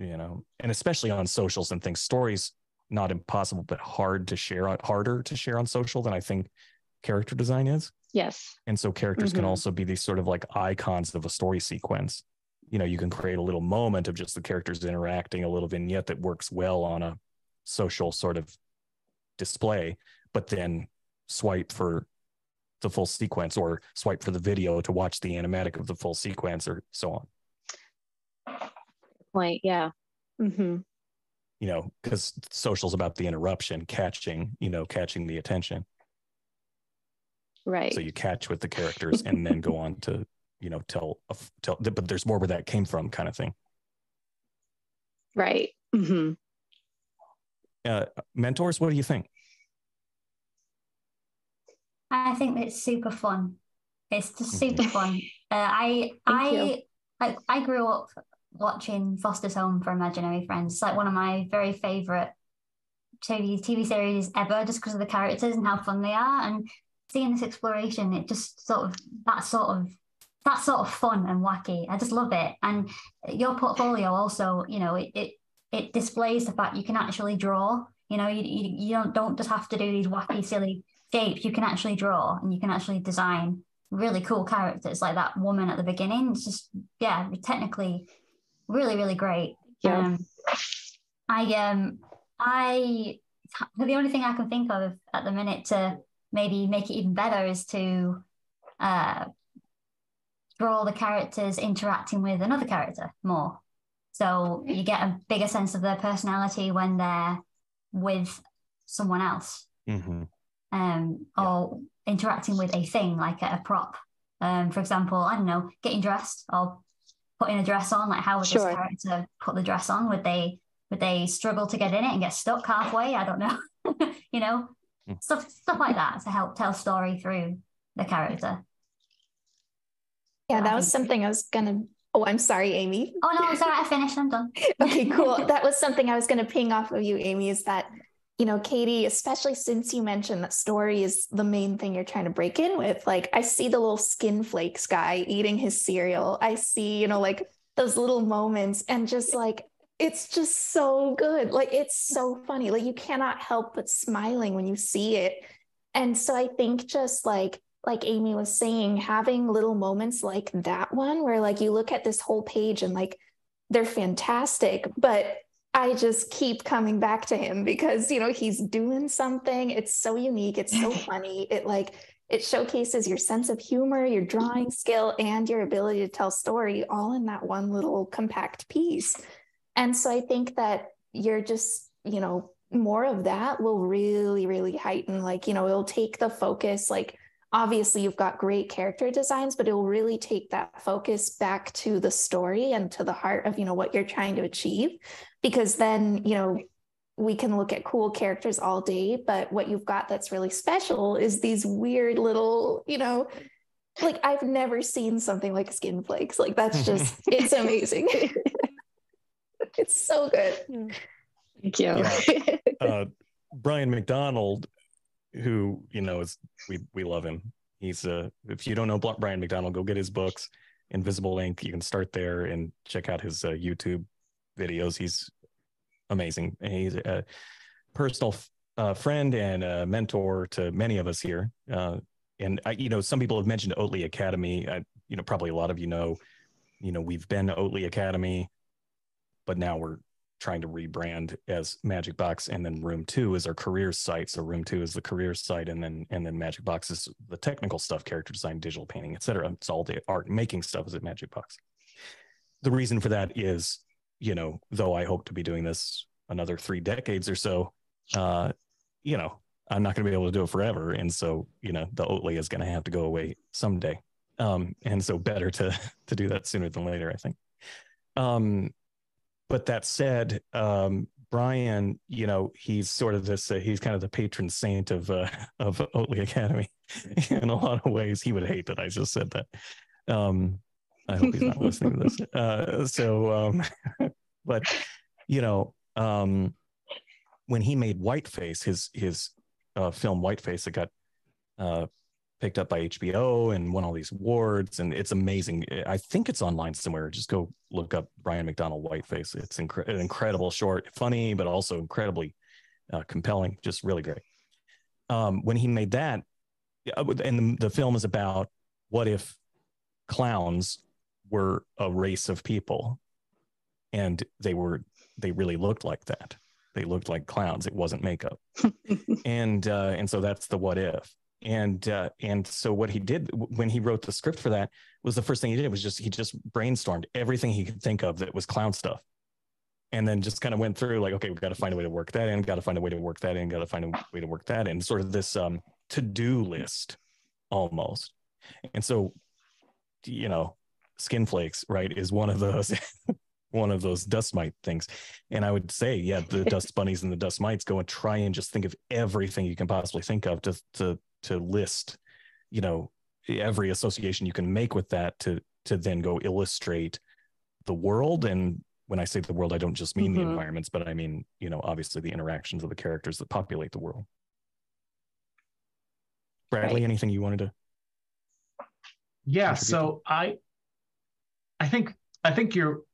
And especially on socials and things, stories, not impossible, but harder to share on social than I think character design is. Yes. And so characters can also be these sort of like icons of a story sequence. You can create a little moment of just the characters interacting, a little vignette that works well on a social sort of display, but then swipe for the full sequence, or swipe for the video to watch the animatic of the full sequence, or so on. Right. Yeah. Mm-hmm. Because social's about the interruption, catching the attention. Right. So you catch with the characters and then go on to, tell, but there's more where that came from, kind of thing. Right. Mm-hmm. Mentors, what do you think? I think it's super fun. It's just super fun. I grew up watching Foster's Home for Imaginary Friends. It's like one of my very favorite TV series ever, just because of the characters and how fun they are. And seeing this exploration, it just sort of fun and wacky. I just love it. And your portfolio also, it displays the fact you can actually draw. You don't just have to do these wacky, silly shapes. You can actually draw, and you can actually design really cool characters, like that woman at the beginning. It's just, technically really, really great. Yeah. The only thing I can think of at the minute to maybe make it even better is to draw the characters interacting with another character more. So you get a bigger sense of their personality when they're with someone else, or interacting with a thing, like a prop. For example, I don't know, getting dressed or putting a dress on, like how would this character put the dress on? Would they struggle to get in it and get stuck halfway? I don't know. Stuff like that to help tell story through the character. Yeah, that was something I was going to... Oh, I'm sorry, Amy. Oh, no, it's all right. I finished. I'm done. Okay, cool. That was something I was going to ping off of you, Amy, is that you know, Katie, especially since you mentioned that story is the main thing you're trying to break in with, like, I see the little skin flakes guy eating his cereal. I see, you know, like those little moments, and just like, it's just so good. Like, it's so funny. Like, you cannot help but smiling when you see it. And so I think just like Amy was saying, having little moments like that one, where like you look at this whole page and like, they're fantastic, but I just keep coming back to him because, you know, he's doing something. It's so unique. It's so funny. It like, it showcases your sense of humor, your drawing skill, and your ability to tell story all in that one little compact piece. And so I think that you're just, you know, more of that will really, really heighten, like, you know, it'll take the focus, like, obviously you've got great character designs, but it will really take that focus back to the story and to the heart of, you know, what you're trying to achieve, because then, you know, we can look at cool characters all day, but what you've got that's really special is these weird little, you know, like, I've never seen something like skin flakes. Like, that's just, it's amazing. It's so good. Thank you. Yeah. Brian McDonald, who, you know, is, we love him. He's if you don't know Brian McDonald, go get his books, Invisible Ink. You can start there and check out his YouTube videos. He's amazing. And he's a personal friend and a mentor to many of us here. And I, you know, some people have mentioned Oatley Academy. You know, probably a lot of you know, we've been to Oatley Academy, but now we're trying to rebrand as Magic Box, and then Room 2 is our career site. So Room 2 is the career site, and then Magic Box is the technical stuff, character design, digital painting, etc. It's all the art making stuff is at Magic Box. The reason for that is, you know, though I hope to be doing this another 3 decades or so, you know, I'm not going to be able to do it forever, and so, you know, the Oatley is going to have to go away someday, and so better to do that sooner than later, I think. But that said, Brian, you know, he's sort of this, he's kind of the patron saint of Oatley Academy in a lot of ways. He would hate that I just said that. I hope he's not listening to this. But, you know, when he made Whiteface, his film Whiteface, that got picked up by HBO and won all these awards, and it's amazing. I think it's online somewhere. Just go look up Brian McDonald Whiteface. It's an incredible short, funny, but also incredibly compelling, just really great. When he made that, and the film is about, what if clowns were a race of people, and they really looked like that. They looked like clowns. It wasn't makeup. And so that's the what if. And so what he did when he wrote the script for that was, the first thing he did was he just brainstormed everything he could think of that was clown stuff, and then just kind of went through, like, okay, we've got to find a way to work that in, got to find a way to work that in, got to find a way to work that in, sort of this to-do list almost. And so, you know, skin flakes, right, is one of those one of those dust mite things. And I would say, yeah, the dust bunnies and the dust mites, go and try and just think of everything you can possibly think of to list, you know, every association you can make with that to then go illustrate the world. And when I say the world, I don't just mean the environments, but I mean, you know, obviously the interactions of the characters that populate the world. Bradley, anything you wanted to? Yeah. So I think you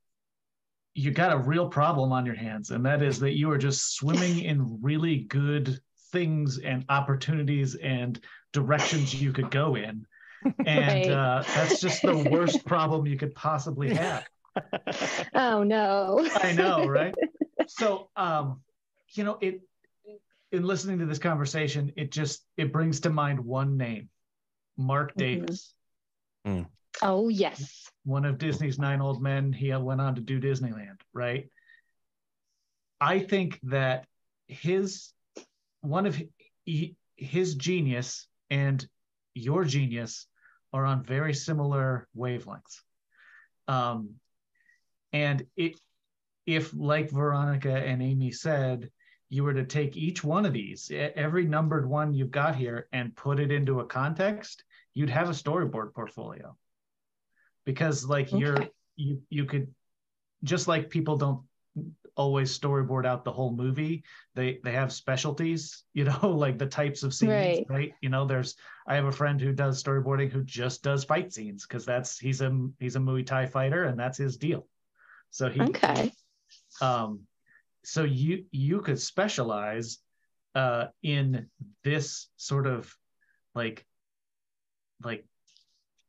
got a real problem on your hands, and that is that you are just swimming in really good things and opportunities and directions you could go in. And that's just the worst problem you could possibly have. Oh no. I know, right? So, you know, in listening to this conversation, it brings to mind one name, Mark Davis. Mm. Oh, yes. One of Disney's 9 old men. He went on to do Disneyland, right? I think that his genius and your genius are on very similar wavelengths. And if, like Veronica and Amy said, you were to take each one of these, every numbered one you've got here, and put it into a context, you'd have a storyboard portfolio. Because, like, you could, just like people don't always storyboard out the whole movie. They have specialties, you know, like the types of scenes, right? You know, I have a friend who does storyboarding who just does fight scenes because he's a Muay Thai fighter and that's his deal. So he so you could specialize in this sort of like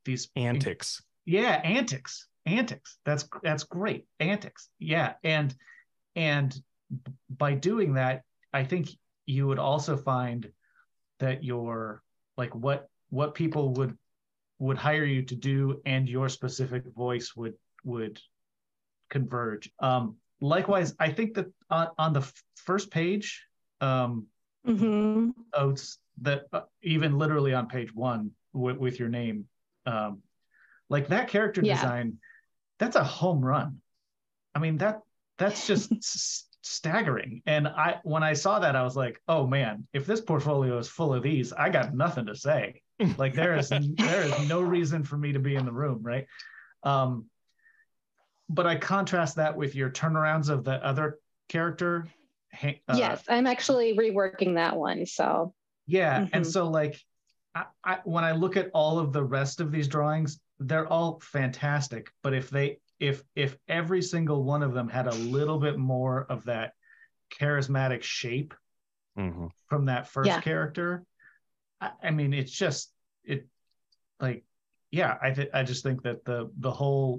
these antics. Yeah, antics. That's great. Antics. Yeah. And by doing that, I think you would also find that your what people would hire you to do and your specific voice would converge. Likewise, I think that on the first page, Oats, that even literally on page one with your name, like that character design, that's a home run. I mean, that's just staggering. And when I saw that, I was like, oh man, if this portfolio is full of these, I got nothing to say. Like there is no reason for me to be in the room, right? But I contrast that with your turnarounds of the other character. Yes, I'm actually reworking that one. So yeah, and so like I when I look at all of the rest of these drawings, they're all fantastic. But if every single one of them had a little bit more of that charismatic shape from that first character, I mean, it's just I just think that the whole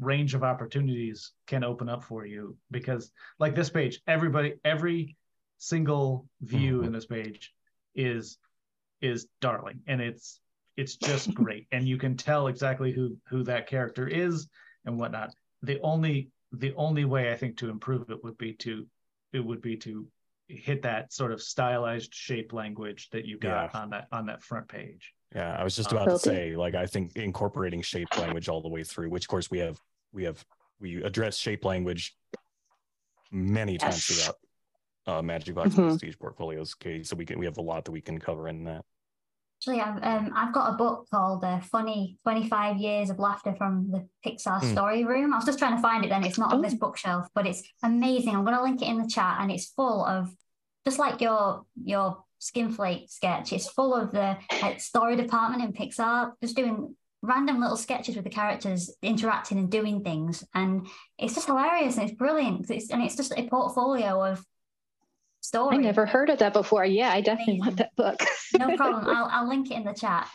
range of opportunities can open up for you, because like this page, every single view in this page is darling, and it's just great, and you can tell exactly who that character is and whatnot. The only way I think to improve it would be to hit that sort of stylized shape language that you got on that front page. Yeah, I was just about to say, like, I think incorporating shape language all the way through, which of course we address shape language many times throughout Magic Box Prestige portfolios, Katie. So we have a lot that we can cover in that. Actually, I've got a book called Funny 25 Years of Laughter from the Pixar Story Room. I was just trying to find it then. It's not on this bookshelf, but it's amazing. I'm going to link it in the chat, and it's full of, just like your Skinflake sketch, it's full of the story department in Pixar, just doing random little sketches with the characters, interacting and doing things. And it's just hilarious, and it's brilliant. It's just a portfolio of story. I never heard of that before. Yeah, I definitely want that book. No problem. I'll link it in the chat.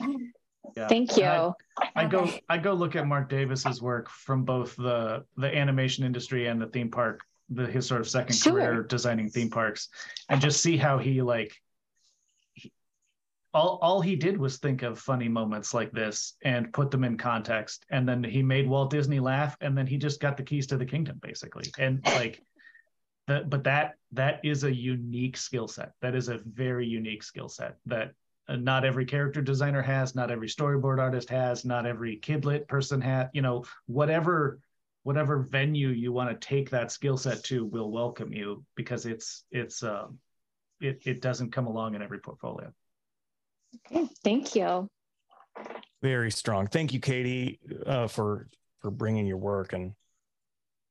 Yeah. Thank you. I go look at Mark Davis's work from both the animation industry and the theme park, his sort of second career designing theme parks, and just see how he all he did was think of funny moments like this and put them in context, and then he made Walt Disney laugh, and then he just got the keys to the kingdom basically, and like. But that is a unique skill set. That is a very unique skill set that not every character designer has, not every storyboard artist has, not every kidlit person has. You know, whatever venue you want to take that skill set to will welcome you, because it doesn't come along in every portfolio. Okay, thank you. Very strong. Thank you, Katie, for bringing your work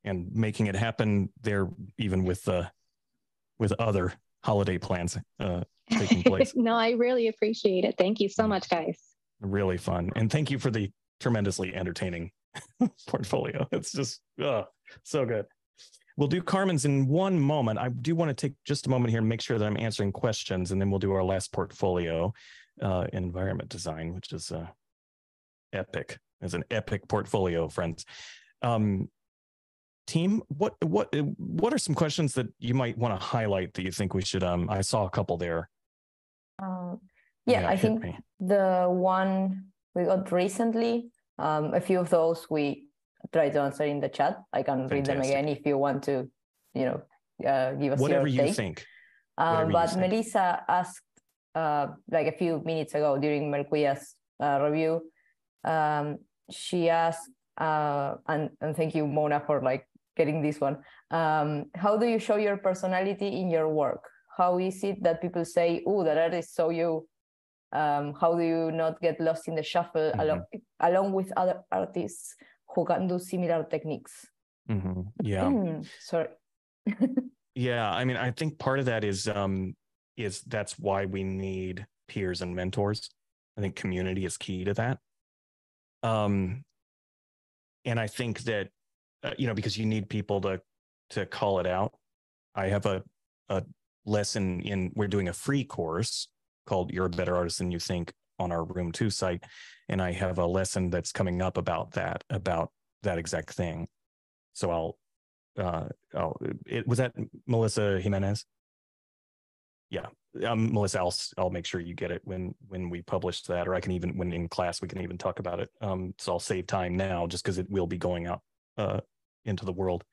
and making it happen there, even with other holiday plans taking place. No, I really appreciate it. Thank you so much, guys. Really fun. And thank you for the tremendously entertaining portfolio. It's just so good. We'll do Carmen's in one moment. I do want to take just a moment here and make sure that I'm answering questions, and then we'll do our last portfolio, environment design, which is epic. It's an epic portfolio, friends. Team, what are some questions that you might want to highlight that you think we should? I saw a couple there. I think the one we got recently, a few of those we tried to answer in the chat. I can read them again if you want to, give us whatever your take. But Melissa asked, a few minutes ago during Melquea's review, she asked, and thank you, Mona, for getting this one. How do you show your personality in your work? How is it that people say, oh, that artist saw you? How do you not get lost in the shuffle along with other artists who can do similar techniques? Mm-hmm. Yeah. Sorry. Yeah, I mean, I think part of that is that's why we need peers and mentors. I think community is key to that. And I think that, because you need people to call it out. I have a lesson we're doing a free course called You're a Better Artist Than You Think on our Room 2 site. And I have a lesson that's coming up about that exact thing. So was that Melissa Jimenez? Yeah. Melissa, I'll make sure you get it when we publish that, or I can even, when in class, we can even talk about it. So I'll save time now just because it will be going out into the world.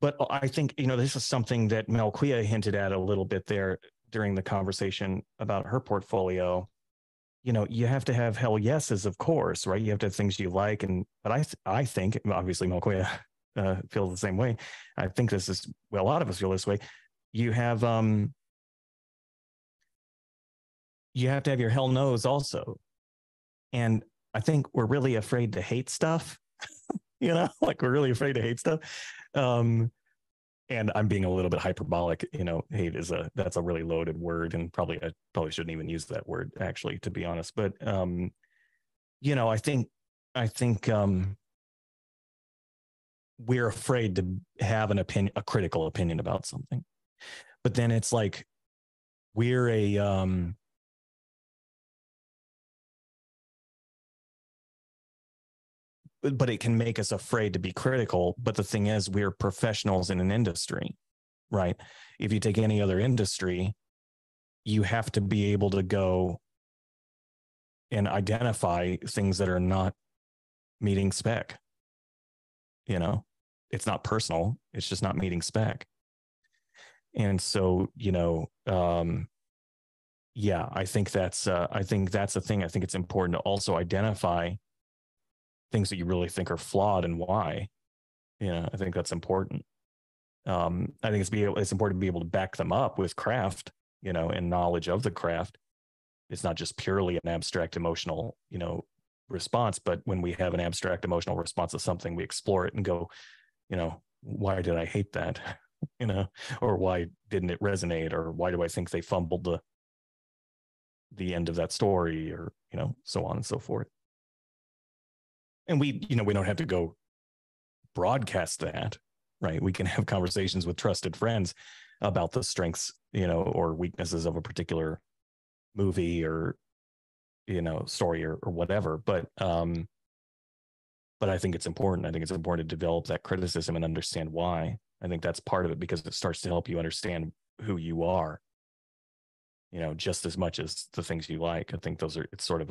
But I think, this is something that Melquea hinted at a little bit there during the conversation about her portfolio. You have to have hell yeses, of course, right? You have to have things you like. But I think, obviously, Melquea feels the same way. I think a lot of us feel this way. You have to have your hell no's also. And I think we're really afraid to hate stuff. We're really afraid to hate stuff. And I'm being a little bit hyperbolic, hate is that's a really loaded word, and I probably shouldn't even use that word, actually, to be honest. But, I think we're afraid to have a critical opinion about something, but then it's like, we're but it can make us afraid to be critical. But the thing is, we're professionals in an industry, right? If you take any other industry, you have to be able to go and identify things that are not meeting spec. It's not personal. It's just not meeting spec. And so, I think that's the thing. I think it's important to also identify things that you really think are flawed and why. I think that's important. I think it's important to be able to back them up with craft, and knowledge of the craft. It's not just purely an abstract emotional, response, but when we have an abstract emotional response to something, we explore it and go, why did I hate that? Or why didn't it resonate? Or why do I think they fumbled the end of that story, or, so on and so forth. And we, we don't have to go broadcast that, right? We can have conversations with trusted friends about the strengths, or weaknesses of a particular movie or, story or whatever. But I think it's important. I think it's important to develop that criticism and understand why. I think that's part of it, because it starts to help you understand who you are, just as much as the things you like. I think it's sort of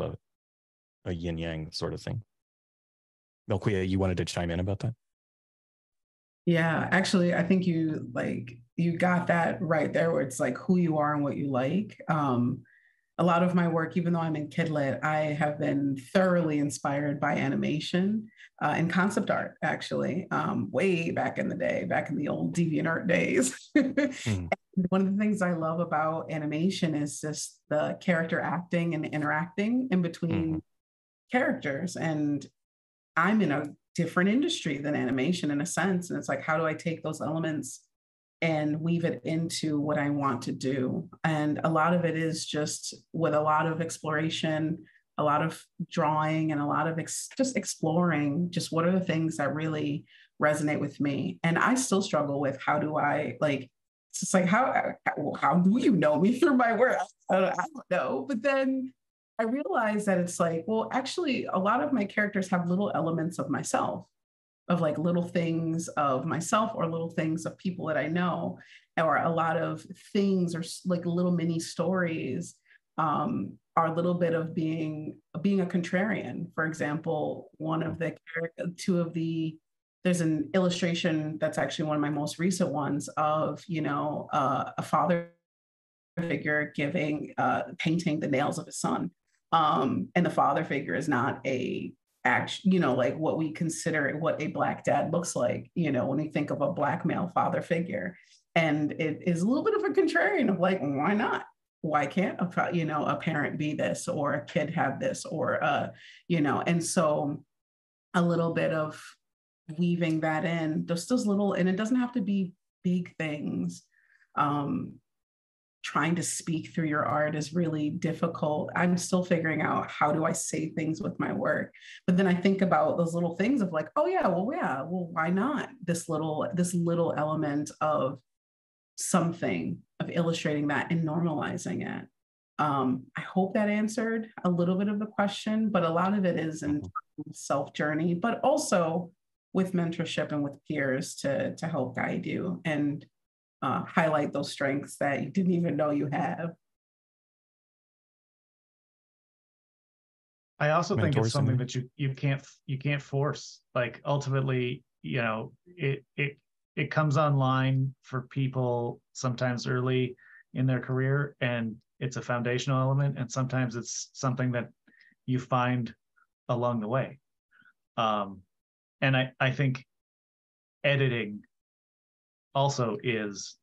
a yin yang sort of thing. Melquea, you wanted to chime in about that? Yeah, actually, I think you got that right there, where it's like who you are and what you like. A lot of my work, even though I'm in Kid Lit, I have been thoroughly inspired by animation and concept art, actually, way back in the day, back in the old DeviantArt days. Mm. One of the things I love about animation is just the character acting and interacting in between characters. And I'm in a different industry than animation, in a sense. And it's like, how do I take those elements and weave it into what I want to do? And a lot of it is just with a lot of exploration, a lot of drawing, and a lot of just exploring just what are the things that really resonate with me. And I still struggle with how do I, like, it's just like, how do you know me through my work? I don't know. But then I realized that it's like, well, actually, a lot of my characters have little elements of myself, of like little things of myself or little things of people that I know, or a lot of things, or like little mini stories, are a little bit of being a contrarian. For example, there's an illustration that's actually one of my most recent ones of, a father figure painting the nails of his son, and the father figure is not like what we consider what a Black dad looks like, when we think of a Black male father figure. And it is a little bit of a contrarian of like, why not? Why can't a parent be this, or a kid have this, or and so a little bit of weaving that in, just those little, and it doesn't have to be big things. Trying to speak through your art is really difficult. I'm still figuring out how do I say things with my work. But then I think about those little things of like, oh yeah, well, why not? This little element of something, of illustrating that and normalizing it. I hope that answered a little bit of the question, but a lot of it is in self-journey, but also with mentorship and with peers to help guide you and highlight those strengths that you didn't even know you have. I also think it's something that you can't force. Like ultimately, you know, it comes online for people sometimes early in their career, and it's a foundational element, and sometimes it's something that you find along the way. And I think editing also is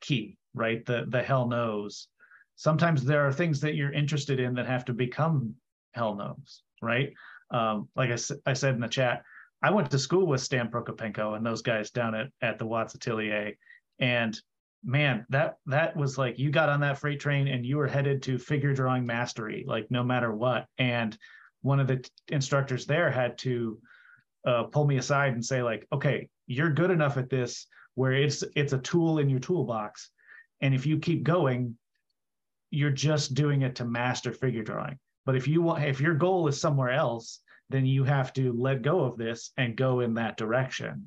key, right? The hell knows. Sometimes there are things that you're interested in that have to become hell knows, right? Like I said in the chat, I went to school with Stan Prokopenko and those guys down at the Watts Atelier, and man, that was like, you got on that freight train and you were headed to figure drawing mastery, like no matter what. And one of the instructors there had to pull me aside and say like, okay, you're good enough at this where it's a tool in your toolbox. And if you keep going, you're just doing it to master figure drawing. But if your goal is somewhere else, then you have to let go of this and go in that direction.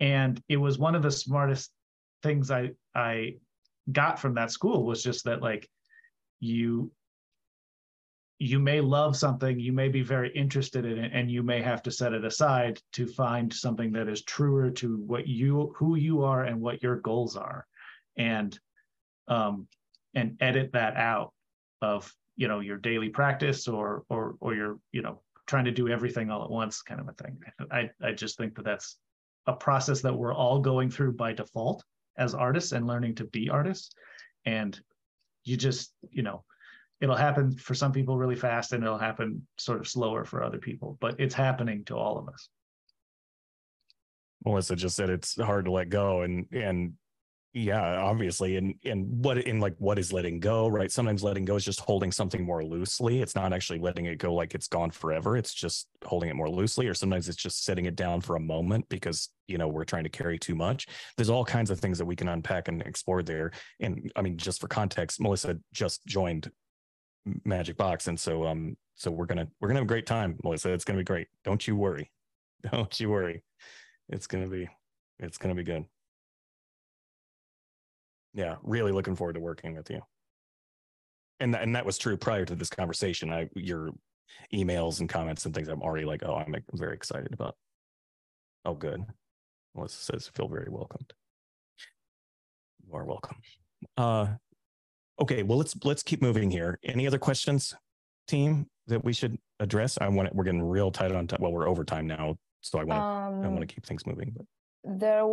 And it was one of the smartest things I got from that school, was just that like you may love something, you may be very interested in it, and you may have to set it aside to find something that is truer to who you are and what your goals are, and edit that out of, you know, your daily practice or your, you know, trying to do everything all at once kind of a thing. I just think that that's a process that we're all going through by default as artists and learning to be artists. And you just, you know, it'll happen for some people really fast and it'll happen sort of slower for other people, but it's happening to all of us. Melissa just said it's hard to let go. And yeah, obviously. And what is letting go, right? Sometimes letting go is just holding something more loosely. It's not actually letting it go like it's gone forever. It's just holding it more loosely, or sometimes it's just setting it down for a moment because, you know, we're trying to carry too much. There's all kinds of things that we can unpack and explore there. And I mean, just for context, Melissa just joined Magic Box, and so we're gonna have a great time, Melissa. It's gonna be great. Don't you worry. It's gonna be good. Yeah, really looking forward to working with you. And that was true prior to this conversation. Your emails and comments and things, I'm already like, oh, I'm very excited about. Oh, good. Melissa says, feel very welcomed. You are welcome. Okay, well, let's keep moving here. Any other questions, team, that we should address? We're getting real tight on time. Well, we're over time now, so I want to keep things moving. But there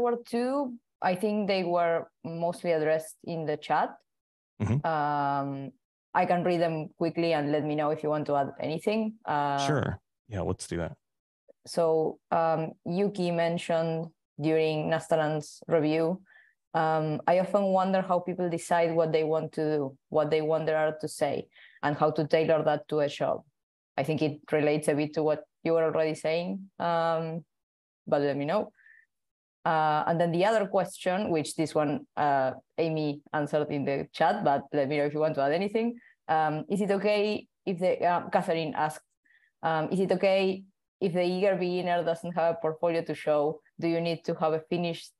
were two. I think they were mostly addressed in the chat. Mm-hmm. I can read them quickly and let me know if you want to add anything. Sure. Yeah, let's do that. So Yuki mentioned during Nastaran's review, I often wonder how people decide what they want to do, what they want their art to say, and how to tailor that to a job. I think it relates a bit to what you were already saying, but let me know. And then the other question, which this one Amy answered in the chat, but let me know if you want to add anything. Is it okay if Catherine asked, is it okay if the eager beginner doesn't have a portfolio to show? Do you need to have finished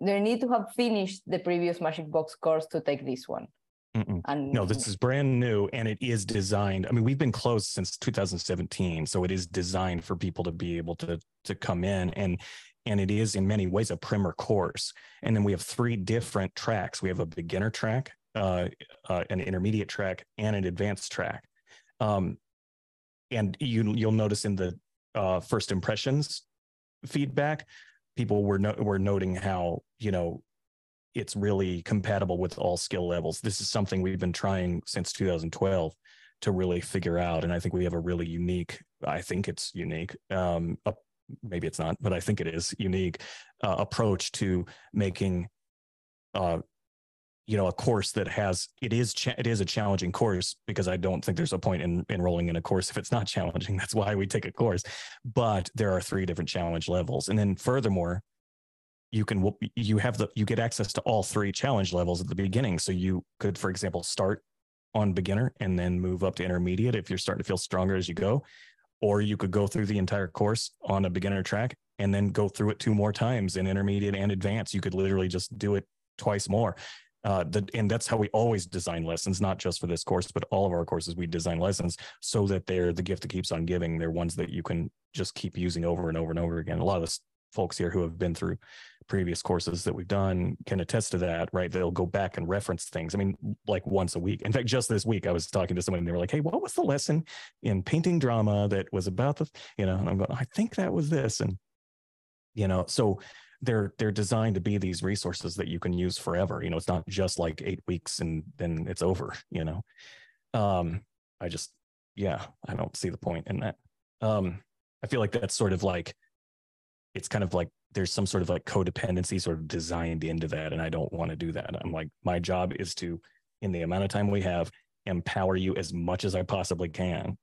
the previous Magic Box course to take this one? No, this is brand new, and it is designed. I mean, we've been closed since 2017, so it is designed for people to be able to come in, and it is in many ways a primer course. And then we have three different tracks. We have a beginner track, an intermediate track, and an advanced track. And you'll notice in the first impressions feedback, people were noting how, you know, it's really compatible with all skill levels. This is something we've been trying since 2012 to really figure out. And I think we have a really unique, I think it's unique, maybe it's not, but I think it is unique approach to making, a course that has, it is a challenging course, because I don't think there's a point in enrolling in a course if it's not challenging. That's why we take a course. But there are 3 different challenge levels. And then furthermore, you get access to all 3 challenge levels at the beginning. So you could, for example, start on beginner and then move up to intermediate if you're starting to feel stronger as you go, or you could go through the entire course on a beginner track and then go through it 2 more times in intermediate and advanced. You could literally just do it twice more. And that's how we always design lessons, not just for this course, but all of our courses, we design lessons so that they're the gift that keeps on giving. They're ones that you can just keep using over and over and over again. A lot of the folks here who have been through previous courses that we've done can attest to that, right? They'll go back and reference things. I mean, like once a week. In fact, just this week, I was talking to someone and they were like, hey, what was the lesson in painting drama that was about the, and I'm going, I think that was this. And, so they're designed to be these resources that you can use forever. It's not just like 8 weeks and then it's over, I don't see the point in that. I feel like that's sort of like, it's kind of like there's some sort of like codependency sort of designed into that. And I don't want to do that. I'm like, my job is to, in the amount of time we have, empower you as much as I possibly can.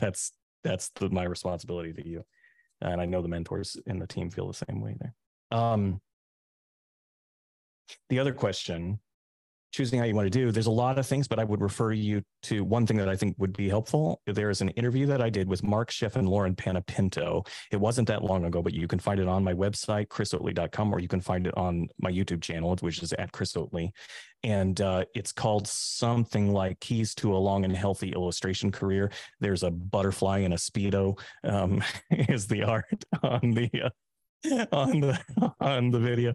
That's my responsibility to you. And I know the mentors in the team feel the same way there. The other question, choosing how you want to do, there's a lot of things, but I would refer you to one thing that I think would be helpful. There is an interview that I did with Mark Sheff and Lauren Panapinto. It wasn't that long ago, but you can find it on my website, chrisoatley.com, or you can find it on my YouTube channel, which is at Chris Oatley. And it's called something like Keys to a Long and Healthy Illustration Career. There's a butterfly and a Speedo is the art on the video.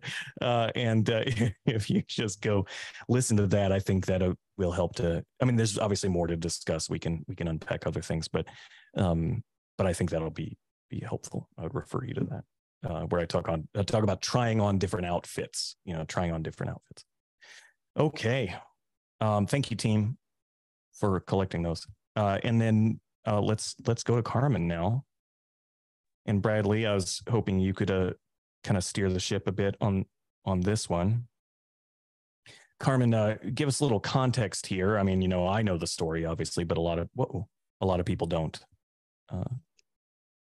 If you just go listen to that, I think that will help to, there's obviously more to discuss. We can unpack other things, but I think that'll be helpful. I would refer you to that, where I talk about trying on different outfits, Okay. Thank you, team, for collecting those. And then let's go to Carmen now. And Bradley, I was hoping you could kind of steer the ship a bit on this one. Carmen, give us a little context here. I know the story, obviously, but a lot of people don't.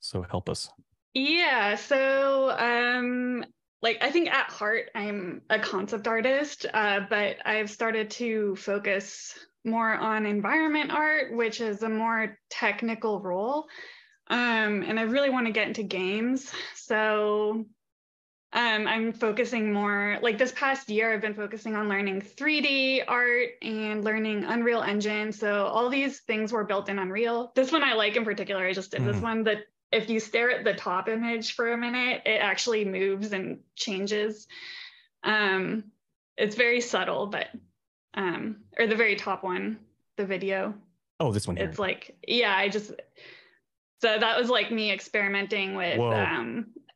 So help us. Yeah. So I think at heart, I'm a concept artist, but I've started to focus more on environment art, which is a more technical role. And I really want to get into games. So I'm focusing more, this past year, I've been focusing on learning 3D art and learning Unreal Engine. So all these things were built in Unreal. This one I like in particular. I just did this one that if you stare at the top image for a minute, it actually moves and changes. It's very subtle, but, or the very top one, the video. Oh, this one here. It's so that was me experimenting with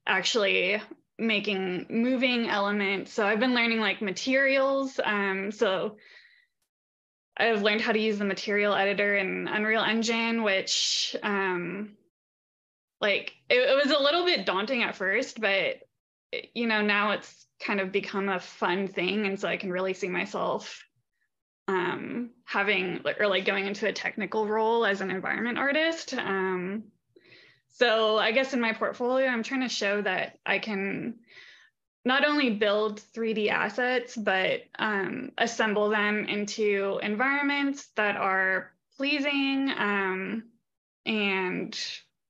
actually making moving elements. So I've been learning materials. So I've learned how to use the material editor in Unreal Engine, which it was a little bit daunting at first, but now it's kind of become a fun thing. And so I can really see myself going into a technical role as an environment artist. So I guess in my portfolio, I'm trying to show that I can not only build 3D assets, but assemble them into environments that are pleasing and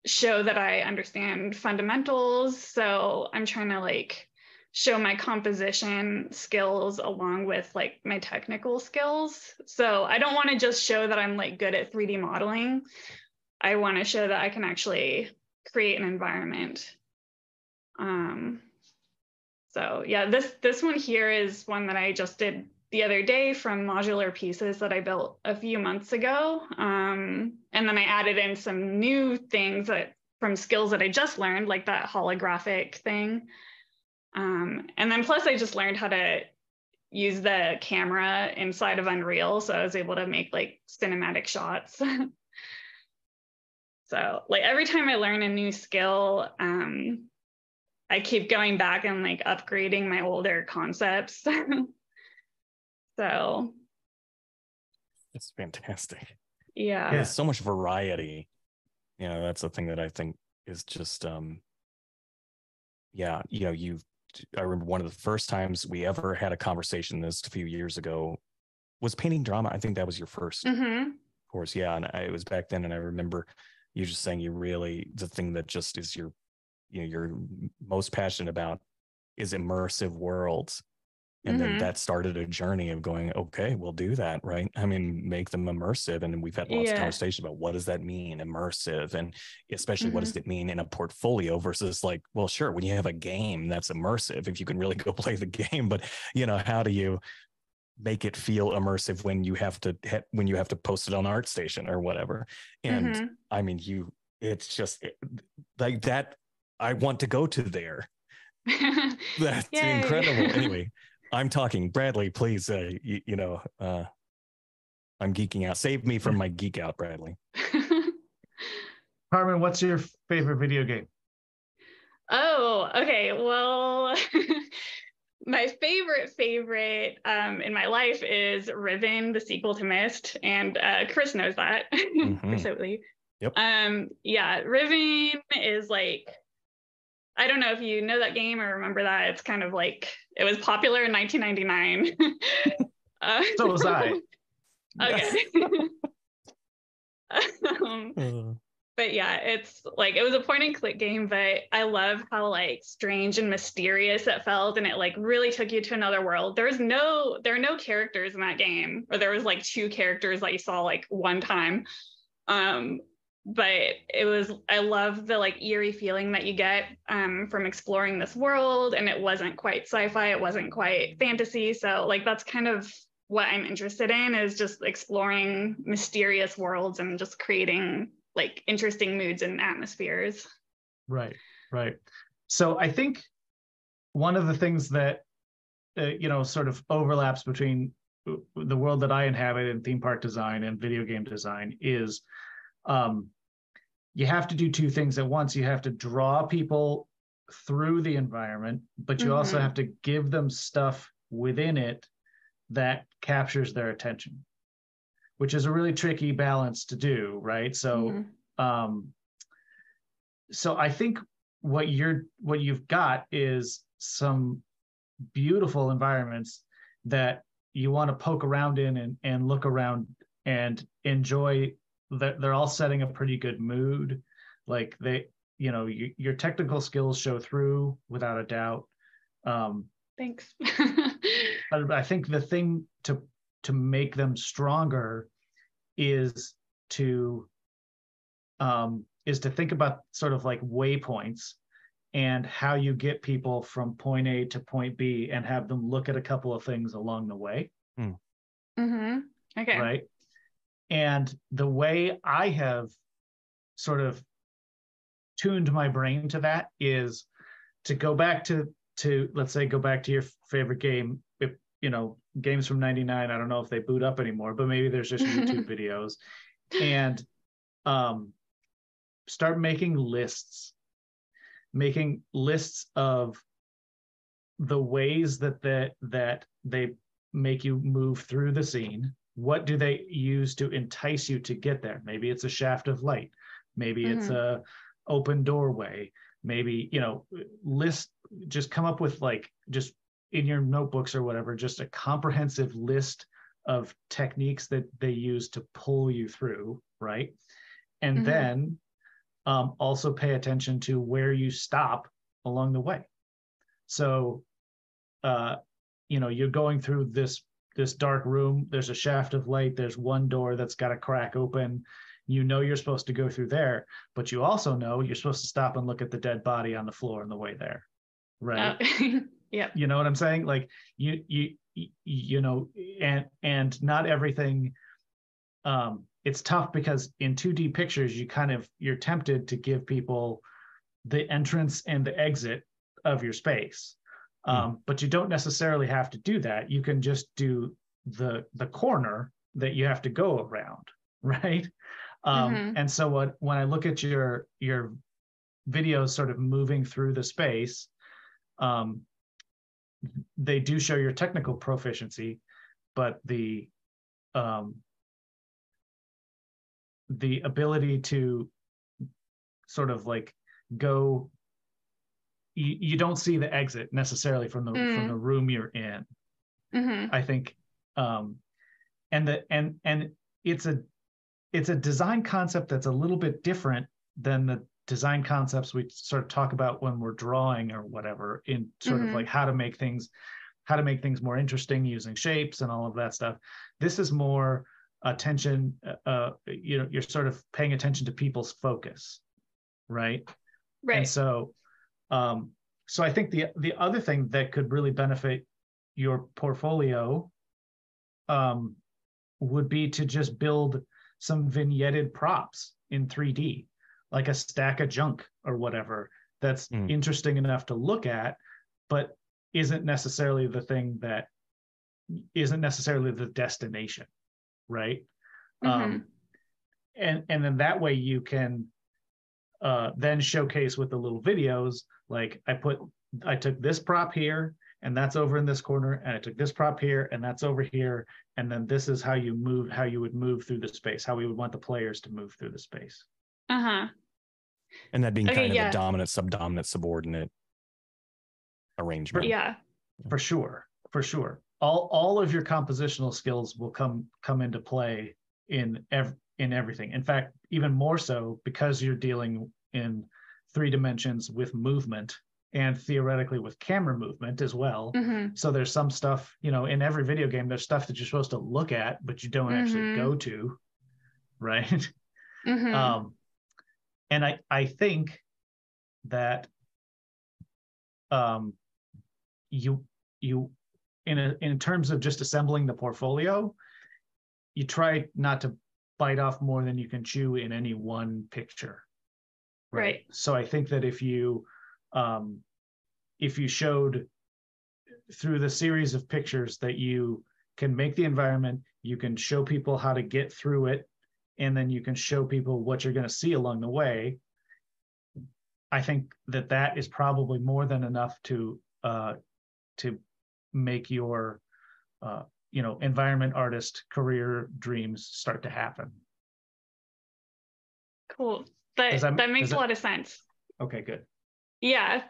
show that I understand fundamentals. So I'm trying to show my composition skills along with my technical skills. So I don't want to just show that I'm good at 3D modeling. I want to show that I can actually create an environment. So yeah, this one here is one that I just did the other day from modular pieces that I built a few months ago. And then I added in some new things from skills that I just learned, like that holographic thing. And then plus I just learned how to use the camera inside of Unreal, so I was able to make like cinematic shots. So like every time I learn a new skill, I keep going back and like upgrading my older concepts. So it's fantastic. Yeah. There's so much variety. You know, that's the thing that I think is just, yeah, you know, I remember one of the first times we ever had a conversation this a few years ago was painting drama. I think that was your first course. Yeah. And it was back then. And I remember you just saying the thing that just is your, you know, you're most passionate about is immersive worlds. And then that started a journey of going, okay, we'll do that, right? I mean, make them immersive. And we've had lots of conversations about what does that mean, immersive? And especially what does it mean in a portfolio versus like, well, sure, when you have a game that's immersive, if you can really go play the game, but you know, how do you make it feel immersive when you have to post it on ArtStation or whatever? And I mean, it's just like that. I want to go to there. That's incredible. Anyway. I'm talking, Bradley, please, you know, I'm geeking out. Save me from my geek out, Bradley. Carmen, what's your favorite video game? Oh, okay. Well, my favorite in my life is Riven, the sequel to Myst, and Chris knows that, absolutely. Yep. Yeah, Riven is like, I don't know if you know that game or remember that. It's kind of like, it was popular in 1999. So was I. Okay. But yeah, it's like, it was a point and click game, but I love how like strange and mysterious it felt. And it like really took you to another world. There are no characters in that game, or there was like two characters that you saw like one time. But it was, I love the like eerie feeling that you get from exploring this world, and it wasn't quite sci-fi, it wasn't quite fantasy. So like, that's kind of what I'm interested in, is just exploring mysterious worlds and just creating like interesting moods and atmospheres. Right, right. So I think one of the things that, you know, sort of overlaps between the world that I inhabit in theme park design and video game design is, you have to do two things at once. You have to draw people through the environment, but you also have to give them stuff within it that captures their attention, which is a really tricky balance to do, right? So so I think what you've got is some beautiful environments that you want to poke around in and look around and enjoy. They're all setting a pretty good mood. Like you know, your technical skills show through without a doubt. Thanks. I think the thing to make them stronger is to think about sort of like waypoints and how you get people from point A to point B and have them look at a couple of things along the way. Okay. Right. And the way I have sort of tuned my brain to that is to go back to let's say, go back to your favorite game. If, you know, games from 99, I don't know if they boot up anymore, but maybe there's just YouTube videos. And start making lists of the ways that they make you move through the scene. What do they use to entice you to get there? Maybe it's a shaft of light. Maybe it's a open doorway. Maybe, you know, just come up with like, just in your notebooks or whatever, just a comprehensive list of techniques that they use to pull you through, right? And then also pay attention to where you stop along the way. So, you know, you're going through this dark room, there's a shaft of light, there's one door that's got a crack open. You know you're supposed to go through there, but you also know you're supposed to stop and look at the dead body on the floor on the way there, right? Yeah. You know what I'm saying? Like you know, and not everything. It's tough because in 2D pictures, you're tempted to give people the entrance and the exit of your space, But you don't necessarily have to do that. You can just do the corner that you have to go around, right? And so when I look at your videos sort of moving through the space, they do show your technical proficiency, but the ability to sort of like go, you don't see the exit necessarily from the room you're in. I think, and it's a design concept that's a little bit different than the design concepts we sort of talk about when we're drawing or whatever, in sort of like how to make things more interesting using shapes and all of that stuff. This is more attention, you're sort of paying attention to people's focus, right? And so so I think the other thing that could really benefit your portfolio would be to just build some vignetted props in 3D, like a stack of junk or whatever, that's interesting enough to look at, but isn't necessarily the destination, right? And then that way you can then showcase with the little videos, like I took this prop here and that's over in this corner, and I took this prop here and that's over here, and then this is how you would move through the space, how we would want the players to move through the space. And that being kind of a dominant, subdominant, subordinate arrangement. Yeah, for sure. All of your compositional skills will come into play in everything. In fact, even more so, because you're dealing in three dimensions with movement and theoretically with camera movement as well. So there's some stuff, in every video game, there's stuff that you're supposed to look at, but you don't actually go to, right? And I think that you in terms of just assembling the portfolio, you try not to bite off more than you can chew in any one picture, right? So I think that if you showed through the series of pictures that you can make the environment, you can show people how to get through it, and then you can show people what you're going to see along the way. I think that is probably more than enough to make your environment artist career dreams start to happen. Cool. That makes a lot of sense. Okay, good. Yeah,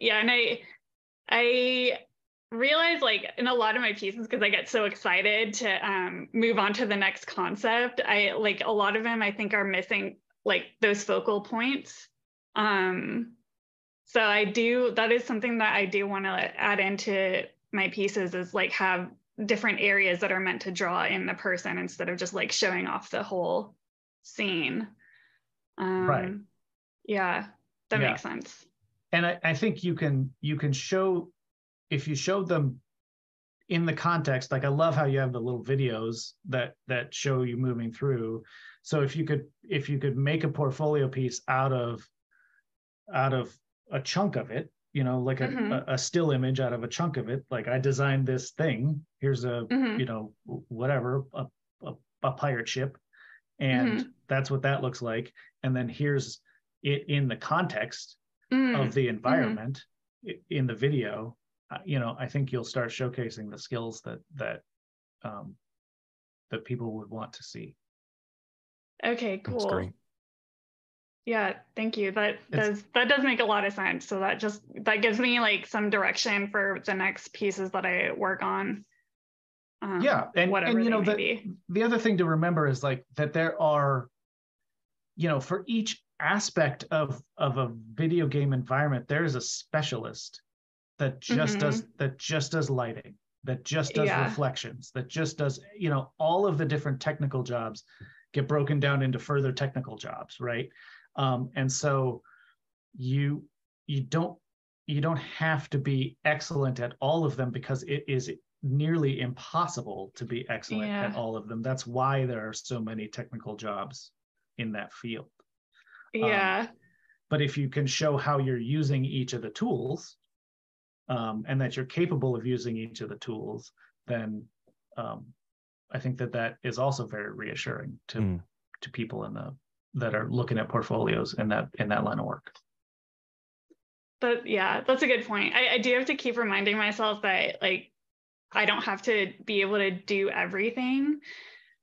and I realize, like, in a lot of my pieces, because I get so excited to move on to the next concept, I like a lot of them I think are missing like those focal points, so that is something that I do want to add into my pieces, is like have different areas that are meant to draw in the person instead of just like showing off the whole scene. Makes sense. And I think you can show, if you showed them in the context, like I love how you have the little videos that show you moving through. So if you could make a portfolio piece out of a chunk of it, like a still image out of a chunk of it, like I designed this thing, here's a, whatever, a pirate ship, and that's what that looks like. And then here's it in the context of the environment in the video. I think you'll start showcasing the skills that people would want to see. Okay, cool. That's great. Yeah, thank you. That does make a lot of sense. So that gives me like some direction for the next pieces that I work on. The other thing to remember is like that there are, for each aspect of a video game environment, there is a specialist that just does lighting, that just does reflections, that just does, all of the different technical jobs get broken down into further technical jobs, right? And so you don't have to be excellent at all of them, because it is nearly impossible to be excellent at all of them. That's why there are so many technical jobs in that field. But if you can show how you're using each of the tools, and that you're capable of using each of the tools, then I think that that is also very reassuring to people in the that are looking at portfolios in that line of work. But yeah, that's a good point. I do have to keep reminding myself that like I don't have to be able to do everything.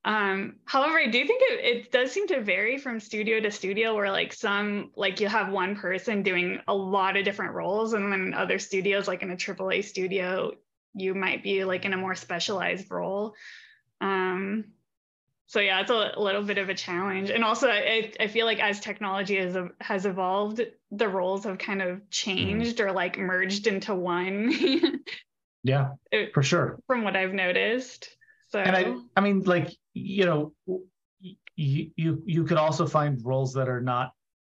However, I do think it does seem to vary from studio to studio, where like some, like you have one person doing a lot of different roles, and then other studios, like in a AAA studio, you might be like in a more specialized role. So yeah, it's a little bit of a challenge. And also I feel like as technology has evolved, the roles have kind of changed or like merged into one. Yeah, for sure. From what I've noticed. So, and I mean, like, you know, you could also find roles that are not,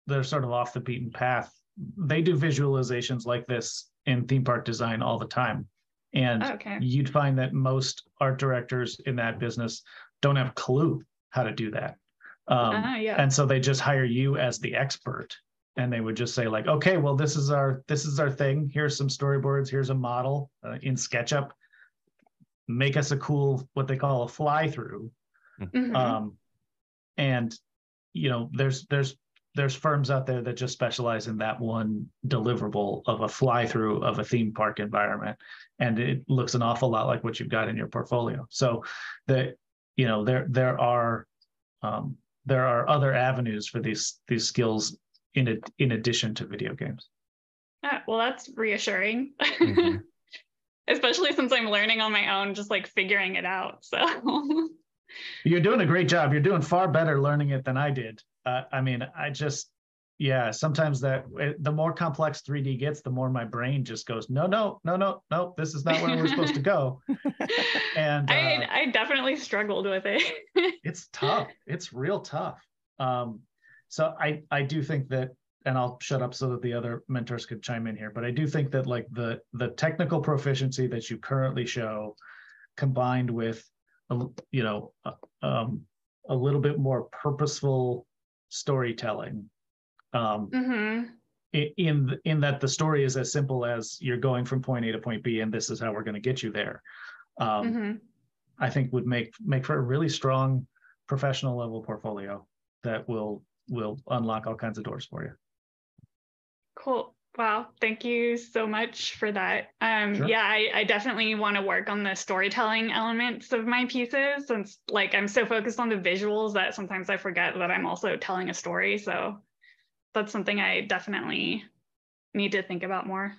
they're sort of off the beaten path. They do visualizations like this in theme park design all the time. And you'd find that most art directors in that business don't have a clue how to do that. And so they just hire you as the expert, and they would just say like, okay, well, this is our thing. Here's some storyboards. Here's a model in SketchUp. Make us a cool, what they call a fly through. Mm-hmm. And you know, there's firms out there that just specialize in that one deliverable of a fly through of a theme park environment. And it looks an awful lot like what you've got in your portfolio. So you know, there are other avenues for these skills in addition to video games. Well, that's reassuring, mm-hmm. especially since I'm learning on my own, just like figuring it out. So you're doing a great job. You're doing far better learning it than I did. I mean, sometimes the more complex 3D gets, the more my brain just goes, no, this is not where we're supposed to go. And I definitely struggled with it. It's tough. It's real tough. So I do think that, and I'll shut up so that the other mentors could chime in here, but I do think that like the technical proficiency that you currently show combined with, you know, a little bit more purposeful storytelling, mm-hmm. in that the story is as simple as you're going from point A to point B, and this is how we're going to get you there. Mm-hmm. I think would make for a really strong professional level portfolio that will unlock all kinds of doors for you. Cool. Wow. Thank you so much for that. Sure. Yeah, I definitely want to work on the storytelling elements of my pieces, since like I'm so focused on the visuals that sometimes I forget that I'm also telling a story. So that's something I definitely need to think about more.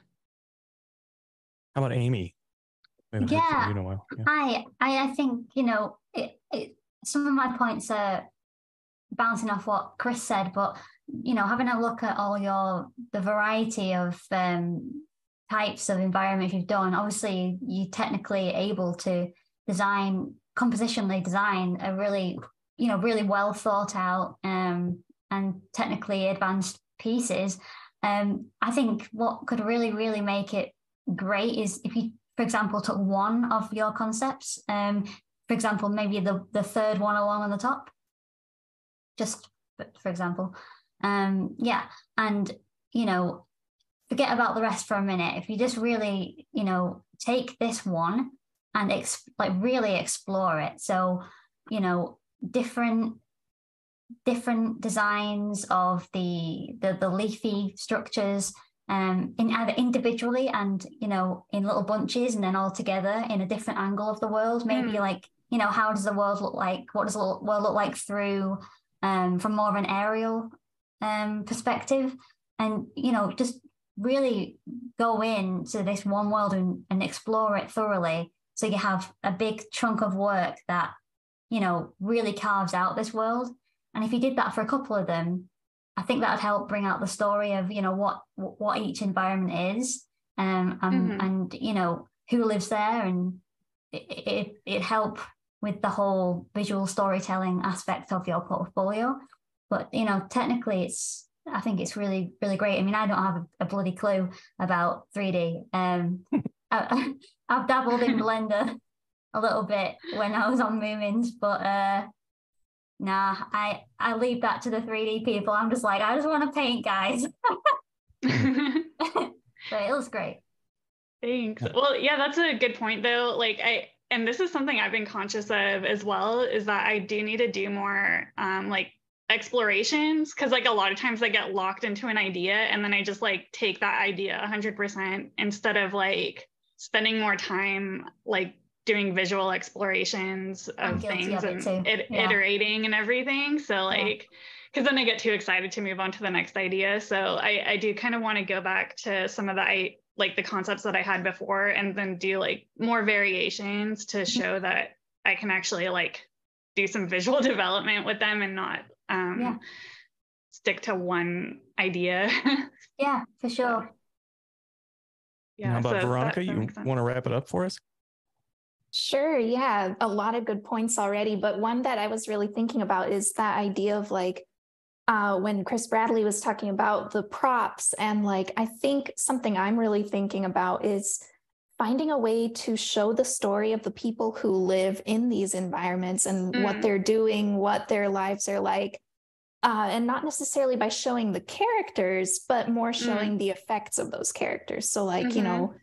How about Amy? Yeah. You know, yeah. I think, you know, some of my points are bouncing off what Chris said, but you know, having a look at all the variety of types of environments you've done, obviously you're technically able to compositionally design a really, you know, really well thought out and technically advanced pieces. I think what could really, really make it great is if you, for example, took one of your concepts, for example, maybe the third one along on the top, just for example. And you know, forget about the rest for a minute. If you just really, you know, take this one and really explore it. So, you know, different designs of the leafy structures, in either individually and, you know, in little bunches, and then all together in a different angle of the world. Maybe like, you know, how does the world look like? What does the world look like through? From more of an aerial perspective, and you know, just really go into this one world and explore it thoroughly, so you have a big chunk of work that, you know, really carves out this world. And if you did that for a couple of them, I think that'd help bring out the story of, you know, what each environment is, mm-hmm. and you know, who lives there, and it help with the whole visual storytelling aspect of your portfolio. But, you know, technically I think it's really, really great. I mean, I don't have a bloody clue about 3D. I've dabbled in Blender a little bit when I was on Moomins, but I leave that to the 3D people. I'm just like, I just want to paint, guys. But it looks great. Thanks. Well, yeah, that's a good point though. Like and this is something I've been conscious of as well, is that I do need to do more like explorations, because like a lot of times I get locked into an idea and then I just like take that idea 100% instead of like spending more time like doing visual explorations of things and iterating and everything. So like, because then I get too excited to move on to the next idea. So I do kind of want to go back to some of the like the concepts that I had before and then do like more variations to show that I can actually like do some visual development with them and not stick to one idea. Yeah, for sure. Yeah. How about Veronica, you want to wrap it up for us? Sure. Yeah. A lot of good points already. But one that I was really thinking about is that idea of like, when Chris Bradley was talking about the props, and like, I think something I'm really thinking about is finding a way to show the story of the people who live in these environments and what they're doing, what their lives are like, and not necessarily by showing the characters, but more showing the effects of those characters. So like, you know,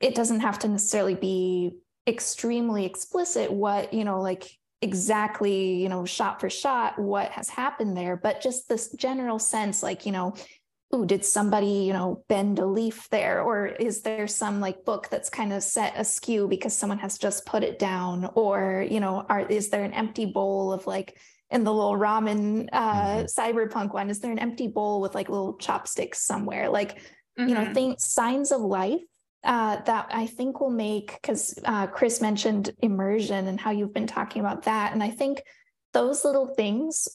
it doesn't have to necessarily be extremely explicit what, you know, like exactly, you know, shot for shot what has happened there, but just this general sense, like, you know, ooh, did somebody, you know, bend a leaf there, or is there some like book that's kind of set askew because someone has just put it down, or, you know, is there an empty bowl of like, in the little ramen cyberpunk one, is there an empty bowl with like little chopsticks somewhere, like you know, signs of life that I think will make, because Chris mentioned immersion and how you've been talking about that. And I think those little things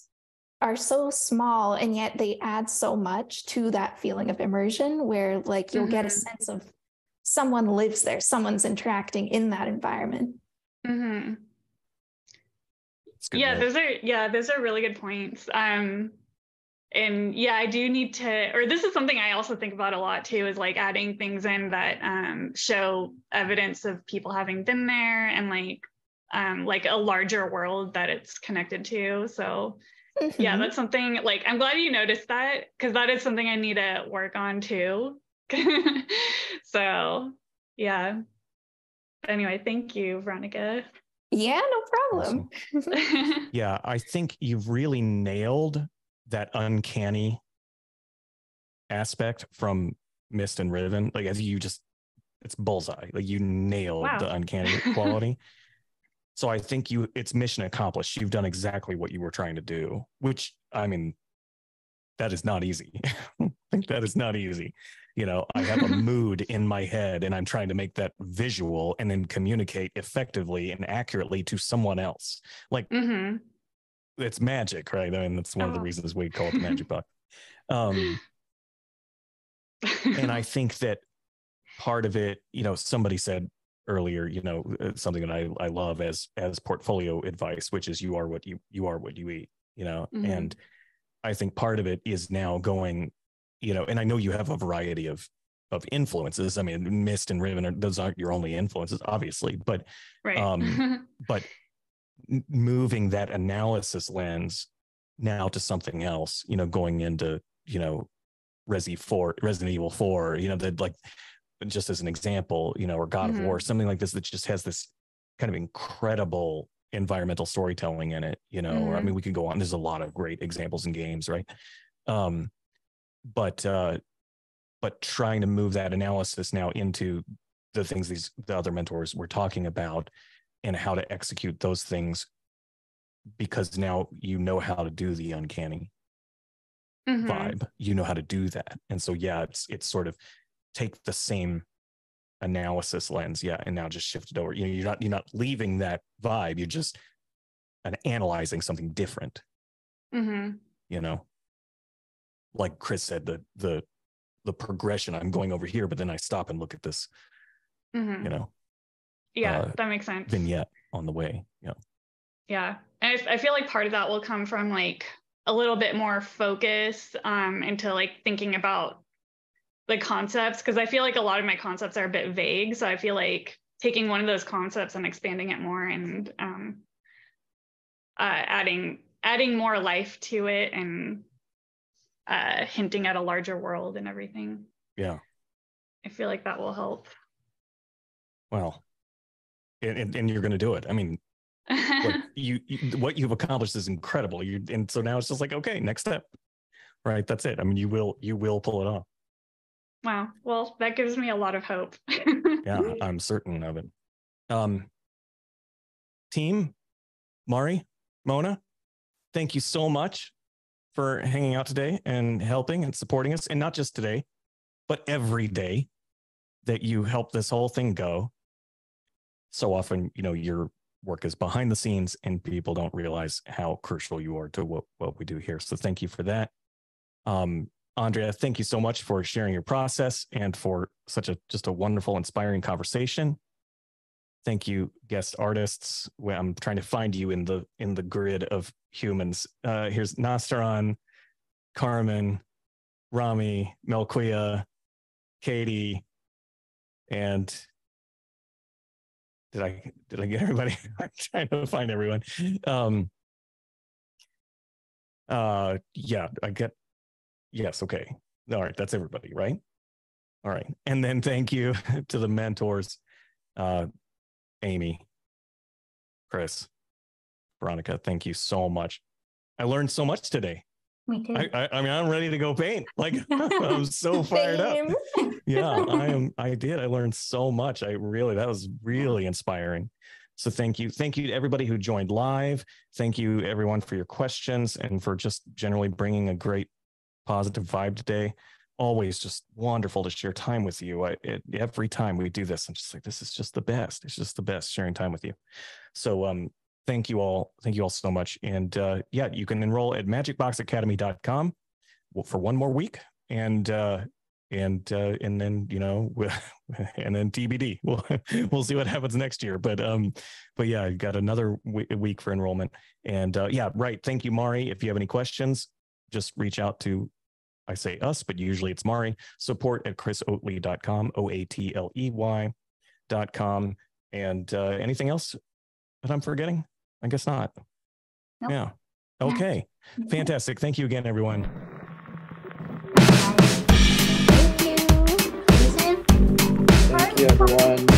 are so small and yet they add so much to that feeling of immersion, where like you'll get a sense of someone lives there, someone's interacting in that environment. Yeah, those are really good points. And yeah, I do need to, or this is something I also think about a lot too, is like adding things in that show evidence of people having been there, and like a larger world that it's connected to. So yeah, that's something like, I'm glad you noticed that, because that is something I need to work on too. So yeah. Anyway, thank you, Veronica. Yeah, no problem. Awesome. Yeah, I think you've really nailed that uncanny aspect from Mist and Riven. Like, I think you just, it's bullseye. Like, you nailed the uncanny quality. So I think it's mission accomplished. You've done exactly what you were trying to do, which, I mean, that is not easy. I think that is not easy. You know, I have a mood in my head and I'm trying to make that visual and then communicate effectively and accurately to someone else. Like, it's magic, right? I mean, that's one of the reasons we call it the Magic Box. And I think that part of it, you know, somebody said earlier, you know, something that I love as portfolio advice, which is you are what you eat, you know, and I think part of it is now going, you know, and I know you have a variety of influences. I mean, Mist and Riven, those aren't your only influences, obviously, but, but moving that analysis lens now to something else, you know, going into, you know, Resident Evil 4, you know, that, like, just as an example, you know, or God of War, something like this that just has this kind of incredible environmental storytelling in it, you know, or, I mean, we could go on. There's a lot of great examples in games, right? But trying to move that analysis now into the things the other mentors were talking about, and how to execute those things, because now you know how to do the uncanny vibe. You know how to do that. And so, yeah, it's sort of take the same analysis lens, yeah, and now just shift it over. You know, you're not leaving that vibe. You're just analyzing something different, you know? Like Chris said, the progression, I'm going over here, but then I stop and look at this, you know? Yeah, that makes sense. Vignette on the way, you know. Yeah, and I feel like part of that will come from like a little bit more focus into like thinking about the concepts, because I feel like a lot of my concepts are a bit vague. So I feel like taking one of those concepts and expanding it more, and adding more life to it, and hinting at a larger world and everything. Yeah, I feel like that will help. Well, and you're going to do it. I mean, what you've accomplished is incredible. And so now it's just like, okay, next step, right? That's it. I mean, you will pull it off. Wow. Well, that gives me a lot of hope. Yeah, I'm certain of it. Team, Mari, Mona, thank you so much for hanging out today and helping and supporting us. And not just today, but every day that you help this whole thing go. So often, you know, your work is behind the scenes and people don't realize how crucial you are to what we do here. So thank you for that. Andrea, thank you so much for sharing your process and for such a wonderful, inspiring conversation. Thank you, guest artists. Well, I'm trying to find you in the grid of humans. Here's Nastaran, Carmen, Rami, Melquea, Katie, and did I get everybody? I'm trying to find everyone. Yes. Okay. All right. That's everybody, right? All right. And then thank you to the mentors, Amy, Chris, Veronica. Thank you so much. I learned so much today. Me too. I mean, I'm ready to go paint. Like I'm so fired up. Yeah, I am. I did. I learned so much. That was really inspiring. So thank you. Thank you to everybody who joined live. Thank you everyone for your questions and for just generally bringing a great positive vibe today. Always just wonderful to share time with you. Every time we do this, I'm just like, this is just the best. It's just the best sharing time with you. So thank you all. Thank you all so much. And yeah, you can enroll at magicboxacademy.com for one more week. And then, you know, and then TBD, we'll see what happens next year. But yeah, I've got another week for enrollment. And yeah, right. Thank you, Mari. If you have any questions, just reach out to, I say us, but usually it's Mari, support@chrisoatley.com, OATLEY.com. And anything else that I'm forgetting? I guess not. Nope. Yeah. Okay. Fantastic. Thank you again, everyone. Thank you. Thank you, everyone.